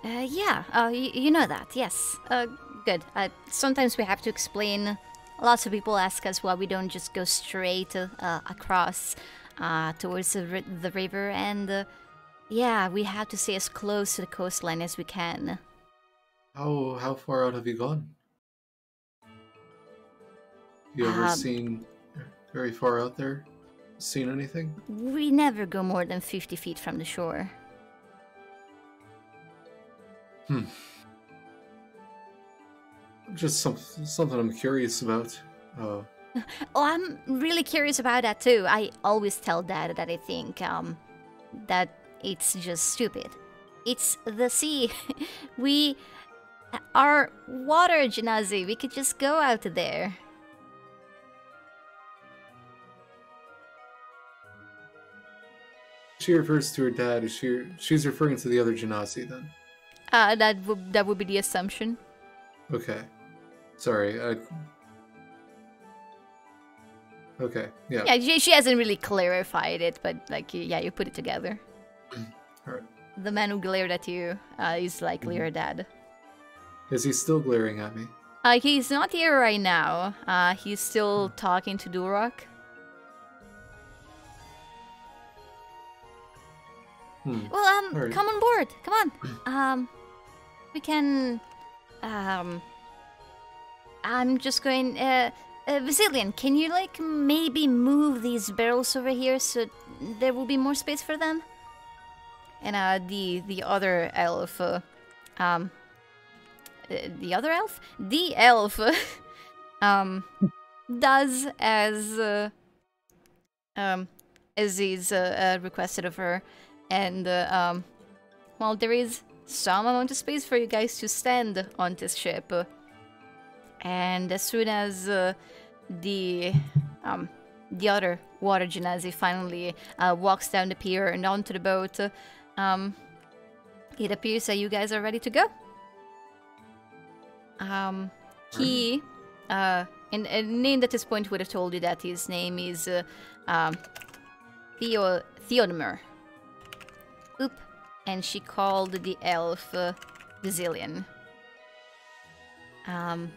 Uh, yeah, uh, you, you know that, yes. Uh, good. Uh, sometimes we have to explain. Lots of people ask us why we don't just go straight uh, across uh, towards the, ri the river. And, uh, yeah, we have to stay as close to the coastline as we can. How, how far out have you gone? You ever um, seen very far out there? Seen anything? We never go more than fifty feet from the shore. Hmm. Just some, something I'm curious about. Uh, oh, I'm really curious about that too. I always tell Dad that I think um, that it's just stupid. It's the sea. We are water, Genasi. We could just go out there. She refers to her dad as she, she's referring to the other Genasi then. Uh, that, that would be the assumption. Okay. Sorry. I... Okay, yeah. Yeah, she, she hasn't really clarified it, but like, yeah, you put it together. All right. The man who glared at you uh, is likely mm-hmm. her dad. Is he still glaring at me? Uh, he's not here right now. Uh, he's still hmm. talking to Duroc. Hmm. Well, um, right. Come on board. Come on. Um, we can. Um, I'm just going. Uh, uh, Vasilian, can you like maybe move these barrels over here so there will be more space for them? And uh, the the other elf, uh, um, uh, the other elf, the elf, um, does as uh, um as is uh, uh, requested of her. And, uh, um, well, there is some amount of space for you guys to stand on this ship. And as soon as uh, the um, the other water Genasi finally uh, walks down the pier and onto the boat, um, it appears that you guys are ready to go. Um, he, uh, and, and Nind at this point would have told you that his name is uh, um, Theo Theodomer. Oop. And she called the elf uh, Vasilian. Um,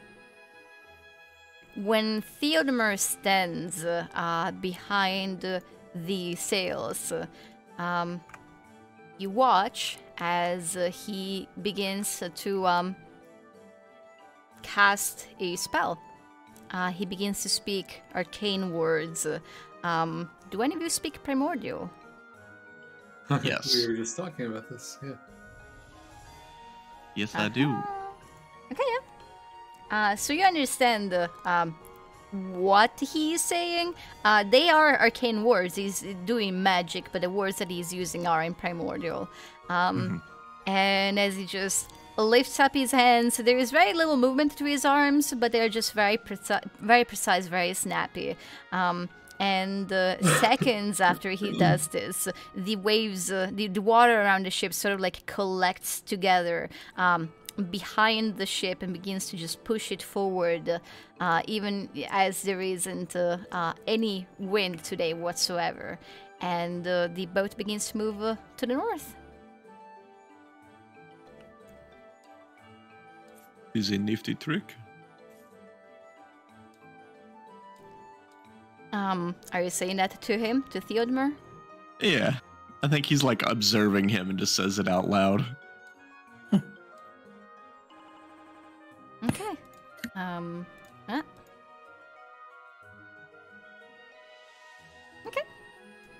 when Theodomer stands uh, behind the sails, um, you watch as he begins to um, cast a spell. Uh, he begins to speak arcane words. Um, do any of you speak Primordial? Yes. We were just talking about this, yeah. Yes, uh-huh. I do. Okay, yeah. Uh, so you understand uh, um, what he is saying. Uh, they are arcane words. He's doing magic, but the words that he's using are in Primordial. Um, mm-hmm. And as he just lifts up his hands, there is very little movement to his arms, but they are just very, preci very precise, very snappy. Um, and uh, seconds after he does this, the waves, uh, the, the water around the ship sort of like collects together um, behind the ship and begins to just push it forward, uh, even as there isn't uh, uh, any wind today whatsoever. And uh, the boat begins to move uh, to the north. Is a nifty trick. Um, are you saying that to him, to Theodomer? Yeah, I think he's like observing him and just says it out loud. Okay. Um. Ah. Okay.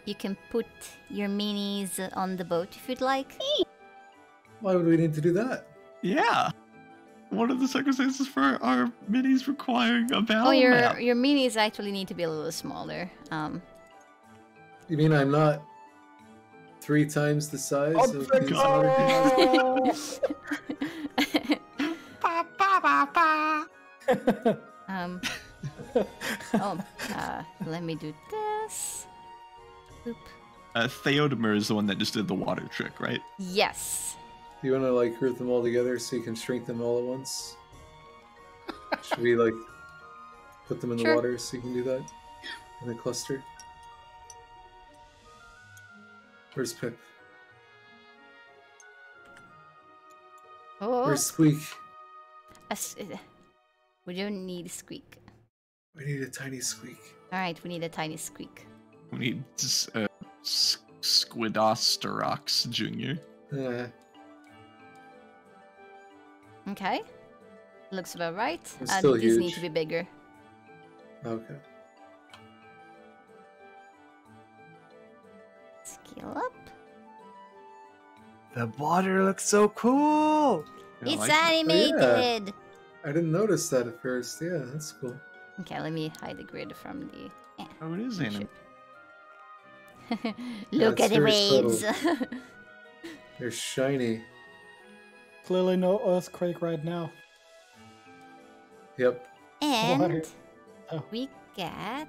You can put your minis on the boat if you'd like. Why would we need to do that? Yeah. What are the circumstances for our minis requiring a battle? Oh, your map? Your minis actually need to be a little smaller. Um. You mean I'm not three times the size oh, of these other Um. Oh, uh, let me do this. Oop. Uh, Theodomer is the one that just did the water trick, right? Yes. Do you want to like group them all together so you can shrink them all at once? Should we like put them in sure. the water so you can do that in a cluster? Where's Pip? Oh. Where's Squeak? A, we don't need Squeak. We need a tiny Squeak. All right, we need a tiny Squeak. We need uh, Squidosterox Junior. Uh, Okay, looks about right. It's uh, still these huge. Need to be bigger. Okay. Scale up. The water looks so cool. Yeah, it's like animated. It. Oh, yeah. I didn't notice that at first. Yeah, that's cool. Okay, let me hide the grid from the. Eh, oh, it is animated. Look that's at the waves. They're shiny. Clearly no earthquake right now. Yep. And oh. we get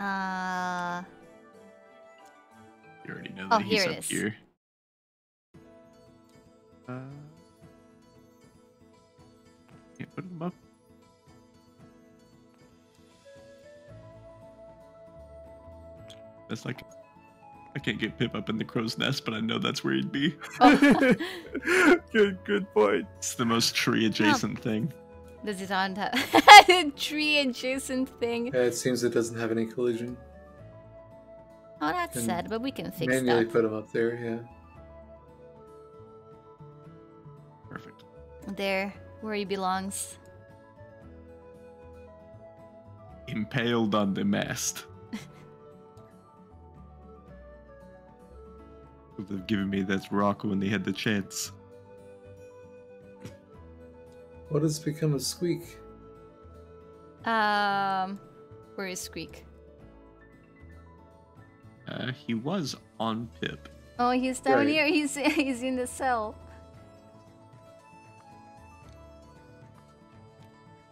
uh You already know that oh, he's here up here. Uh can't put him up. That's like I can't get Pip up in the crow's nest, but I know that's where he'd be. Oh. good, good point. It's the most tree-adjacent oh. thing. Does it not have tree-adjacent thing? Yeah, it seems it doesn't have any collision. Oh, that's and sad, but we can fix manually that. Manually put him up there, yeah. Perfect. There, where he belongs. Impaled on the mast. They've given me that rock when they had the chance. What has become of Squeak? Um, where is Squeak? Uh, he was on Pip. Oh, he's down right. here. He's he's in the cell.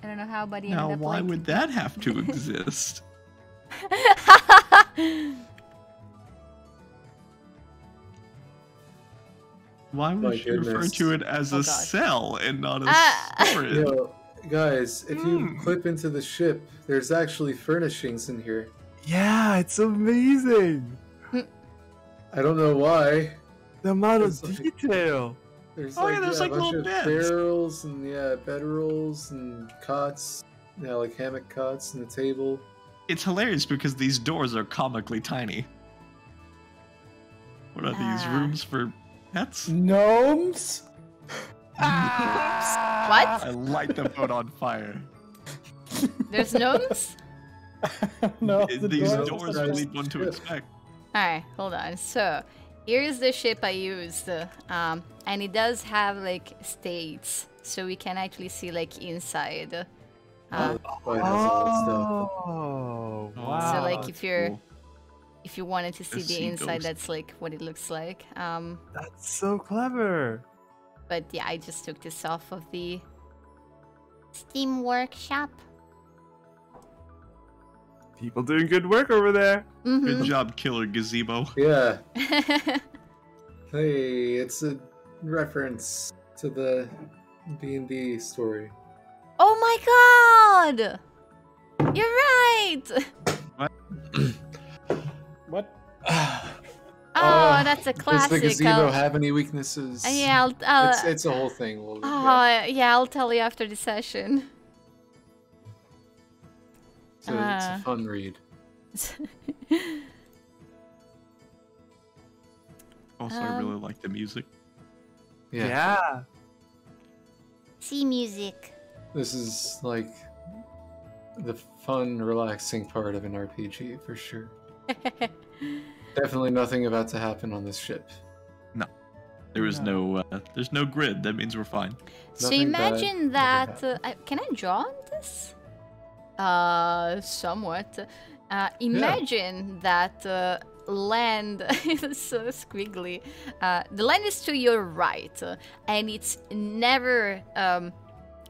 I don't know how, but he now ended up why liking. Would that have to exist? Why would My you goodness. Refer to it as oh, a gosh. Cell and not a ah. storage? You know, guys, if mm. you clip into the ship, there's actually furnishings in here. Yeah, it's amazing. I don't know why. The amount there's of like, detail. There's oh, like, yeah, there's yeah, like a bunch little of beds. Barrels and yeah, bedrolls and cots. Yeah, like hammock cots and a table. It's hilarious because these doors are comically tiny. What are ah. these rooms for? That's gnomes. Ah! What? I light the boat on fire. There's gnomes. No, the these doors, doors lead one to expect. All right, hold on. So here's the ship I used, um, and it does have like states, so we can actually see like inside. Uh, oh, oh wow! So like if you're cool. If you wanted to see the inside, that's like what it looks like. Um, that's so clever. But yeah, I just took this off of the Steam workshop. People doing good work over there. Mm-hmm. Good job, Killer Gazebo. Yeah. Hey, it's a reference to the D and D story. Oh my god! You're right! What? What? Oh, uh, that's a classic. Does the gazebo I'll... have any weaknesses? Uh, yeah, I'll, I'll, it's, it's a whole thing. We'll, uh, yeah. yeah, I'll tell you after the session. So uh. It's a fun read. Also, um, I really like the music. Yeah. yeah. Sea music. This is like the fun, relaxing part of an R P G for sure. Definitely nothing about to happen on this ship. No, there is no. no uh, there's no grid. That means we're fine. So nothing imagine that. that uh, can I draw on this? Uh, somewhat. Uh, imagine yeah. that. Uh, Land is so squiggly. Uh, the land is to your right, and it's never, um,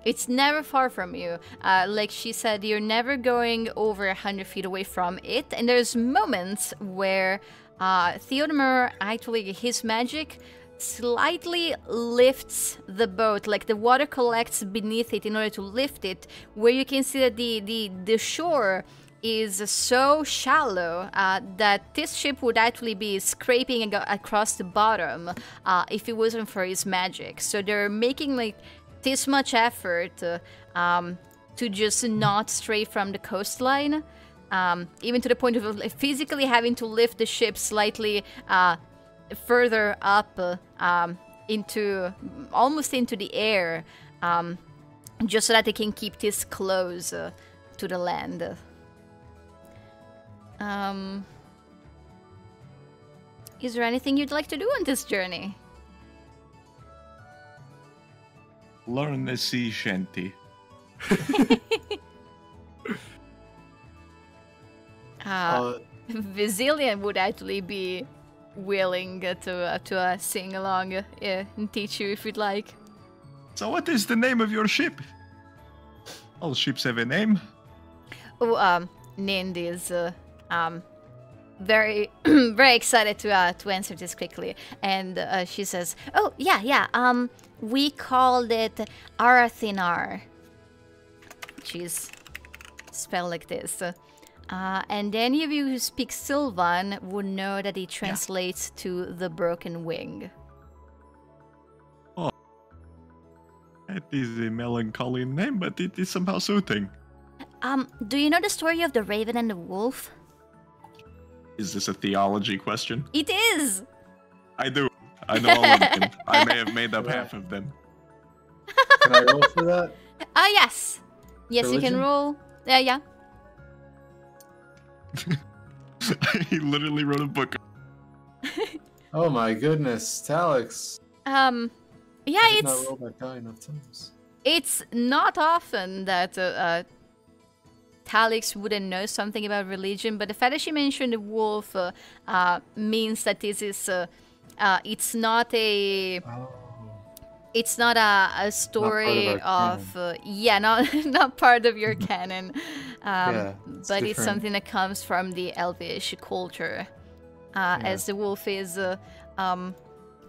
it's never far from you. Uh, like she said, you're never going over a hundred feet away from it. And there's moments where uh, Theodomer, actually, his magic slightly lifts the boat, like the water collects beneath it in order to lift it, where you can see that the the the shore is so shallow uh, that this ship would actually be scraping across the bottom uh, if it wasn't for his magic. So they're making like this much effort uh, um, to just not stray from the coastline, um, even to the point of physically having to lift the ship slightly uh, further up uh, um, into almost into the air, um, just so that they can keep this close uh, to the land. Um, is there anything you'd like to do on this journey? Learn the sea shanty. uh, uh, Vasilian would actually be willing to uh, to uh, sing along uh, yeah, and teach you if you'd like. So what is the name of your ship? All ships have a name. Oh, um, Nind is... Uh, Um, very, very excited to uh, to answer this quickly. And uh, she says, "Oh yeah, yeah. Um, we called it Arathinar. She's spelled like this. Uh, and any of you who speak Sylvan would know that it translates yeah. to the broken wing." Oh, that is a melancholy name, but it is somehow soothing. Um, do you know the story of the raven and the wolf? Is this a theology question? It is! I do. I know all of them. I may have made up yeah. half of them. Can I roll for that? Ah, uh, yes. Yes, religion? You can roll. Uh, yeah, yeah. He literally wrote a book. Oh my goodness, Talix. Um, yeah, I did it's... I not roll that guy enough times. It's not often that... Uh, uh, Talix wouldn't know something about religion, but the fact that she mentioned the wolf uh, uh, means that this is uh, uh, it's not a oh. it's not a, a story not of, of uh, yeah not not part of your canon, um, yeah, it's but different. It's something that comes from the Elvish culture, uh, yeah. as the wolf is uh, um,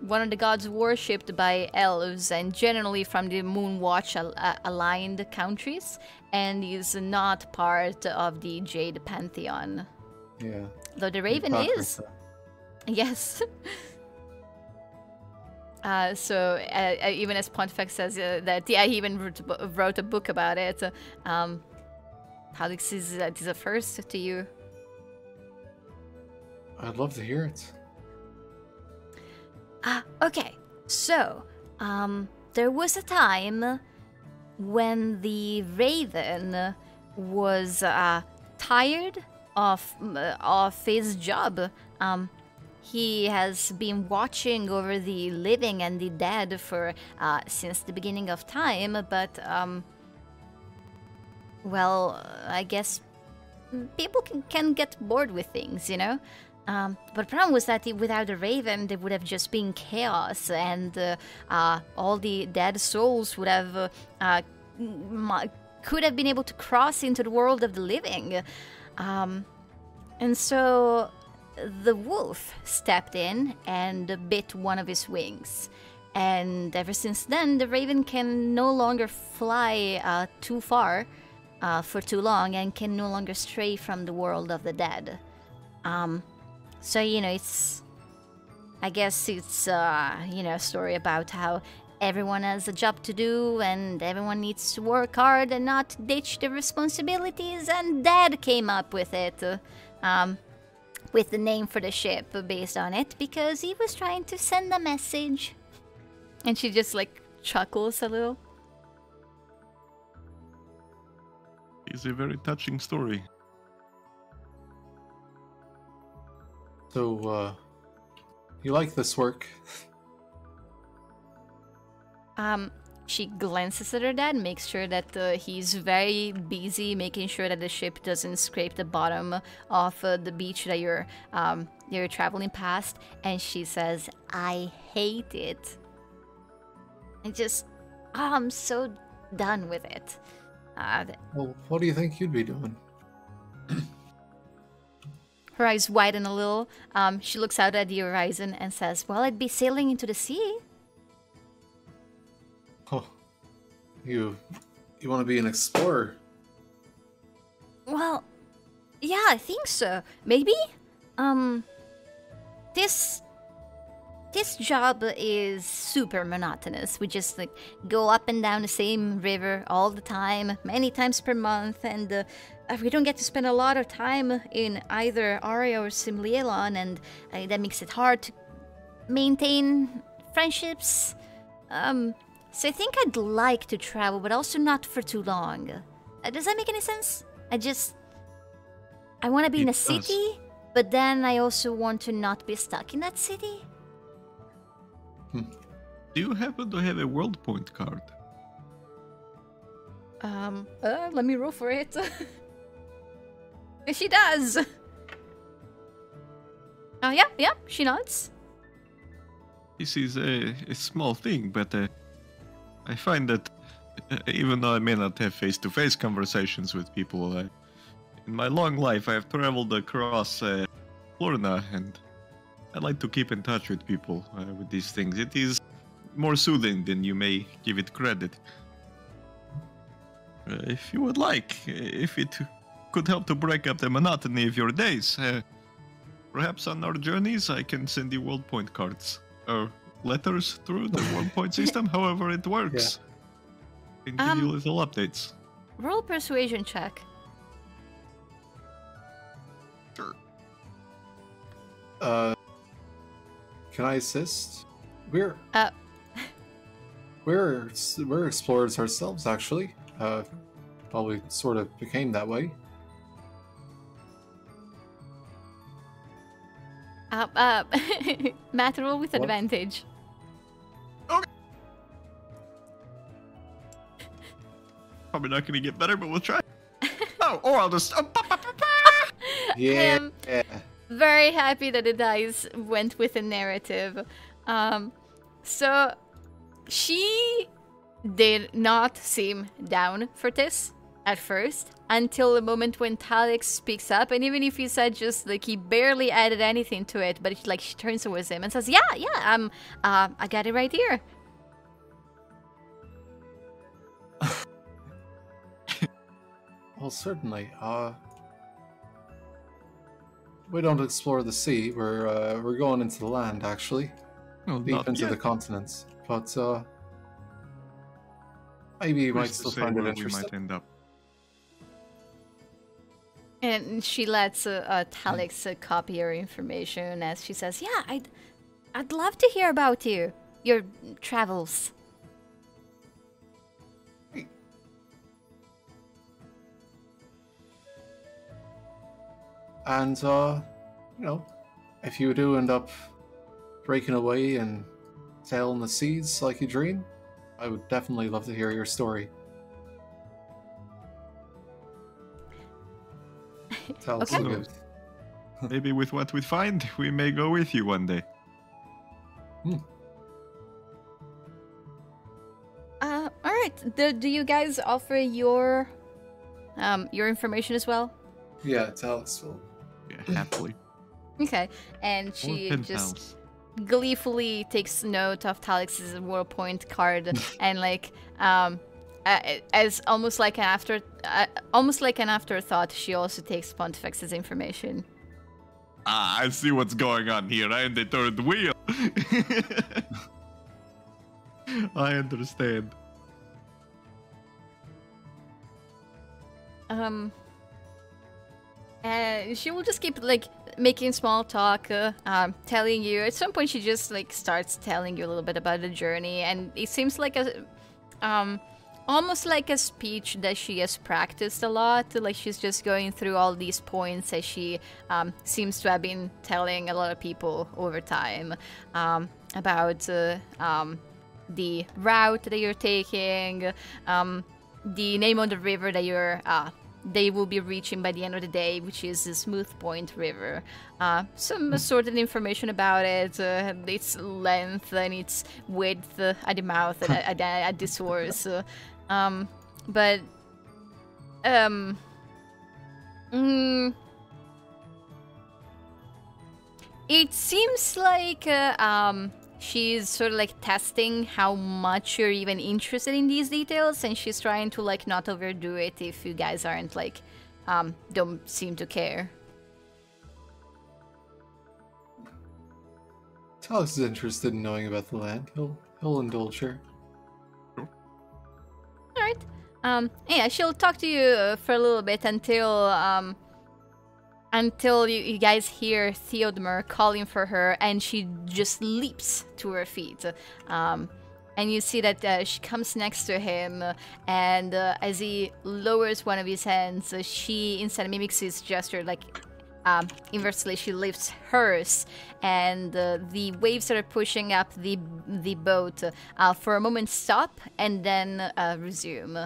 one of the gods worshipped by elves and generally from the Moonwatch al uh, aligned countries. And is not part of the Jade Pantheon. Yeah. Though the Raven is. Yes. uh, so uh, even as Pontifex says uh, that, yeah, he even wrote, wrote a book about it. Um, Talix, is that is a first to you? I'd love to hear it. Ah, uh, okay. So, um, there was a time when the raven was uh, tired of of his job. Um, he has been watching over the living and the dead for uh, since the beginning of time, but um, well, I guess people can, can get bored with things, you know. Um, but the problem was that without the raven, there would have just been chaos, and uh, uh, all the dead souls would have uh, uh, could have been able to cross into the world of the living. Um, and so the wolf stepped in and bit one of his wings. And ever since then, the raven can no longer fly uh, too far uh, for too long and can no longer stray from the world of the dead. Um, so, you know, it's... I guess it's, uh, you know, a story about how everyone has a job to do and everyone needs to work hard and not ditch their responsibilities, and Dad came up with it, um, with the name for the ship based on it, because he was trying to send a message. And she just, like, chuckles a little. It's a very touching story. So, uh... you like this work? Um, she glances at her dad, makes sure that uh, he's very busy making sure that the ship doesn't scrape the bottom of uh, the beach that you're, um, you're traveling past, and she says, "I hate it." And just, oh, I'm so done with it. Uh, well, what do you think you'd be doing? Her eyes widen a little. Um, she looks out at the horizon and says, "Well, I'd be sailing into the sea." Oh, you, you want to be an explorer? Well, yeah, I think so. Maybe. Um, this, this job is super monotonous. We just like go up and down the same river all the time, many times per month, and. Uh, We don't get to spend a lot of time in either Aria or Simlielon, and uh, that makes it hard to maintain friendships. Um, so I think I'd like to travel, but also not for too long. Uh, does that make any sense? I just... I want to be it in a city, does. But then I also want to not be stuck in that city. Hmm. Do you happen to have a world point card? Um, uh, let me roll for it. She does. Oh yeah, yeah. She nods. This is a, a small thing, but uh, I find that uh, even though I may not have face-to-face conversations with people, uh, in my long life I have traveled across uh, Plurna, and I like to keep in touch with people uh, with these things. It is more soothing than you may give it credit. Uh, if you would like, if it. Could help to break up the monotony of your days. Uh, perhaps on our journeys I can send you world point cards or letters through the world point system, however it works. Yeah. And um, give you little updates. Roll persuasion check. Sure. Uh, can I assist? We're uh. we're we're explorers ourselves, actually. Uh, probably sort of became that way. Uh, uh, Math roll with what? Advantage. Okay. Probably not gonna get better, but we'll try. Oh, or I'll just. Oh, bah, bah, bah, bah. Yeah. I'm very happy that the dice went with a narrative. Um, so she did not seem down for this at first, until the moment when Talix speaks up, and even if he said just like he barely added anything to it, but it, like she turns towards him and says, "Yeah, yeah, I'm, uh, I got it right here." Well, certainly. Uh, we don't explore the sea. We're uh, we're going into the land, actually, well, deep into yet. the continents. But uh, maybe you might still find it interesting. Might end up. And she lets uh, uh, Talix uh, copy her information as she says, "Yeah, I'd, I'd love to hear about you, your travels." Hey. And, uh, you know, if you do end up breaking away and sailing the seas like you dream, I would definitely love to hear your story. Tell okay. us so, maybe with what we find, we may go with you one day. Hmm. Uh, all right. Perfect. Do, do you guys offer your um your information as well? Yeah, Talix will. Yeah, happily. Okay, and she just house. gleefully takes note of Talix's world point card and like um uh, as almost like an after uh, almost like an afterthought, she also takes Pontifex's information. Ah, I see what's going on here. I am the third wheel. I understand. Um. Uh, she will just keep like making small talk, uh, um, telling you. At some point, she just like starts telling you a little bit about the journey, and it seems like a, um, almost like a speech that she has practiced a lot. Like she's just going through all these points that she um, seems to have been telling a lot of people over time um, about uh, um, the route that you're taking, um, the name of the river that you're. Uh, They will be reaching by the end of the day, which is the Smooth Point River. Uh, some assorted information about it, uh, its length and its width uh, at the mouth and at, at, at the source. Uh, um, but um, mm, it seems like uh, um, she's sort of like testing how much you're even interested in these details, and she's trying to like not overdo it if you guys aren't like, um, don't seem to care. Talix is interested in knowing about the land. He'll, he'll indulge her. All right. Um, yeah, she'll talk to you uh, for a little bit until, um, Until you, you guys hear Theodomer calling for her, and she just leaps to her feet. Um, and you see that uh, she comes next to him, and uh, as he lowers one of his hands, uh, she instead mimics his gesture, like um, inversely, she lifts hers, and uh, the waves that are pushing up the, the boat uh, for a moment stop, and then uh, resume.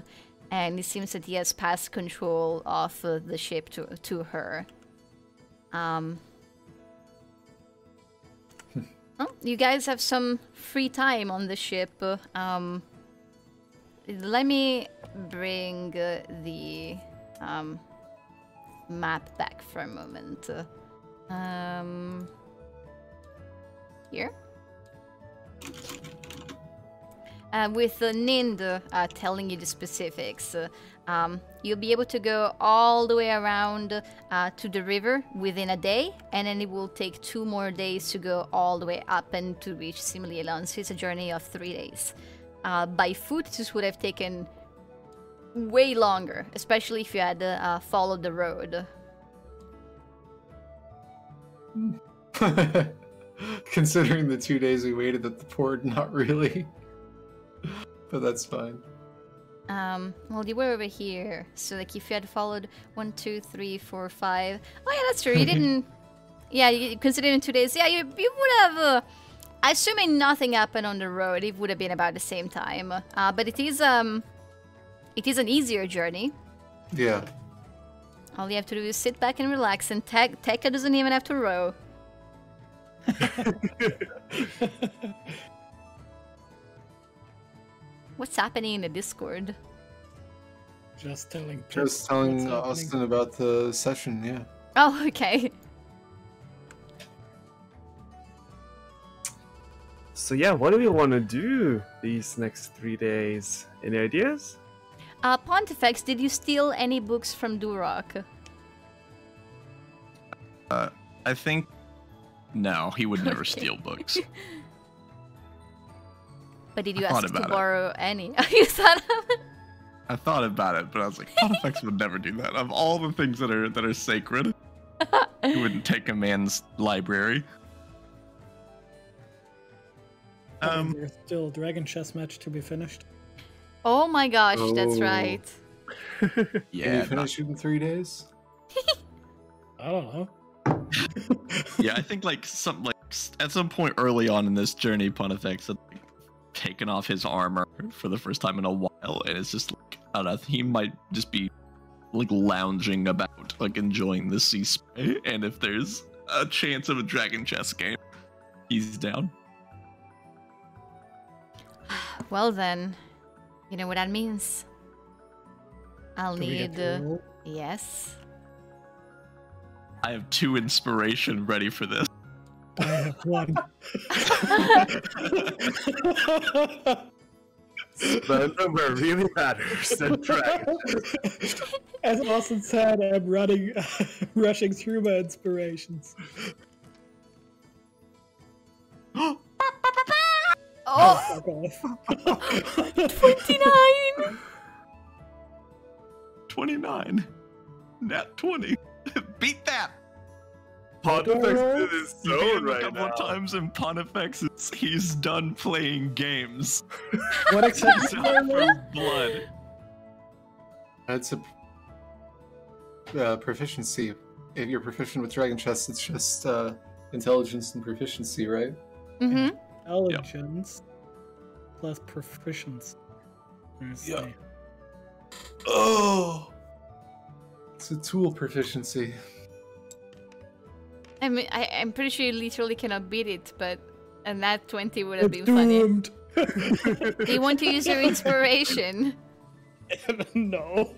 And it seems that he has passed control of uh, the ship to, to her. Um, oh, you guys have some free time on the ship. Um, let me bring uh, the um, map back for a moment. Um, here. Uh, with uh, Nind uh, telling you the specifics. Uh, Um, you'll be able to go all the way around uh, to the river within a day, and then it will take two more days to go all the way up and to reach Simlielon. So it's a journey of three days. Uh, by foot, this would have taken way longer, especially if you had uh, followed the road. Considering the two days we waited at the port, not really. But that's fine. Um, well, you were over here, so like if you had followed one, two, three, four, five. Oh yeah, that's true. You didn't. Yeah, you, considering two days, yeah, you you would have. Uh, assuming nothing happened on the road, it would have been about the same time. Uh, but it is um, it is an easier journey. Yeah. All you have to do is sit back and relax, and Te- Tekka doesn't even have to row. What's happening in the Discord? Just telling people Just telling Austin happening. about the session, yeah. Oh, okay. So yeah, what do we want to do these next three days? Any ideas? Uh, Pontifex, did you steal any books from Duroc? Uh, I think... No, he would never okay. steal books. But did you I ask to borrow it. any? You thought of it? I thought about it, but I was like, Pontifex would never do that. Of all the things that are that are sacred, he wouldn't take a man's library. Um, there's still dragon chess match to be finished. Oh my gosh, oh. That's right. Yeah, Can you finish it in three days? I don't know. Yeah, I think like some like at some point early on in this journey, Pontifex. Like, taken off his armor for the first time in a while, and it's just like, I don't know, he might just be like lounging about, like enjoying the sea spray, and if there's a chance of a dragon chess game, he's down. Well then, You know what that means? I'll Can need... Uh, yes? I have two inspiration ready for this. I have one. The number really matters. And as Austin said, I'm running, rushing through my inspirations. Oh! twenty-nine! twenty-nine. Nat twenty. Beat that! Pontifex is his zone right now. Couple times in Pontifex, he's done playing games. What except for blood? That's a uh, proficiency. If you're proficient with dragon chest, it's just uh, intelligence and proficiency, right? Mm-hmm. Intelligence yep. plus proficiency. Yeah. Oh, it's a tool proficiency. I mean, I, I'm pretty sure you literally cannot beat it, but a nat twenty would have been doomed. Funny. Do you want to use your inspiration? No.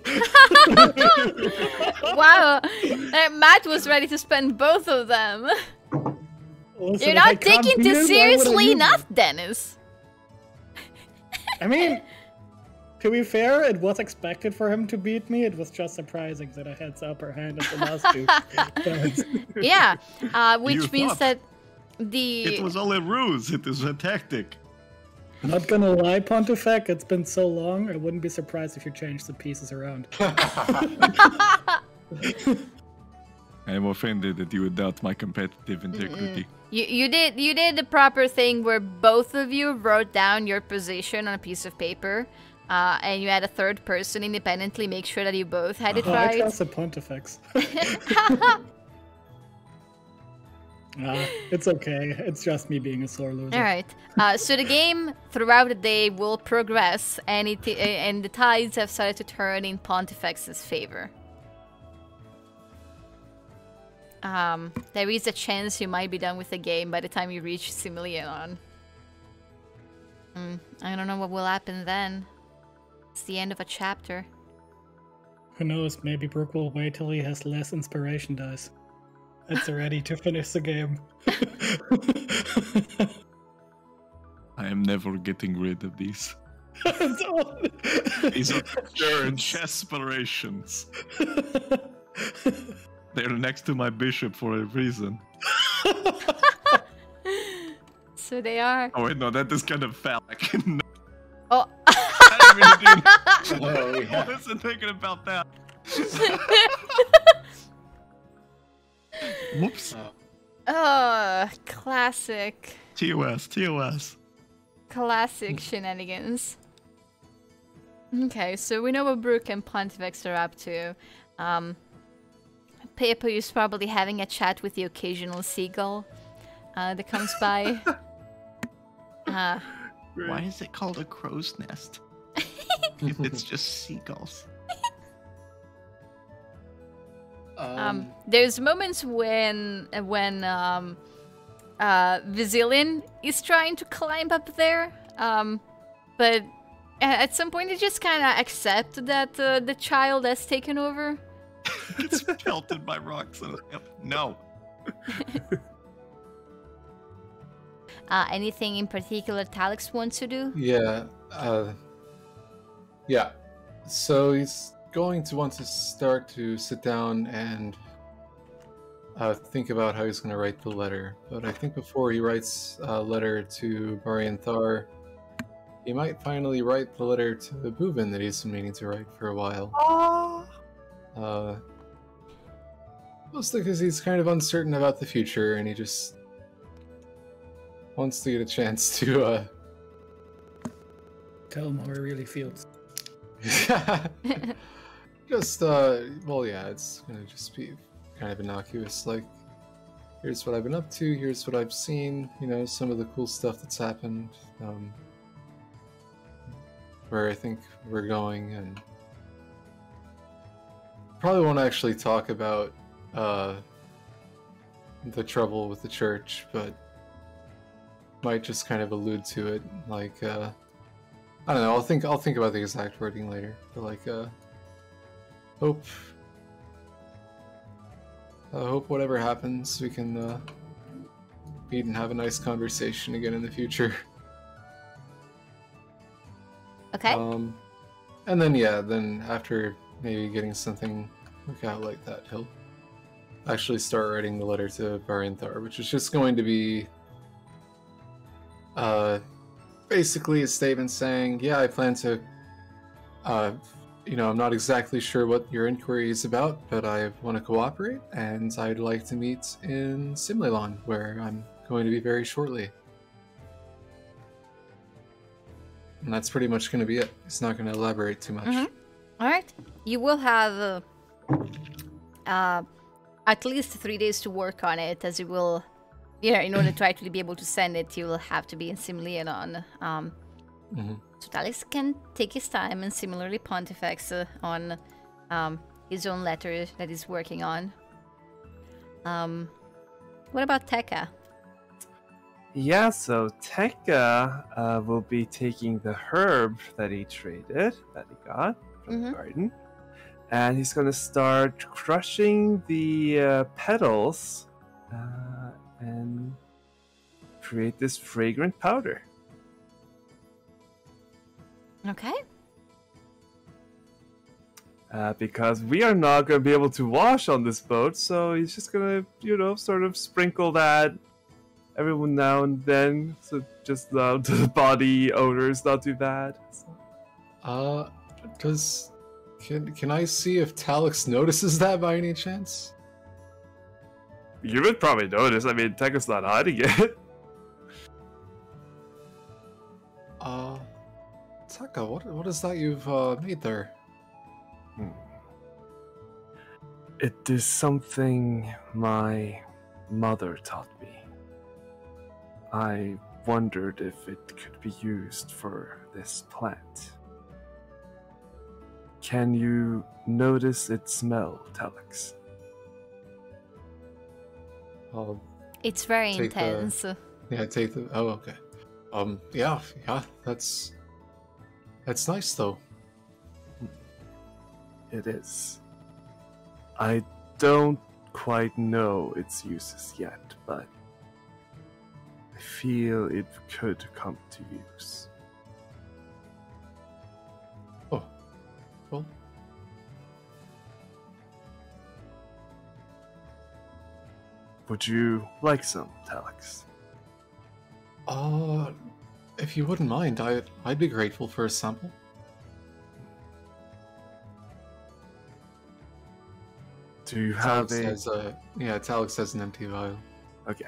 Wow, uh, Matt was ready to spend both of them. Listen, you're not taking this seriously enough, Dennis. I mean, to be fair, it was expected for him to beat me. It was just surprising that I had the upper hand of the last two. Yeah, uh, which you means that the... It was all a ruse. It is a tactic. I'm not gonna lie, Pontifex, it's been so long. I wouldn't be surprised if you changed the pieces around. I am offended that you would doubt my competitive integrity. Mm-mm. You, you did you did the proper thing where both of you wrote down your position on a piece of paper, uh, and you had a third person independently make sure that you both had it oh, right. I trust the Pontifex. uh, it's okay. It's just me being a sore loser. All right. Uh, so the game throughout the day will progress, and it and the tides have started to turn in Pontifex's favor. Um, there is a chance you might be done with the game by the time you reach Simlielon. Mm, I don't know what will happen then. It's the end of a chapter. Who knows, maybe Brooke will wait till he has less inspiration dice. It's ready to finish the game. I am never getting rid of these. These are church aspirations. They're next to my bishop for a reason. So they are. Oh wait, no, that is kind of phallic. No. Oh. I didn't mean to do that. I wasn't thinking about that. Whoops. Oh, classic. T O S, T O S. Classic shenanigans. Okay, so we know what Brooke and Pontifex are up to. Um... Pip is probably having a chat with the occasional seagull uh, that comes by. uh, Why is it called a crow's nest? If it's just seagulls. Um, um, there's moments when when um, uh, Vasilian is trying to climb up there, um, but at some point they just kind of accept that uh, the child has taken over. It's pelted by rocks. And no. uh, anything in particular Talix wants to do? Yeah. Uh, yeah. So he's going to want to start to sit down and uh, think about how he's going to write the letter. But I think before he writes a letter to Barion Thar, he might finally write the letter to the Boobin that he's been meaning to write for a while. Oh. Uh, mostly because he's kind of uncertain about the future, and he just wants to get a chance to uh... tell him how he really feels. Just uh, well, yeah, it's gonna just be kind of innocuous. Like, here's what I've been up to. Here's what I've seen. You know, some of the cool stuff that's happened. Um, where I think we're going, and. Probably won't actually talk about uh, the trouble with the church, but might just kind of allude to it, like uh, I don't know, I'll think I'll think about the exact wording later. But like uh hope I uh, hope whatever happens we can uh meet and have a nice conversation again in the future. Okay. Um and then yeah, then after maybe getting something work out like that, he'll actually start writing the letter to Barion Thar, which is just going to be uh basically a statement saying, yeah, I plan to, uh, you know, I'm not exactly sure what your inquiry is about, but I want to cooperate, and I'd like to meet in Simlielon, where I'm going to be very shortly. And that's pretty much going to be it. It's not going to elaborate too much. Mm-hmm. All right. You will have uh, uh, at least three days to work on it, as you will... Yeah, in order to actually be able to send it, you will have to be in Simlielon. Um, mm-hmm. So Talix can take his time, and similarly Pontifex uh, on um, his own letter that he's working on. Um, what about Tekka? Yeah, so Tekka uh, will be taking the herb that he traded, that he got from mm-hmm. the garden, and he's going to start crushing the uh, petals uh, and create this fragrant powder. Okay. Uh, because we are not going to be able to wash on this boat, so he's just going to, you know, sort of sprinkle that every now and then. So just uh, to the body odors, not too bad. So. Uh, does... Can, can I see if Talix notices that by any chance? You would probably notice. I mean, Tekka's not hiding it. Uh, Tekka, what what is that you've uh, made there? Hmm. It is something my mother taught me. I wondered if it could be used for this plant. Can you notice its smell, Talix? I'll it's very intense. The, yeah, take the. Oh, okay. Um, yeah, yeah. That's that's nice, though. It is. I don't quite know its uses yet, but I feel it could come to use. Oh, well. Would you like some, Talix? Uh, if you wouldn't mind, I, I'd be grateful for a sample. Do you have Talix a... Has a... Yeah, Talix has an empty vial. Okay.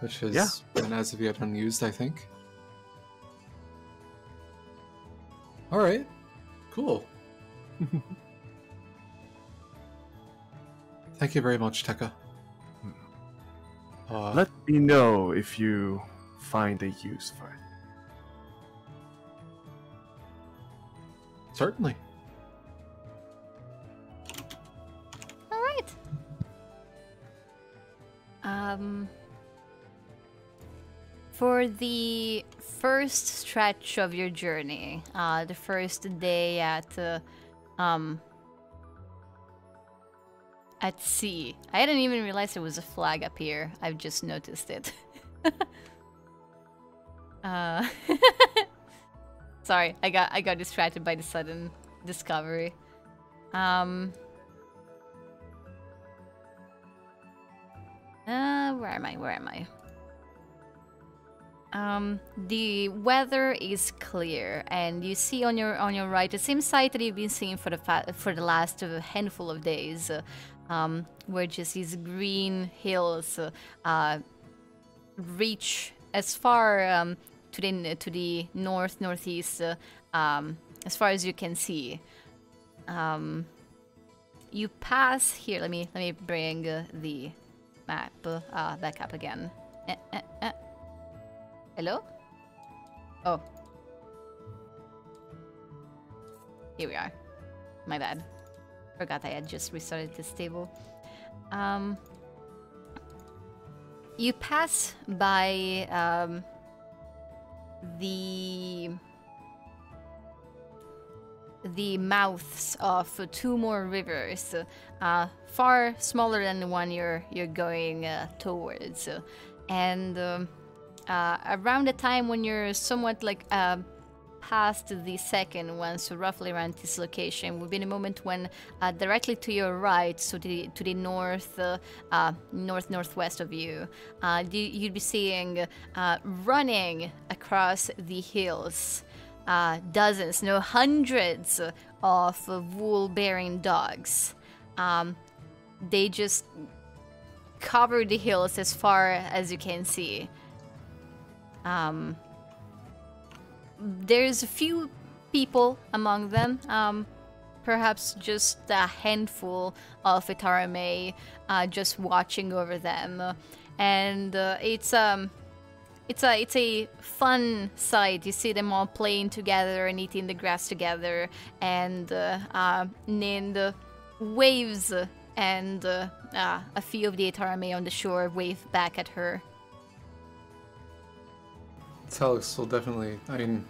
Which has yeah. been as of yet unused, I think. Alright. Cool. Thank you very much, Tekka. Uh, Let me know if you find a use for it. Certainly. All right. Um, for the first stretch of your journey, uh, the first day at, uh, um. At sea. I didn't even realize there was a flag up here. I've just noticed it. uh, Sorry, I got I got distracted by the sudden discovery. Um. Uh, where am I? Where am I? Um, the weather is clear, and you see on your on your right the same sight that you've been seeing for the fa for the last uh, handful of days. Uh, Um, where just these green hills uh, reach as far um, to the to the north northeast uh, um, as far as you can see. Um, you pass here. Let me let me bring uh, the map uh, back up again. Eh, eh, eh. Hello? Oh, here we are. My bad. Forgot I had just restarted this table. Um, you pass by um, the the mouths of two more rivers, uh, far smaller than the one you're you're going uh, towards, and um, uh, around the time when you're somewhat like uh, past the second one, so roughly around this location, would be the moment when uh, directly to your right, so to the, to the north, uh, uh, north northwest of you, uh, you'd be seeing uh, running across the hills. Uh, dozens, no, hundreds of uh, wool-bearing dogs. Um, they just cover the hills as far as you can see. Um, there's a few people among them, um, perhaps just a handful of Itarame, uh just watching over them, and uh, it's um. It's a, it's a fun sight. You see them all playing together and eating the grass together, and uh, uh, Nind waves, and uh, uh, a few of the Itarame on the shore wave back at her. Talix will definitely, I mean,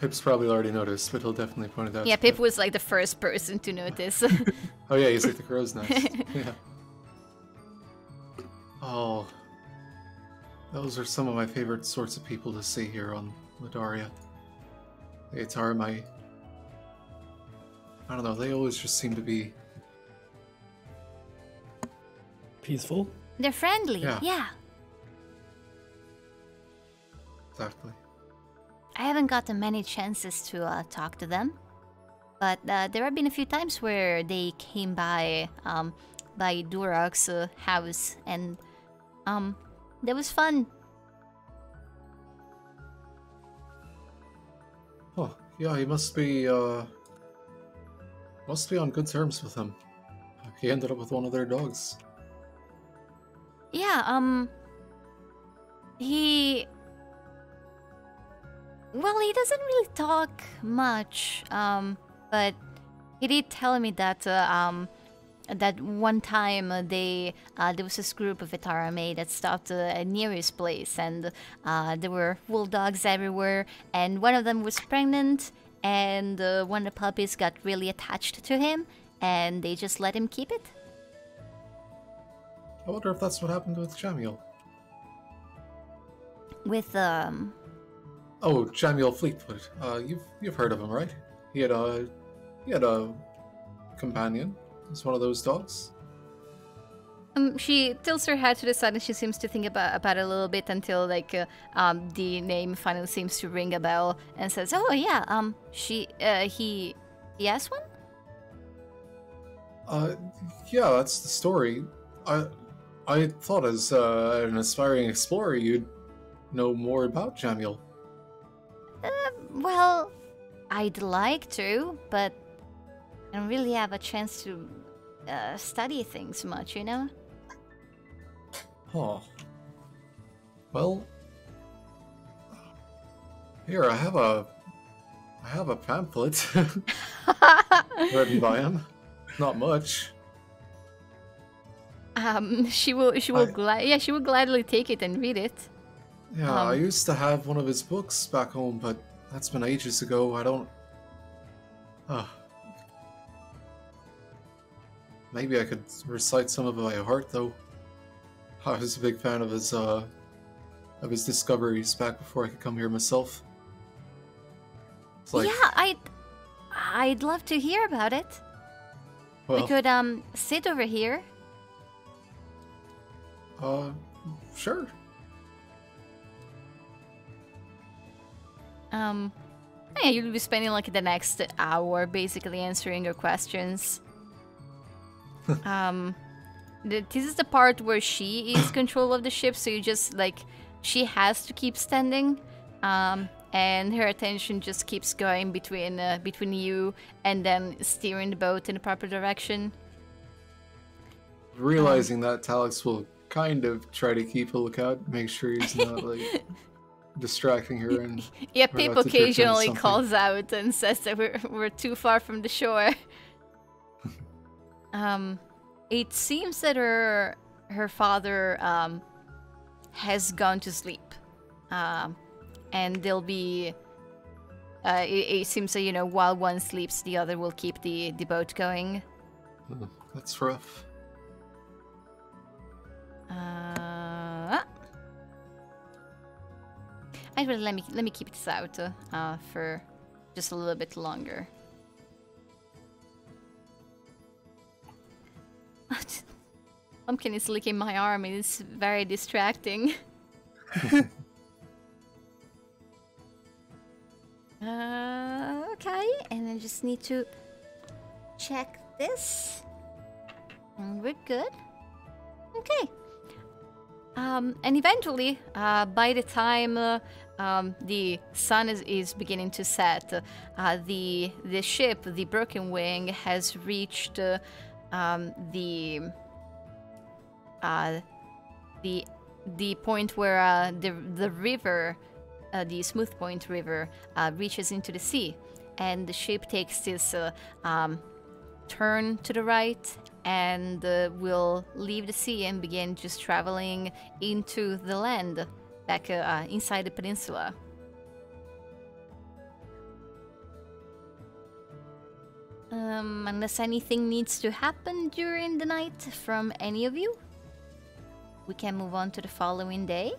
Pip's probably already noticed, but he'll definitely point it out. Yeah, Pip was like the first person to notice. Oh yeah, he's like the crow's nest. Yeah. Oh. Those are some of my favorite sorts of people to see here on Ledaria. The Itarame, I don't know, they always just seem to be... peaceful? They're friendly, yeah. yeah. Exactly. I haven't gotten many chances to uh, talk to them, but uh, there have been a few times where they came by, um, by Duroc's uh, house, and, um... that was fun. Oh, yeah, he must be, uh... must be on good terms with him. He ended up with one of their dogs. Yeah, um... he... well, he doesn't really talk much, um... but he did tell me that, uh, um... that one time uh, they uh, there was this group of Itarame that stopped uh, at Neri's place, and uh, there were wool dogs everywhere, and one of them was pregnant, and uh, one of the puppies got really attached to him, and they just let him keep it. I wonder if that's what happened with Jamuel. With um. Oh, Jamuel Fleetfoot. Uh, you've you've heard of him, right? He had a he had a companion. It's one of those dogs. Um, she tilts her head to the side and she seems to think about, about it a little bit until, like, uh, um, the name finally seems to ring a bell, and says, "Oh yeah, um, she, uh, he, he has one." Uh, yeah, that's the story. I, I thought as uh, an aspiring explorer, you'd know more about Jamuel. Uh, well, I'd like to, but. I don't really have a chance to uh, study things much, you know? Oh. Well... here, I have a... I have a pamphlet. Written by him. Not much. Um, she will... She will I, yeah, she will gladly take it and read it. Yeah, um, I used to have one of his books back home, but that's been ages ago. I don't... Uh, Maybe I could recite some of it by heart, though. I was a big fan of his, uh, of his discoveries back before I could come here myself. Like, yeah, I'd, I'd love to hear about it. Well, we could, um, sit over here. Uh, sure. Um, yeah, you'll be spending, like, the next hour basically answering your questions. um, th this is the part where she is control of the ship, so you just, like, she has to keep standing, um, and her attention just keeps going between uh, between you and then steering the boat in the proper direction. Realizing um, that, Talix will kind of try to keep a lookout, make sure he's not, like, distracting her. And yeah, Pip occasionally calls out and says that we're, we're too far from the shore. Um, it seems that her her father um, has gone to sleep, um, and they'll be Uh, it, it seems that, you know, while one sleeps, the other will keep the, the boat going. Hmm, that's rough. Uh, I really let me let me keep this out uh, for just a little bit longer. Pumpkin is licking my arm. It is very distracting. Uh, okay, and I just need to check this. And we're good. Okay. Um, and eventually, uh, by the time uh, um, the sun is, is beginning to set, uh, the the ship, the Broken Wing, has reached uh, um, the uh, the the point where uh, the the river, uh, the Smooth Point River, uh, reaches into the sea, and the ship takes this uh, um, turn to the right. And uh, we'll leave the sea and begin just traveling into the land, back uh, inside the peninsula. Um, unless anything needs to happen during the night from any of you, we can move on to the following day.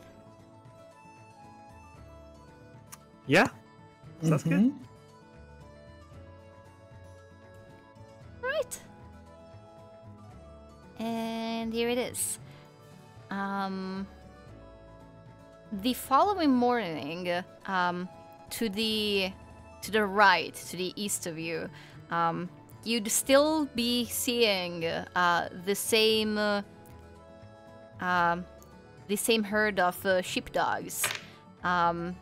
Yeah, mm-hmm. Sounds good. Right. And here it is. Um, the following morning, um, to the to the right, to the east of you, um, you'd still be seeing uh, the same uh, um, the same herd of uh, sheepdogs um,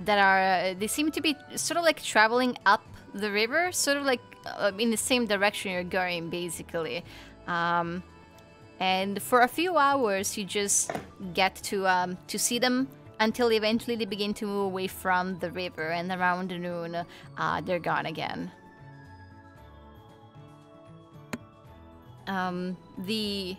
that are. They seem to be sort of like traveling up the river, sort of like. In the same direction you're going, basically. Um, and for a few hours, you just get to um, to see them until eventually they begin to move away from the river, and around noon, uh, they're gone again. Um, the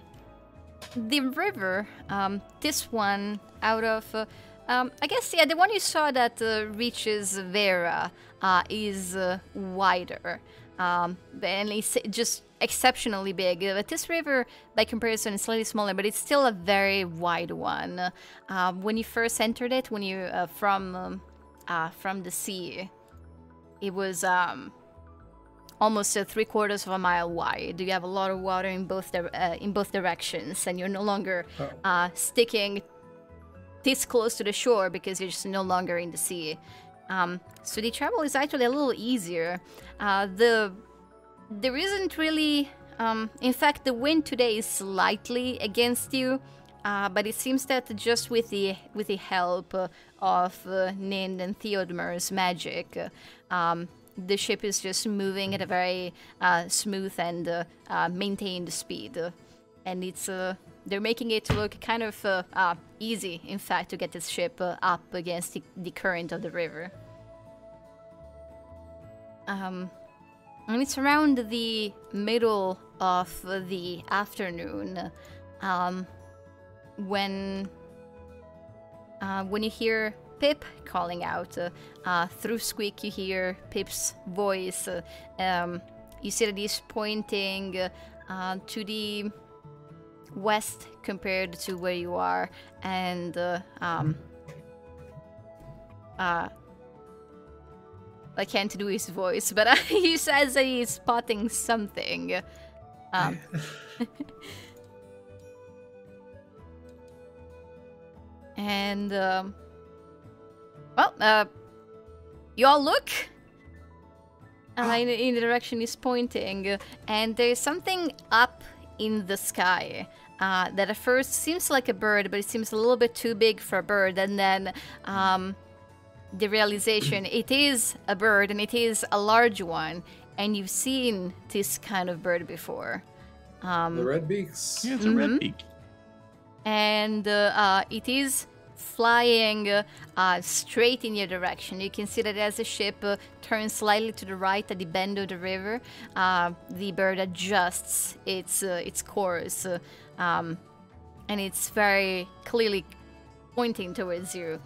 the river, um, this one out of... Uh, Um, I guess, yeah, the one you saw that uh, reaches Vera uh, is uh, wider, um, and it's just exceptionally big. But this river, by comparison, is slightly smaller, but it's still a very wide one. Uh, when you first entered it, when you uh, from um, uh, from the sea, it was um, almost uh, three quarters of a mile wide. You have a lot of water in both uh, in both directions, and you're no longer oh. uh, sticking. This close to the shore because you're just no longer in the sea. Um, so the travel is actually a little easier. Uh, the there isn't really... Um, in fact, the wind today is slightly against you, uh, but it seems that just with the with the help uh, of uh, Nind and Theodomer's magic, uh, um, the ship is just moving at a very uh, smooth and uh, uh, maintained speed. And it's... Uh, They're making it look kind of uh, uh, easy, in fact, to get this ship uh, up against the, the current of the river. Um, and it's around the middle of the afternoon um, when uh, when you hear Pip calling out. Uh, uh, through Squeak, you hear Pip's voice. Uh, um, you see that he's pointing uh, uh, to the... west compared to where you are, and uh, um, uh, I can't do his voice, but he says that he's spotting something. Um. And um, well, uh, you all look uh, in, in the direction he's pointing, and there's something up in the sky uh, that at first seems like a bird, but it seems a little bit too big for a bird, and then um, the realization it is a bird, and it is a large one, and you've seen this kind of bird before. Um, the red beaks. Yeah, it's mm-hmm. a red beak. And uh, uh, it is flying uh, uh, straight in your direction. You can see that as the ship uh, turns slightly to the right at the bend of the river, uh, the bird adjusts its uh, its course, uh, um, and it's very clearly pointing towards you.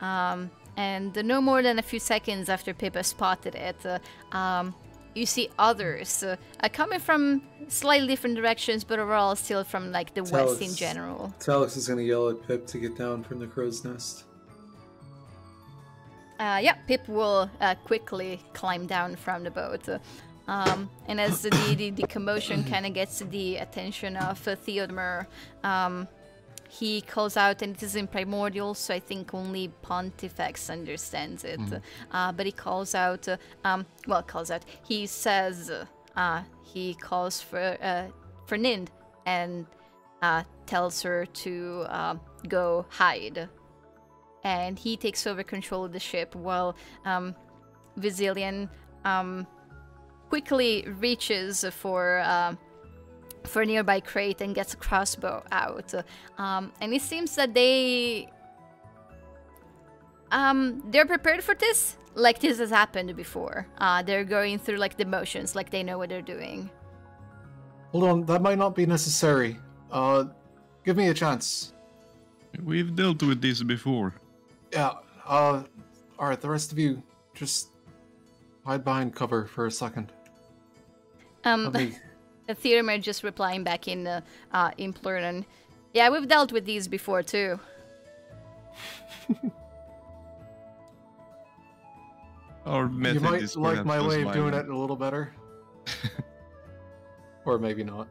Um, and no more than a few seconds after Pippa spotted it, uh, um, you see others uh, are coming from slightly different directions, but overall still from like the Talix, west in general. Talix is going to yell at Pip to get down from the crow's nest. Uh, yeah, Pip will uh, quickly climb down from the boat. Um, and as the, the, the commotion kind of gets the attention of uh, Theodomer, um, he calls out, and it is in Primordial, so I think only Pontifex understands it. Mm. Uh, but he calls out, uh, um, well, calls out, he says, uh, he calls for, uh, for Nind and uh, tells her to uh, go hide. And he takes over control of the ship while um, Vasilian um, quickly reaches for uh, for a nearby crate and gets a crossbow out. Um, and it seems that they um, they're prepared for this. Like this has happened before. Uh, they're going through like the motions, like they know what they're doing. Hold on, that might not be necessary. Uh, give me a chance. We've dealt with this before. Yeah, uh, alright, the rest of you, just hide behind cover for a second. Um, me... the Theodomer just replying back in, uh, uh, in Plurnan. Yeah, we've dealt with these before, too. Our method you might is like my way of doing it a little better. Or maybe not.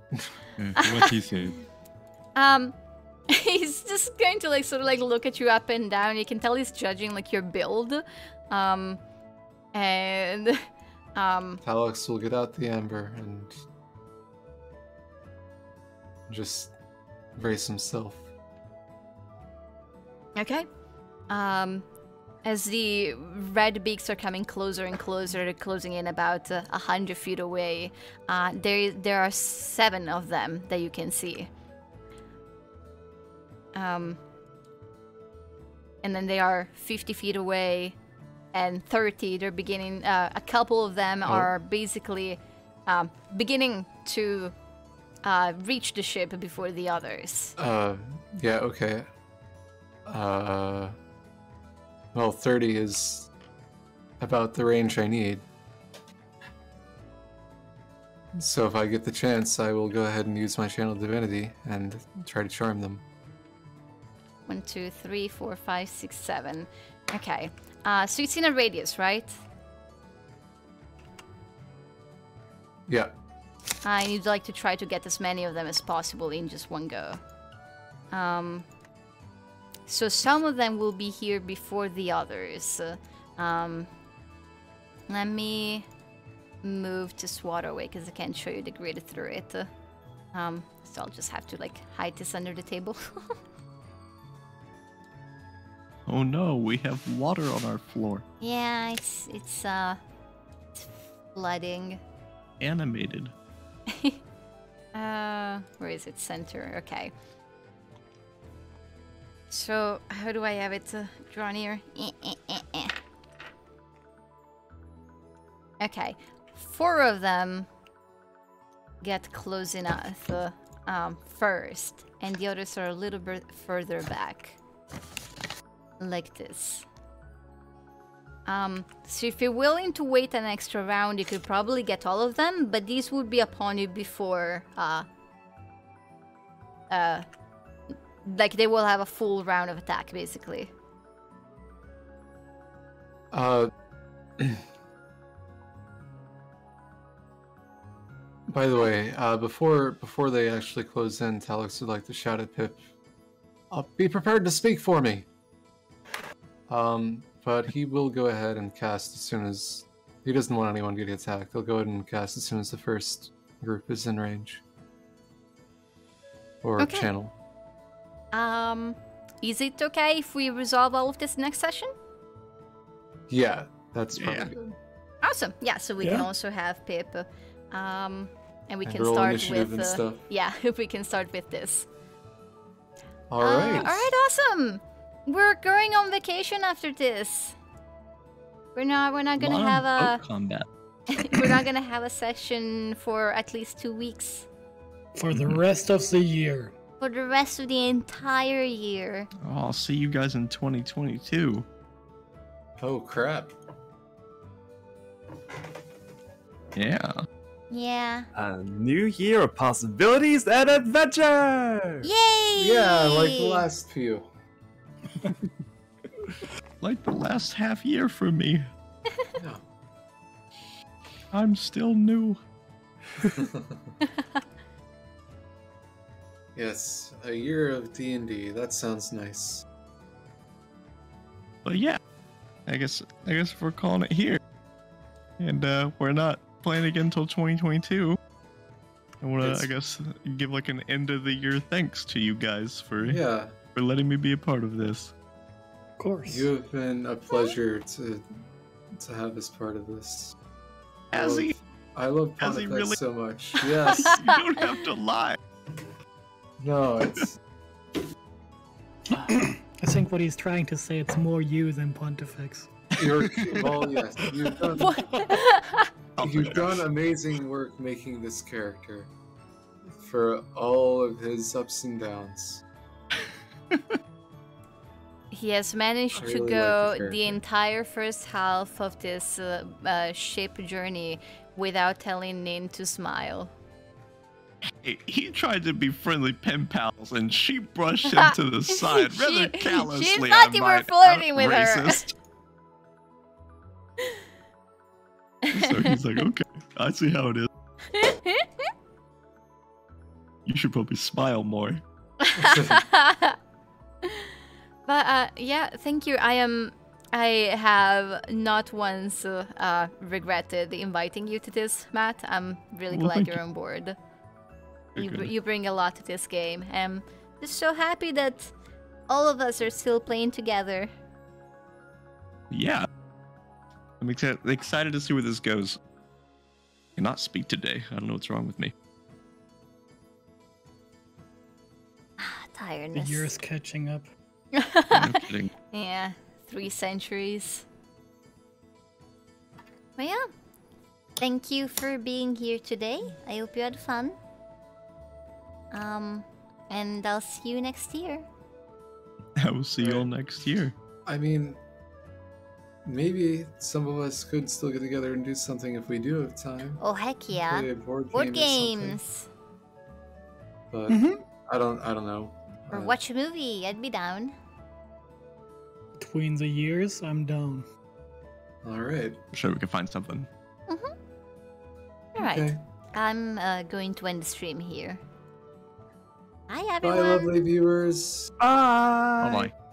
Yeah, what he said. Um... He's just going to like sort of like look at you up and down. You can tell he's judging like your build, um, and um. Talix will get out the amber and just brace himself. Okay, um, as the red beaks are coming closer and closer, they're closing in about a uh, hundred feet away. Uh, there, there are seven of them that you can see. Um, and then they are fifty feet away and thirty. They're beginning, uh, a couple of them oh. are basically um, beginning to uh, reach the ship before the others. Uh, yeah, okay. Uh, well, thirty is about the range I need. So if I get the chance, I will go ahead and use my Channel Divinity and try to charm them. One, two, three, four, five, six, seven. Okay. Uh, so it's in a radius, right? Yeah. Uh, and you'd like to try to get as many of them as possible in just one go. Um, so some of them will be here before the others. Um, let me move to Swaterway because I can't show you the grid through it. Um, so I'll just have to like hide this under the table. Oh no, we have water on our floor. Yeah, it's it's uh it's flooding. Animated. uh where is it? Center. Okay. So how do I have it uh, drawn here? Eh, eh, eh, eh. Okay. Four of them get close enough uh, um first, and the others are a little bit further back. Like this. Um, so if you're willing to wait an extra round, you could probably get all of them, but these would be upon you before, uh, uh, like they will have a full round of attack, basically. Uh, by the way, uh, before before they actually close in, Talix would like to shout at Pip, "I'll be prepared to speak for me." Um, but he will go ahead and cast as soon as... He doesn't want anyone getting attacked. He'll go ahead and cast as soon as the first group is in range. Or okay. Channel. Um, is it okay if we resolve all of this next session? Yeah, that's probably yeah. good. Awesome. Yeah, so we yeah. can also have Pip. Um, and we and can start with... Uh, yeah, if we can start with this. Alright. Uh, Alright, awesome! We're going on vacation after this. We're not. We're not gonna have a combat. We're not gonna have a session for at least two weeks. For the rest of the year. For the rest of the entire year. Oh, I'll see you guys in twenty twenty-two. Oh, crap. Yeah. Yeah. A new year of possibilities and adventure! Yay! Yeah, like the last few. Like the last half year for me. Yeah. I'm still new. Yes, a year of D and D. That sounds nice. But yeah, I guess I guess we're calling it here, and uh, we're not playing again until twenty twenty-two. I want to, I guess, give like an end of the year thanks to you guys for yeah for letting me be a part of this. Of course, you have been a pleasure to to have as part of this. As he, I love Pontifex really... so much. Yes, you don't have to lie. No, it's. I think what he's trying to say, it's more you than Pontifex. You're, well, yes, you've done. You've done amazing work making this character, for all of his ups and downs. He has managed really to go like the, the entire first half of this uh, uh, ship journey without telling Nind to smile. Hey, he tried to be friendly pen pals, and she brushed him to the side she, rather callously. She thought you were flirting with racist. her. So he's like, okay, I see how it is. You should probably smile more. But uh, yeah, thank you. I am. I have not once uh, uh, regretted inviting you to this, Matt. I'm really well, glad you're you. on board. You, you bring a lot to this game. I'm just so happy that all of us are still playing together. Yeah. I'm ex excited to see where this goes. I cannot speak today. I don't know what's wrong with me. Ah, tiredness. The year is catching up. No kidding. Yeah, three centuries. Well, yeah. Thank you for being here today. I hope you had fun. Um, and I'll see you next year. I will see you all next year. I mean, maybe some of us could still get together and do something if we do have time. Oh heck yeah! Play a board, board game games. But mm-hmm. I don't, I don't know. Or uh, watch a movie. I'd be down. Between the years, I'm down. All right. I'm sure we can find something. Mm-hmm. All right. Okay. I'm uh, going to end the stream here. Hi everyone. Bye lovely viewers. Bye. Bye.